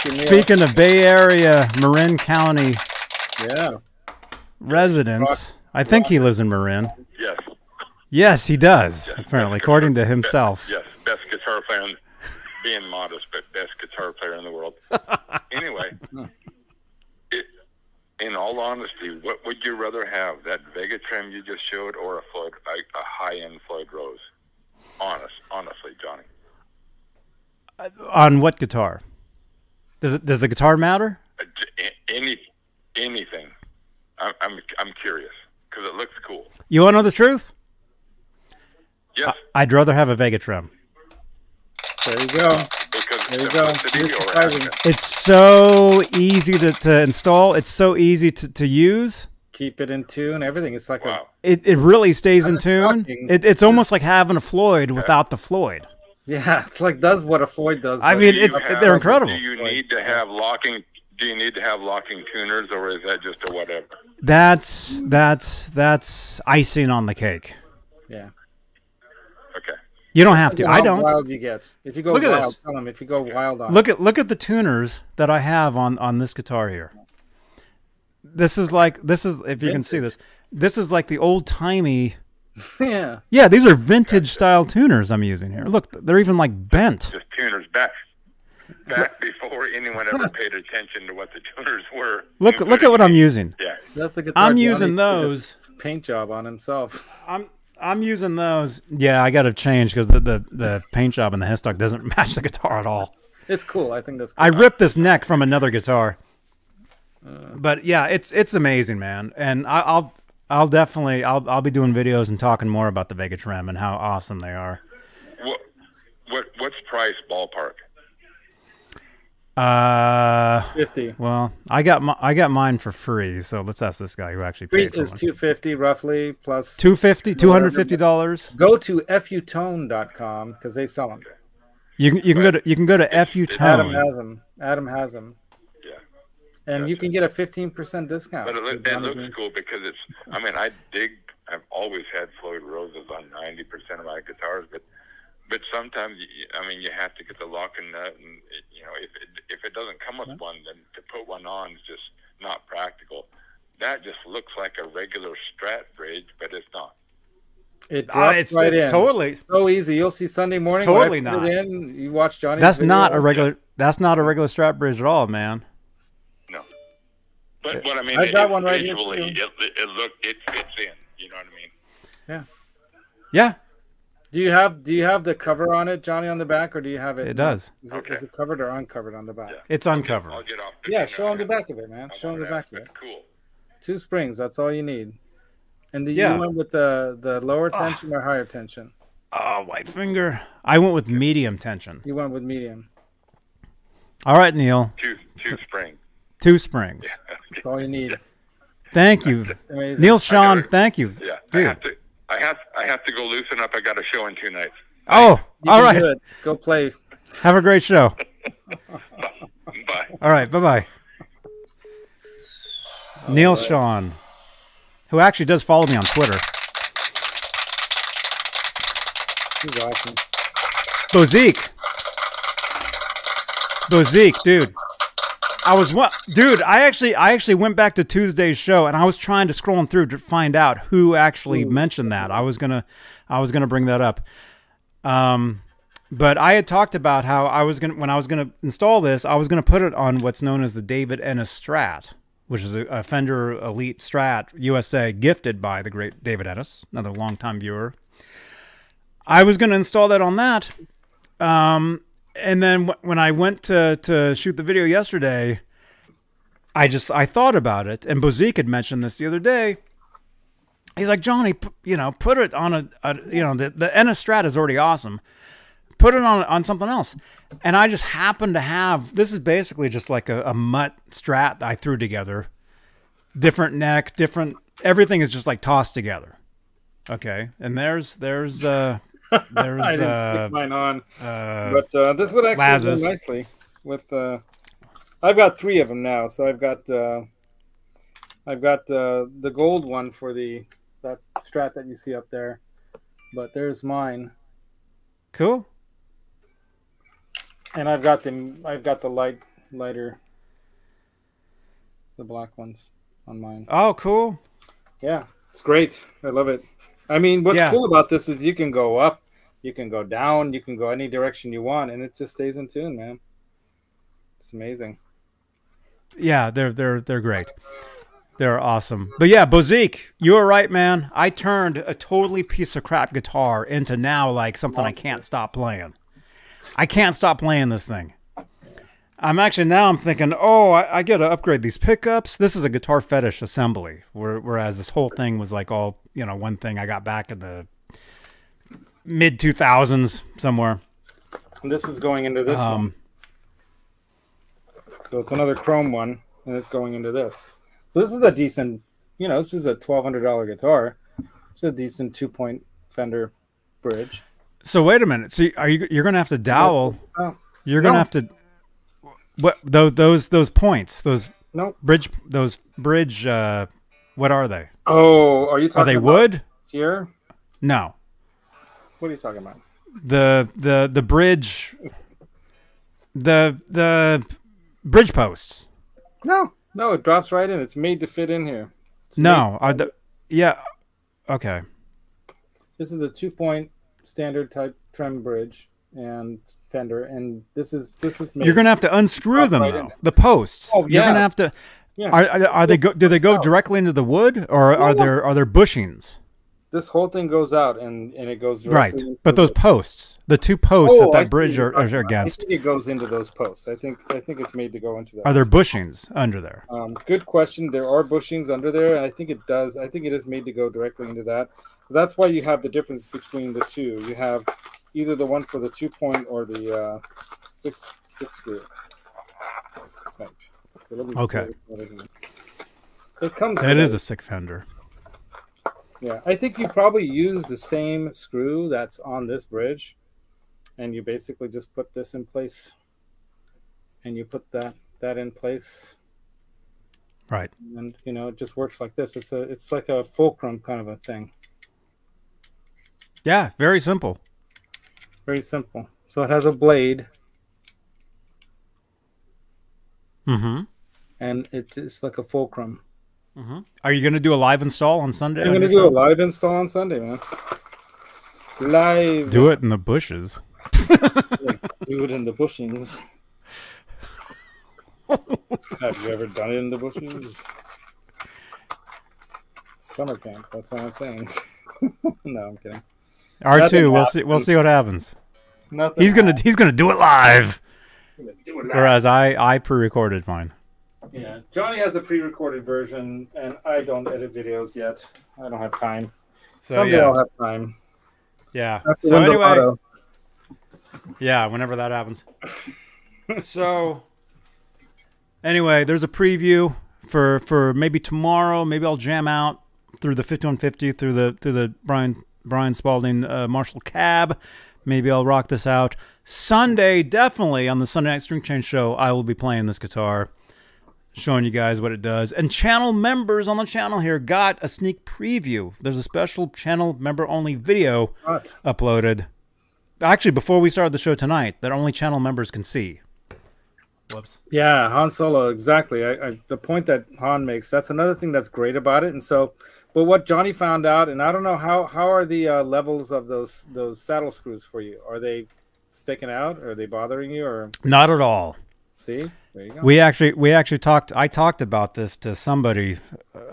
you, Speaking of Bay Area, Marin County yeah. residents, Rock, I think Rock. he lives in Marin. Yes. Yes, he does, yes, apparently, according guitar, to himself. Best, yes, best guitar player. Being modest, but best guitar player in the world. Anyway, it, in all honesty, what would you rather have, that Vega Trem you just showed or a Floyd, a, a high-end Floyd Rose? Honest, honestly, Johnny. Uh, on what guitar? Does it, does the guitar matter? Uh, any anything. I'm I'm, I'm curious because it looks cool. You want to know the truth? Yes. I, I'd rather have a Vega Trem. There you go. because there you go. It's, it's so easy to, to install. It's so easy to, to use. Keep it in tune. Everything. It's like wow. a, it, it really stays I'm in tune. It, it's almost like having a Floyd yeah. without the Floyd. Yeah, it's like does what a Floyd does. I mean, do it's have, they're incredible. Do you need to have locking? Do you need to have locking tuners, or is that just a whatever? That's that's that's icing on the cake. Yeah. Okay. You don't have to. Look at how I don't. Wild you get. If you go look wild, at this. Tell them if you go wild on. Look at look at the tuners that I have on on this guitar here. This is like this is if you vintage. Can see this. This is like the old timey. Yeah. Yeah, these are vintage style tuners I'm using here. Look, they're even like bent. Just tuners back, back before anyone ever paid attention to what the tuners were. Look, look at what I'm using. Yeah, that's the guitar. I'm using those. Paint job on himself. I'm I'm using those. Yeah, I got to change because the, the the paint job in the headstock doesn't match the guitar at all. It's cool. I think that's cool. I ripped this neck from another guitar. Uh, but yeah, it's it's amazing, man. And I, I'll. I'll definitely, I'll, I'll be doing videos and talking more about the Vega Trem and how awesome they are. What, what what's price ballpark? Uh, fifty. Well, I got my, I got mine for free, so let's ask this guy who actually paid for it. Is two fifty roughly plus two fifty, two hundred fifty dollars. Go to f u tone dot com because they sell them. You can you can go to you can go to f u tone. Adam has them. Adam has them. And gotcha. You can get a fifteen percent discount. But it, look, that looks cool because it's, I mean, I dig, I've always had Floyd Roses on ninety percent of my guitars, but but sometimes, you, I mean, you have to get the locking nut, and, it, you know, if it, if it doesn't come with yeah. one, then to put one on is just not practical. That just looks like a regular Strat bridge, but it's not. It drops uh, it's, right it's in. Totally it's so easy. You'll see Sunday morning. It's totally not. It in, you watch Johnny's that's video. Not a regular. That's not a regular Strat bridge at all, man. But what I mean, I got it, one right visually, here. It, it look, it fits in. You know what I mean? Yeah. Yeah. Do you have Do you have the cover on it, Johnny, on the back, or do you have it? It does. Is, okay. it, is it covered or uncovered on the back? Yeah. It's uncovered. I'll get off the yeah, show on the back of it, man. Show on the back of it. Cool. Two springs. That's all you need. And the, yeah. you went with the the lower tension oh. or higher tension? Oh, white finger. I went with medium tension. You went with medium. All right, Neil. Two two springs. Two springs. Yeah. That's all you need. Yeah. Thank you, amazing. Neil Sean. Gotta, thank you. Yeah, dude. I have to. I have. I have to go loosen up. I got a show in two nights. Oh, you all right. Go play. Have a great show. Bye. All right. Bye bye. All Neil right. Sean, who actually does follow me on Twitter. He's awesome. Bozique. Bozique, dude. I was what, dude. I actually, I actually went back to Tuesday's show, and I was trying to scroll through to find out who actually Ooh. mentioned that. I was gonna, I was gonna bring that up. Um, but I had talked about how I was gonna, when I was gonna install this, I was gonna put it on what's known as the David Ennis Strat, which is a, a Fender Elite Strat U S A, gifted by the great David Ennis, another longtime viewer. I was gonna install that on that. Um, And then when I went to, to shoot the video yesterday, I just, I thought about it. And Bozique had mentioned this the other day. He's like, Johnny, you know, put it on a, a you know, the, the Ennis Strat is already awesome. Put it on, on something else. And I just happened to have, this is basically just like a, a mutt Strat I threw together. Different neck, different, everything is just like tossed together. Okay. And there's, there's, uh. There's, I didn't uh, stick mine on, uh, but uh, this would actually Laz's. go nicely with. Uh, I've got three of them now, so I've got uh, I've got uh, the gold one for the that Strat that you see up there, but there's mine. Cool. And I've got the I've got the light lighter, the black ones on mine. Oh, cool. Yeah, it's great. I love it. I mean, what's yeah. cool about this is you can go up, you can go down, you can go any direction you want, and it just stays in tune, man. It's amazing. Yeah, they're they're they're great. They're awesome. But yeah, Bozique, you were right, man. I turned a totally piece of crap guitar into now like something I can't stop playing. I can't stop playing this thing. I'm actually now I'm thinking, oh, I, I got to upgrade these pickups. This is a guitar fetish assembly, where, whereas this whole thing was like all, you know, one thing I got back in the mid two thousands somewhere. And this is going into this um, one. So it's another chrome one, and it's going into this. So this is a decent, you know, this is a twelve hundred dollar guitar. It's a decent two-point Fender bridge. So wait a minute. So are you? You're going to have to dowel. No. You're going to no. have to. What those those those points? Those nope. bridge. Those bridge. Uh, what are they? Oh, are you talking? Are they about wood? Here. No. What are you talking about? The the the bridge. The the bridge posts. No, no, it drops right in. It's made to fit in here. It's no, are the yeah, okay. This is a two-point standard type trim bridge and Fender, and this is this is. Made. You're gonna have to unscrew them right though. The posts. Oh, yeah. You're gonna have to. Yeah. Are are, are they go? Do they go out. directly into the wood, or no, are no. there are there bushings? This whole thing goes out, and and it goes directly right. But those posts, the two posts oh, that that I bridge are, are against. I think it goes into those posts. I think I think it's made to go into that. Are there bushings under there? Um, good question. There are bushings under there, and I think it does. I think it is made to go directly into that. That's why you have the difference between the two. You have either the one for the two point or the uh, six six screw type. So let me okay. It comes. It is a sick Fender. Yeah, I think you probably use the same screw that's on this bridge, and you basically just put this in place, and you put that that in place. Right. And you know, it just works like this. It's a it's like a fulcrum kind of a thing. Yeah, very simple. Very simple. So it has a blade. Mm-hmm. And it's it's like a fulcrum. Mm-hmm. Are you going to do a live install on Sunday? I'm going to do show? a live install on Sunday, man. Live. Do it in the bushes. Do it in the bushings. Have you ever done it in the bushes? Summer camp. That's all I'm saying. No, I'm kidding. R two, we'll see. We'll see what happens. Nothing he's gonna. Happens. He's gonna do it live. Do it live. Whereas I, I pre-recorded mine. Yeah, Johnny has a pre-recorded version, and I don't edit videos yet. I don't have time. So, Someday yeah. I'll have time. Yeah. After so anyway. Auto. Yeah, whenever that happens. So anyway, there's a preview for for maybe tomorrow. Maybe I'll jam out through the fifty-one fifty, through the through the Brian. Brian Spalding uh, Marshall Cab. Maybe I'll rock this out. Sunday, definitely, on the Sunday Night String Change Show, I will be playing this guitar, showing you guys what it does. And channel members on the channel here got a sneak preview. There's a special channel member-only video what? uploaded. Actually, before we started the show tonight, that only channel members can see. Whoops. Yeah, Han Solo, exactly. I, I, the point that Han makes, that's another thing that's great about it. And so... But what Johnny found out, and I don't know how how are the uh, levels of those those saddle screws for you? Are they sticking out? Are they bothering you? Or not at all. See, there you go. We actually we actually talked. I talked about this to somebody.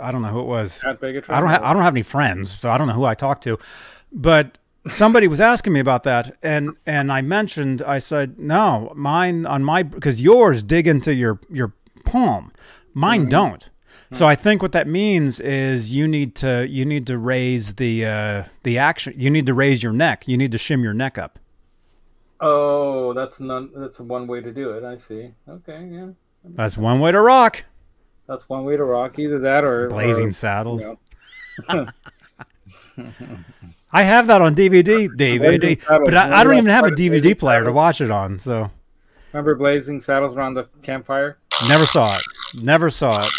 I don't know who it was. At Vega Trem, I don't have I don't have any friends, so I don't know who I talked to. But somebody was asking me about that, and and I mentioned. I said no, mine on my because yours dig into your your palm, mine mm-hmm. don't. So I think what that means is you need to you need to raise the uh, the action. You need to raise your neck. You need to shim your neck up. Oh, that's none. That's one way to do it. I see. Okay, yeah. That's one way to rock. That's one way to rock. Either that or Blazing or, Saddles. You know. I have that on D V D, D V D, but I, I don't even have a D V D player to watch it on. So remember Blazing Saddles around the campfire? Never saw it. Never saw it.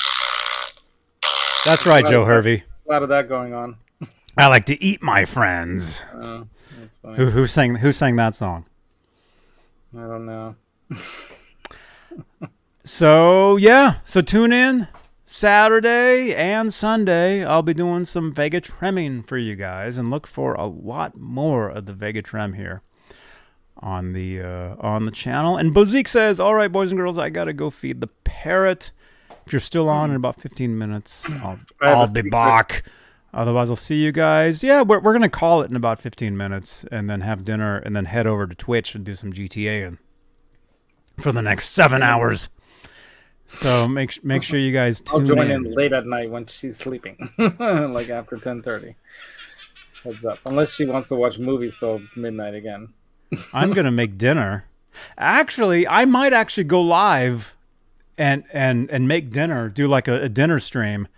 That's right, Joe Hervey. A lot of that going on. I like to eat my friends. Oh, that's funny. Who, who sang? Who sang that song? I don't know. So yeah, so tune in Saturday and Sunday. I'll be doing some Vega Tremming for you guys, and look for a lot more of the Vega Trem here on the uh, on the channel. And Bozique says, "All right, boys and girls, I gotta go feed the parrot." If you're still on in about fifteen minutes, I'll, I'll be back. Otherwise, I'll see you guys. Yeah, we're, we're going to call it in about fifteen minutes and then have dinner and then head over to Twitch and do some G T A and for the next seven hours. So make make sure you guys tune I'll join in. in late at night when she's sleeping, like after ten thirty. Heads up. Unless she wants to watch movies till midnight again. I'm going to make dinner. Actually, I might actually go live and and and make dinner, do like a, a dinner stream,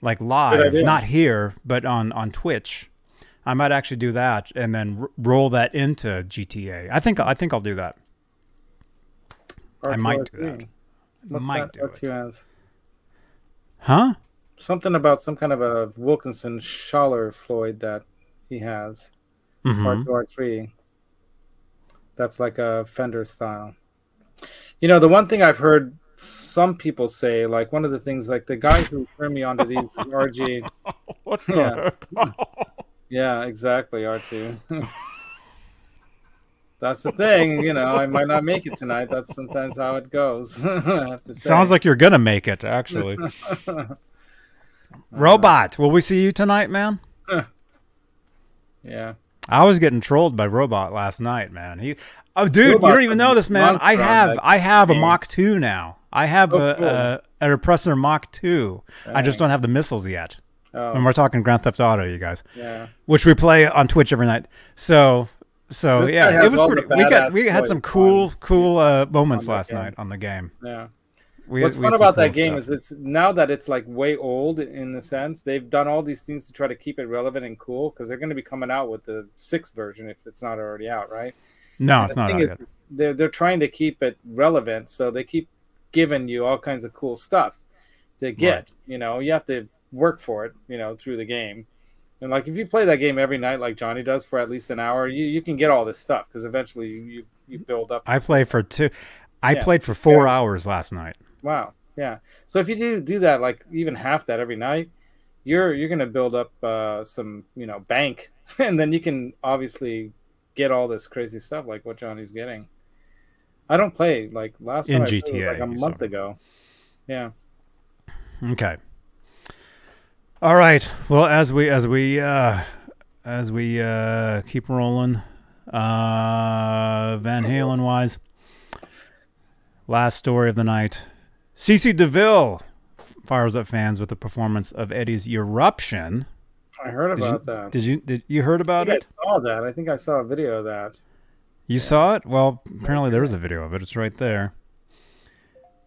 like live, not here, but on on Twitch. I might actually do that and then r roll that into G T A. I think I think I'll do that. That's I might do that. What's might that, do it. You as? Huh? Something about some kind of a Wilkinson Schaller Floyd that he has. Mm-hmm. R two R three. That's like a Fender style. You know, the one thing I've heard some people say, like one of the things, like the guy who turned me onto these R G. What the yeah. Yeah, exactly, R two. That's the thing, you know, I might not make it tonight. That's sometimes how it goes. I have to say. Sounds like you're going to make it, actually. Robot, will we see you tonight, man? Yeah. I was getting trolled by Robot last night, man. He, oh, dude, Robot, you don't even know this, man. I have, I have a Mach two now. I have oh, a, cool. a, a repressor Mach two. Dang. I just don't have the missiles yet. Oh. And we're talking Grand Theft Auto, you guys. Yeah. Which we play on Twitch every night. So, so this yeah, it was pretty. We got, we had some cool, on, cool uh, moments last game. night on the game. Yeah. We, What's we fun about cool that game stuff. is it's now that it's like way old in the sense they've done all these things to try to keep it relevant and cool because they're going to be coming out with the sixth version if it's not already out, right? No, and it's not out yet. They're, they're trying to keep it relevant, so they keep giving you all kinds of cool stuff to get. Right. You know, you have to work for it, you know, through the game. And like if you play that game every night like Johnny does for at least an hour, you, you can get all this stuff because eventually you, you, you build up. I play for two. I yeah. played for four yeah. hours last night. Wow. Yeah. So if you do do that, like even half that every night, you're you're gonna build up uh, some you know bank, and then you can obviously get all this crazy stuff like what Johnny's getting. I don't play like last in time G T A I played, like a month sorry. ago. Yeah. Okay. All right. Well, as we as we uh, as we uh, keep rolling, uh, Van Halen wise, last story of the night. CeCe DeVille fires up fans with the performance of Eddie's Eruption. I heard about that. Did you did you heard about it? I saw that. I think I saw a video of that. You saw it? Well, apparently there is a video of it. It's right there.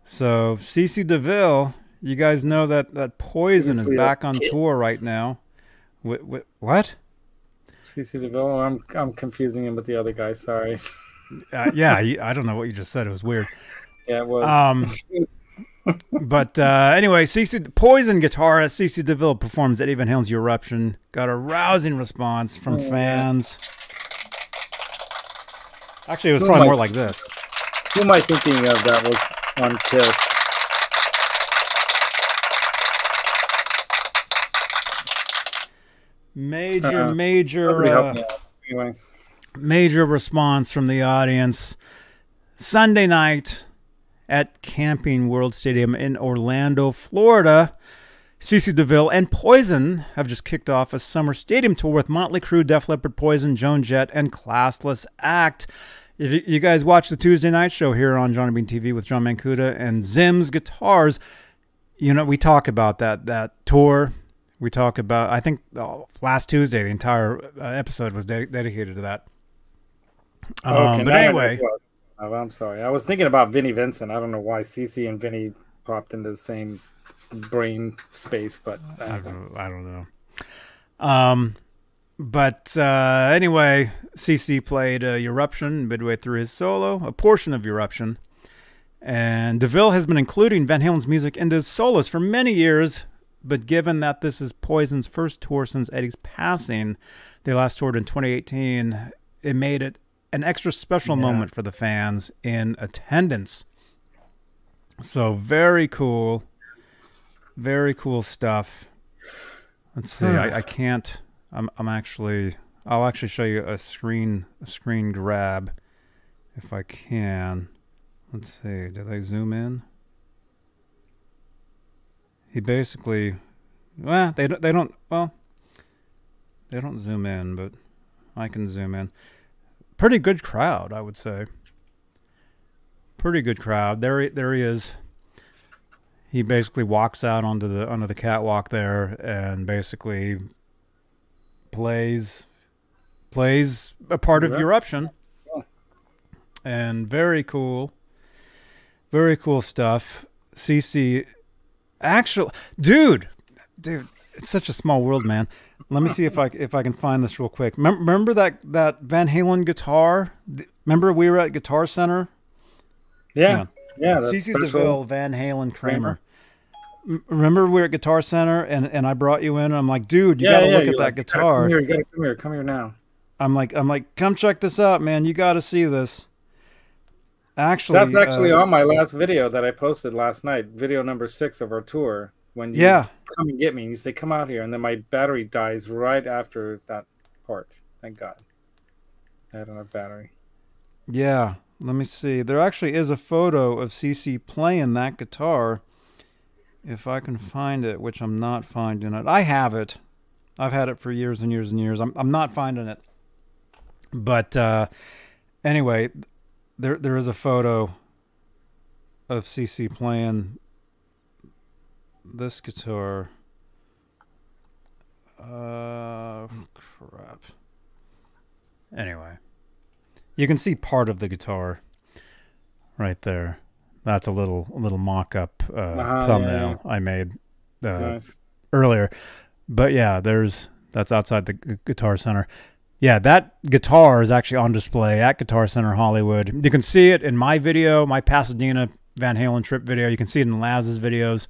So CeCe DeVille, you guys know that that Poison is back on tour right now. What? What? CeCe DeVille. I'm I'm confusing him with the other guy. Sorry. uh, yeah, I don't know what you just said. It was weird. Yeah, it was. Um, but uh, anyway, CeCe, Poison guitarist CeCe DeVille performs Eddie Van Halen's Eruption. Got a rousing response from yeah. fans. Actually, it was who probably I, more like this. Who am I thinking of that was on Kiss? Major, uh, major... Uh, help me out. Anyway. Major response from the audience. Sunday night... at Camping World Stadium in Orlando, Florida, CeCe DeVille and Poison have just kicked off a summer stadium tour with Motley Crue, Def Leppard, Poison, Joan Jett, and Classless Act. If you guys watch the Tuesday night show here on Johnny Beane T V with John Mancuda and Zim's Guitars, you know, we talk about that that tour. We talk about, I think oh, last Tuesday, the entire episode was de dedicated to that. Um, okay, but anyway... Oh, I'm sorry. I was thinking about Vinnie Vincent. I don't know why CeCe and Vinnie popped into the same brain space, but I don't know. I don't know. Um, but uh, anyway, CeCe played uh, Eruption midway through his solo, a portion of Eruption. And DeVille has been including Van Halen's music into his solos for many years, but given that this is Poison's first tour since Eddie's passing, they last toured in twenty eighteen, it made it an extra special yeah. moment for the fans in attendance. So very cool, very cool stuff. Let's see. I, I can't. I'm. I'm actually. I'll actually show you a screen. A screen grab, if I can. Let's see. Did I zoom in? He basically. Well, they don't. They don't. Well, they don't zoom in, but I can zoom in. Pretty good crowd, I would say. Pretty good crowd. There, he, there he is. He basically walks out onto the onto the catwalk there, and basically plays plays a part of Eruption. Yeah. and very cool, very cool stuff. C C, actual dude, dude, it's such a small world, man. Let me see if I if I can find this real quick. Mem remember that that Van Halen guitar? Remember we were at Guitar Center? Yeah, yeah. yeah C C DeVille, Van Halen, Kramer. Kramer. Remember we were at Guitar Center and and I brought you in. And I'm like, dude, you yeah, gotta yeah, look at that like, guitar. Come here, you gotta come here, come here now. I'm like, I'm like, come check this out, man. You gotta see this. Actually, that's actually uh, on my last video that I posted last night, video number six of our tour. When you yeah. come and get me, and you say, come out here. And then my battery dies right after that part. Thank God. I don't have battery. Yeah. Let me see. There actually is a photo of C C playing that guitar. If I can find it, which I'm not finding it. I have it. I've had it for years and years and years. I'm, I'm not finding it. But uh, anyway, there there is a photo of C C playing this guitar. Uh, crap. Anyway, you can see part of the guitar right there. That's a little a little mock-up uh, wow, thumbnail yeah. I made uh, nice. earlier. But yeah, there's that's outside the G Guitar Center. Yeah, that guitar is actually on display at Guitar Center Hollywood. You can see it in my video, my Pasadena Van Halen trip video. You can see it in Laz's videos.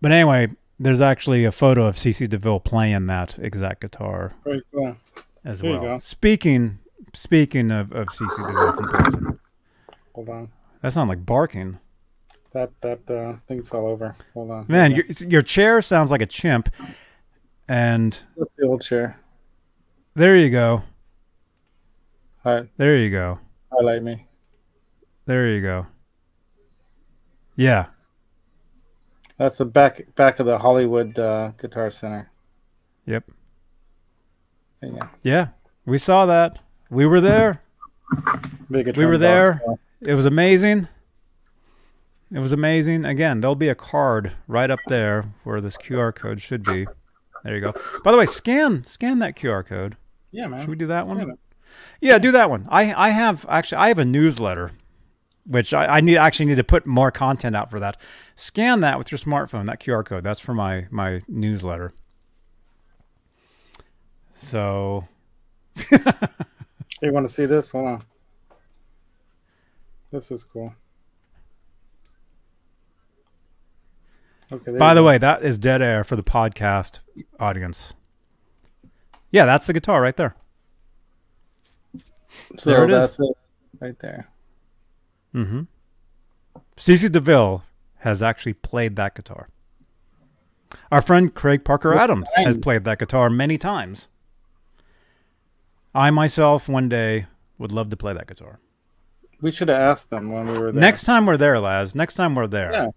But anyway, there's actually a photo of C C DeVille playing that exacct guitar Very cool. as there well. Speaking speaking of, of C C DeVille from Poison. Hold on. That sounds like barking. That that uh, thing fell over. Hold on. Man, yeah. your, your chair sounds like a chimp. And that's the old chair. There you go. All right. There you go. Highlight me. There you go. Yeah. That's the back back of the Hollywood uh, Guitar Center. Yep. Yeah. Yeah, we saw that. We were there. Big we were there. Dogs, it was amazing. It was amazing. Again, there'll be a card right up there where this Q R code should be. There you go. By the way, scan scan that Q R code. Yeah, man. Should we do that scan one? It. Yeah, do that one. I I have actually I have a newsletter. Which I, I need actually need to put more content out for that. Scan that with your smartphone, that Q R code. That's for my my newsletter. So, you want to see this? Hold on. This is cool. Okay. By the way, that is dead air for the podcast audience. Yeah, that's the guitar right there. So there it is, it right there. Mm-hmm. C C DeVille has actually played that guitar. Our friend Craig Parker what Adams time? has played that guitar many times. I myself one day would love to play that guitar. We should have asked them when we were there. Next time we're there, Laz. Next time we're there. Yeah,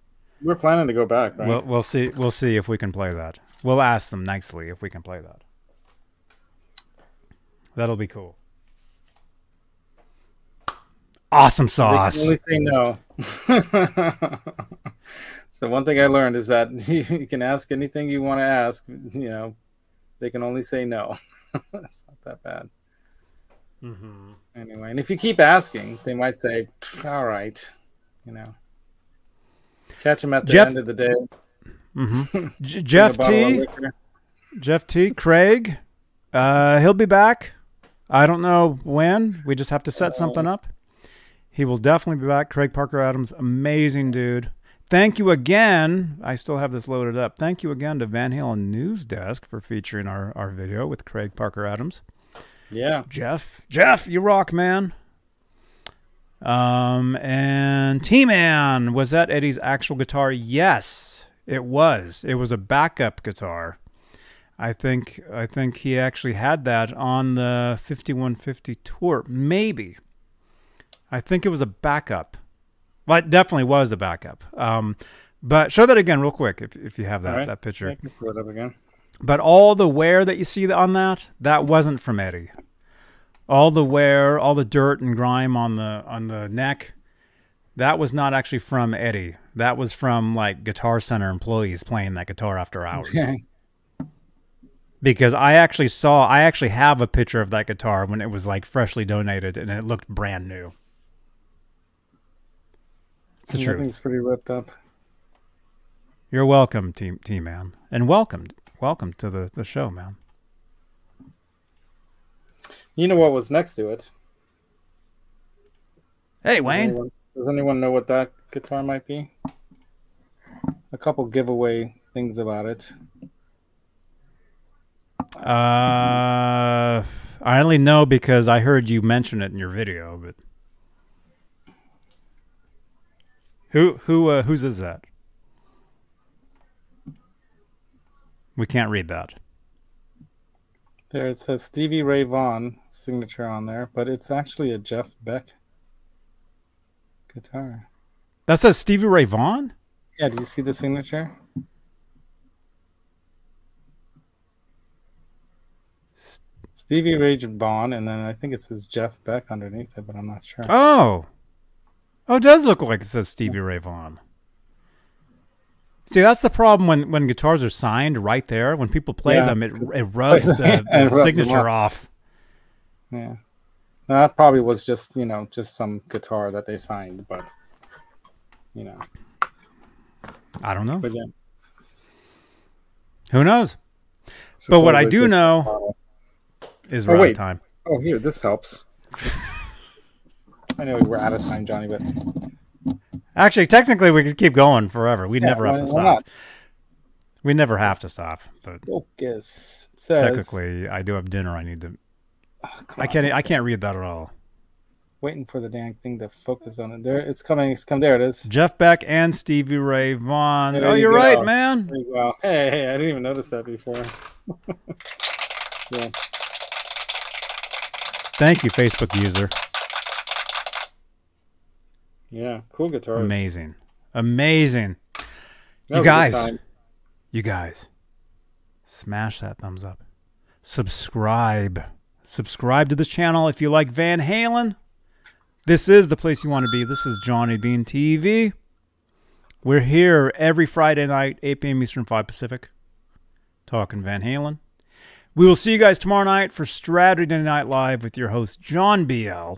we're planning to go back. Right? We'll, we'll see. We'll see if we can play that. We'll ask them nicely if we can play that. That'll be cool. Awesome sauce. They can only say no. So one thing I learned is that you can ask anything you want to ask. You know, they can only say no. It's not that bad. Mm-hmm. Anyway, and if you keep asking, they might say, "All right," you know. Catch them at the Jeff, end of the day. Mm-hmm. Jeff T. Jeff T. Craig. Uh, he'll be back. I don't know when. We just have to set uh, something up. He will definitely be back. Craig Parker Adams, amazing dude. Thank you again. I still have this loaded up. Thank you again to Van Halen News Desk for featuring our, our video with Craig Parker Adams. Yeah. Jeff. Jeff, you rock, man. Um, and T-Man, was that Eddie's actual guitar? Yes, it was. It was a backup guitar. I think, I think he actually had that on the fifty-one fifty tour. Maybe. I think it was a backup. Well, it definitely was a backup. Um, but show that again real quick if, if you have that, right. that picture. I can pull it up again. But all the wear that you see on that, that wasn't from Eddie. All the wear, all the dirt and grime on the on the neck, that was not actually from Eddie. That was from like Guitar Center employees playing that guitar after hours. Okay. Because I actually saw, I actually have a picture of that guitar when it was like freshly donated and it looked brand new. It's the truth. Everything's pretty ripped up. You're welcome, T-Man, T and welcome, welcome to the, the show, man. You know what was next to it? Hey, Wayne. Does anyone, does anyone know what that guitar might be? A couple giveaway things about it. Uh, I only know because I heard you mention it in your video. But who who uh, whose is that? We can't read that. There it says Stevie Ray Vaughan signature on there, but it's actually a Jeff Beck guitar. That says Stevie Ray Vaughan? Yeah, do you see the signature? St Stevie Ray Vaughan, and then I think it says Jeff Beck underneath it, but I'm not sure. Oh. Oh, it does look like it says Stevie Ray Vaughan. See, that's the problem when, when guitars are signed right there. When people play yeah, them, it it rubs the, the rubs signature off. Yeah. No, that probably was just, you know, just some guitar that they signed, but, you know. I don't know. But yeah. Who knows? So but what I do know is we're oh, out of time. Oh, here, this helps. I know we're out of time, Johnny, but... Actually, technically, we could keep going forever. We'd yeah, never have to stop. Not? We never have to stop. But focus. It says, technically, I do have dinner. I need to. Oh, I can't. On. I can't read that at all. Waiting for the dang thing to focus on it. There, it's coming. It's come. There it is. Jeff Beck and Stevie Ray Vaughan. Hey, oh, you're you right, man. There you go. Hey, hey, I didn't even notice that before. Yeah. Thank you, Facebook user. Yeah, cool guitars. Amazing. Amazing. You guys, you guys, smash that thumbs up. Subscribe. Subscribe to the channel if you like Van Halen. This is the place you want to be. This is Johnny Beane T V. We're here every Friday night, eight P M Eastern, five Pacific, talking Van Halen. We will see you guys tomorrow night for Saturday Night Live with your host, John B L.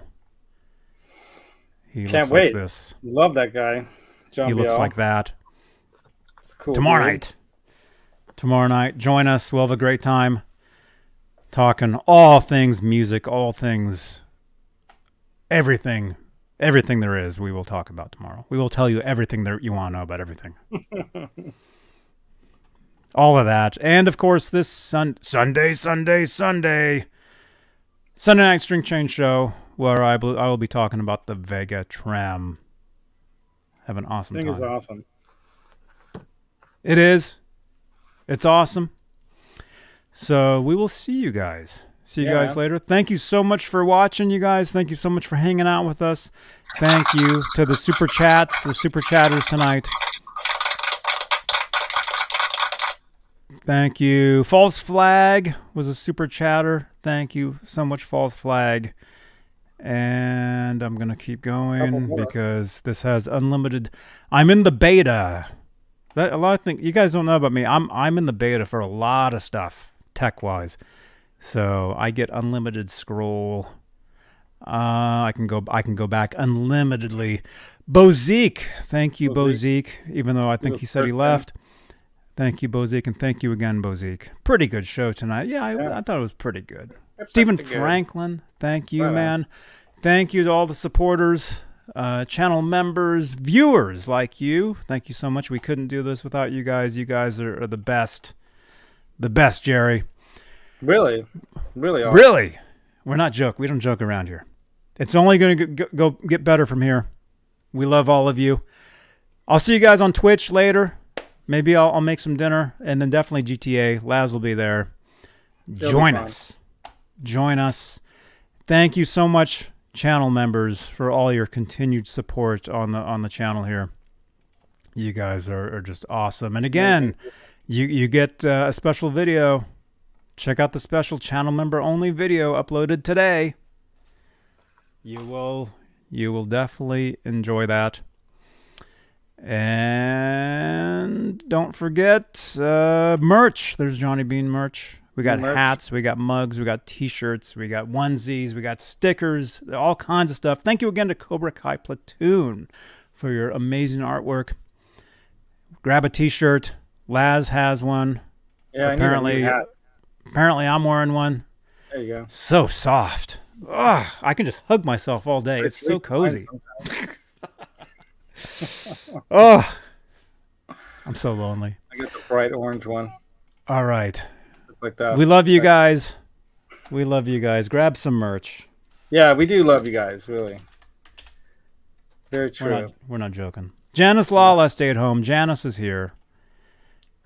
He Can't wait. Like this. Love that guy. John he Biel. Looks like that. It's cool. Tomorrow dude. night. Tomorrow night. Join us. We'll have a great time talking all things music, all things, everything, everything there is we will talk about tomorrow. We will tell you everything that you want to know about everything. All of that. And, of course, this sun Sunday, Sunday, Sunday, Sunday Night String Change Show. Where I, I will be talking about the Vega Trem. Have an awesome time. Thing is awesome. It is. It's awesome. So we will see you guys. See you yeah. guys later. Thank you so much for watching, you guys. Thank you so much for hanging out with us. Thank you to the super chats, the super chatters tonight. Thank you. False Flag was a super chatter. Thank you so much, False Flag. And I'm going to keep going because this has unlimited. I'm in the beta. That, a lot of things you guys don't know about me. I'm I'm in the beta for a lot of stuff tech-wise. So, I get unlimited scroll. Uh I can go I can go back unlimitedly. Bozique, thank you Bozique, even though I think he said he left. Thank you Bozique and thank you again Bozique. Pretty good show tonight. Yeah, I, yeah. I thought it was pretty good. Stephen Franklin, thank you, right man. On. Thank you to all the supporters, uh, channel members, viewers like you. Thank you so much. We couldn't do this without you guys. You guys are, are the best. The best, Jerry. Really? Really are. Really. We're not joke. We don't joke around here. It's only going to go, go get better from here. We love all of you. I'll see you guys on Twitch later. Maybe I'll, I'll make some dinner. And then definitely G T A. Laz will be there. It'll Join be us. Join us. Thank you so much, channel members, for all your continued support on the on the channel here. You guys are, are just awesome. And again, you you get uh, a special video. Check out the special channel member only video uploaded today. You will you will definitely enjoy that. And don't forget uh, merch. There's Johnny Beane merch. We got merch. hats, we got mugs, we got t-shirts, we got onesies, we got stickers, all kinds of stuff. Thank you again to Cobra Kai Platoon for your amazing artwork. Grab a t-shirt. Laz has one. Yeah, apparently, I need a new hat. Apparently I'm wearing one. There you go. So soft. Ugh, I can just hug myself all day. It's, it's so cozy. Oh, I'm so lonely. I got the bright orange one. All right. Like that. We love you guys. We love you guys. Grab some merch. Yeah, we do love you guys, really. Very true. We're not, we're not joking. Janice Lala stayed home. Janice is here.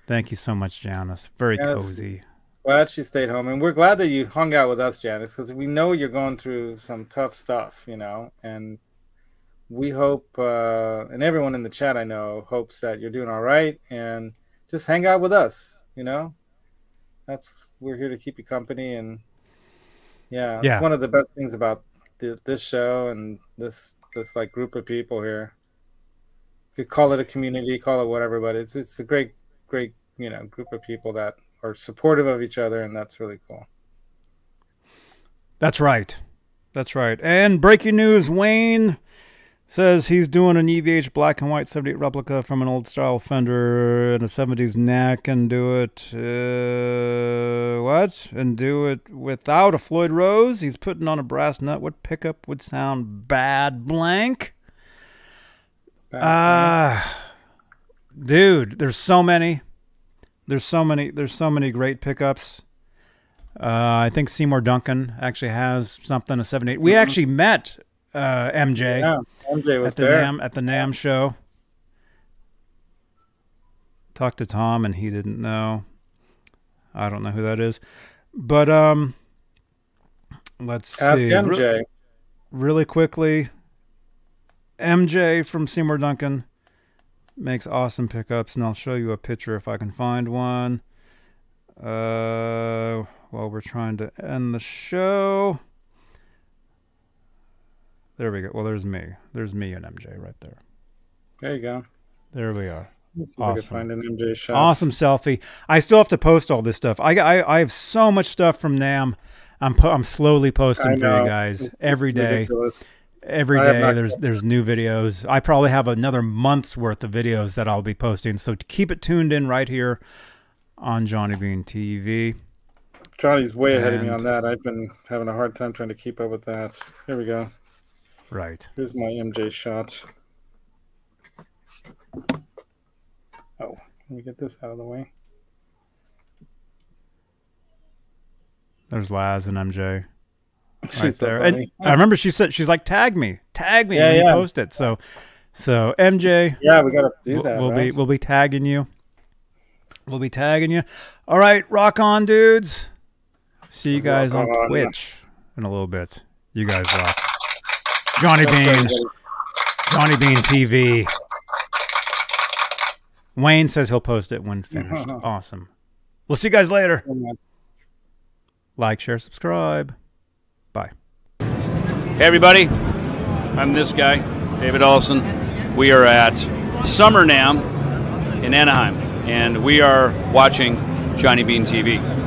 Thank you so much, Janice. Very Janice, cozy. Glad she stayed home. And we're glad that you hung out with us, Janice, because we know you're going through some tough stuff, you know. And we hope, uh, and everyone in the chat I know, hopes that you're doing all right. And just hang out with us, you know. That's, we're here to keep you company. And yeah, it's yeah. one of the best things about the, this show and this this like group of people here. You could call it a community, call it whatever, but it's it's a great great you know group of people that are supportive of each other, and that's really cool. That's right, that's right. And breaking news: Wayne says he's doing an E V H black and white seventy-eight replica from an old style Fender and a seventies neck, and do it uh, what? And do it without a Floyd Rose. He's putting on a brass nut. What pickup would sound bad blank? Ah, uh, dude, there's so many. There's so many. There's so many great pickups. Uh, I think Seymour Duncan actually has something a seventy-eight. We mm-hmm. actually met. Uh, M J, yeah, M J was at the there. NAMM, at the NAMM show. Talked to Tom and he didn't know. I don't know who that is, but um, let's Ask see. M J. Re really quickly. M J from Seymour Duncan makes awesome pickups, and I'll show you a picture if I can find one. Uh, while we're trying to end the show. There we go. Well, there's me. There's me and M J right there. There you go. There we are. Let's see if we can find an M J shot. Awesome selfie. I still have to post all this stuff. I I, I have so much stuff from NAMM. I'm I'm slowly posting for you guys every day. Every day there's there's new videos. I probably have another month's worth of videos that I'll be posting. So keep it tuned in right here on Johnny Beane T V. Johnny's way ahead of me on that. I've been having a hard time trying to keep up with that. Here we go. Right. Here's my M J shot. Oh, let me get this out of the way. There's Laz and M J. She's right so there. And I remember she said, she's like, tag me, tag me, yeah, and yeah. you post it. So, so M J. Yeah, we got to do that. We'll right? be, we'll be tagging you. We'll be tagging you. All right. Rock on, dudes. See you guys rock on, on Twitch in a little bit. You guys rock. Johnny Beane, Johnny Beane T V. Wayne says he'll post it when finished. Uh-huh. Awesome. We'll see you guys later. Like, share, subscribe. Bye. Hey, everybody. I'm this guy, David Olson. We are at Summer NAMM in Anaheim, and we are watching Johnny Beane T V.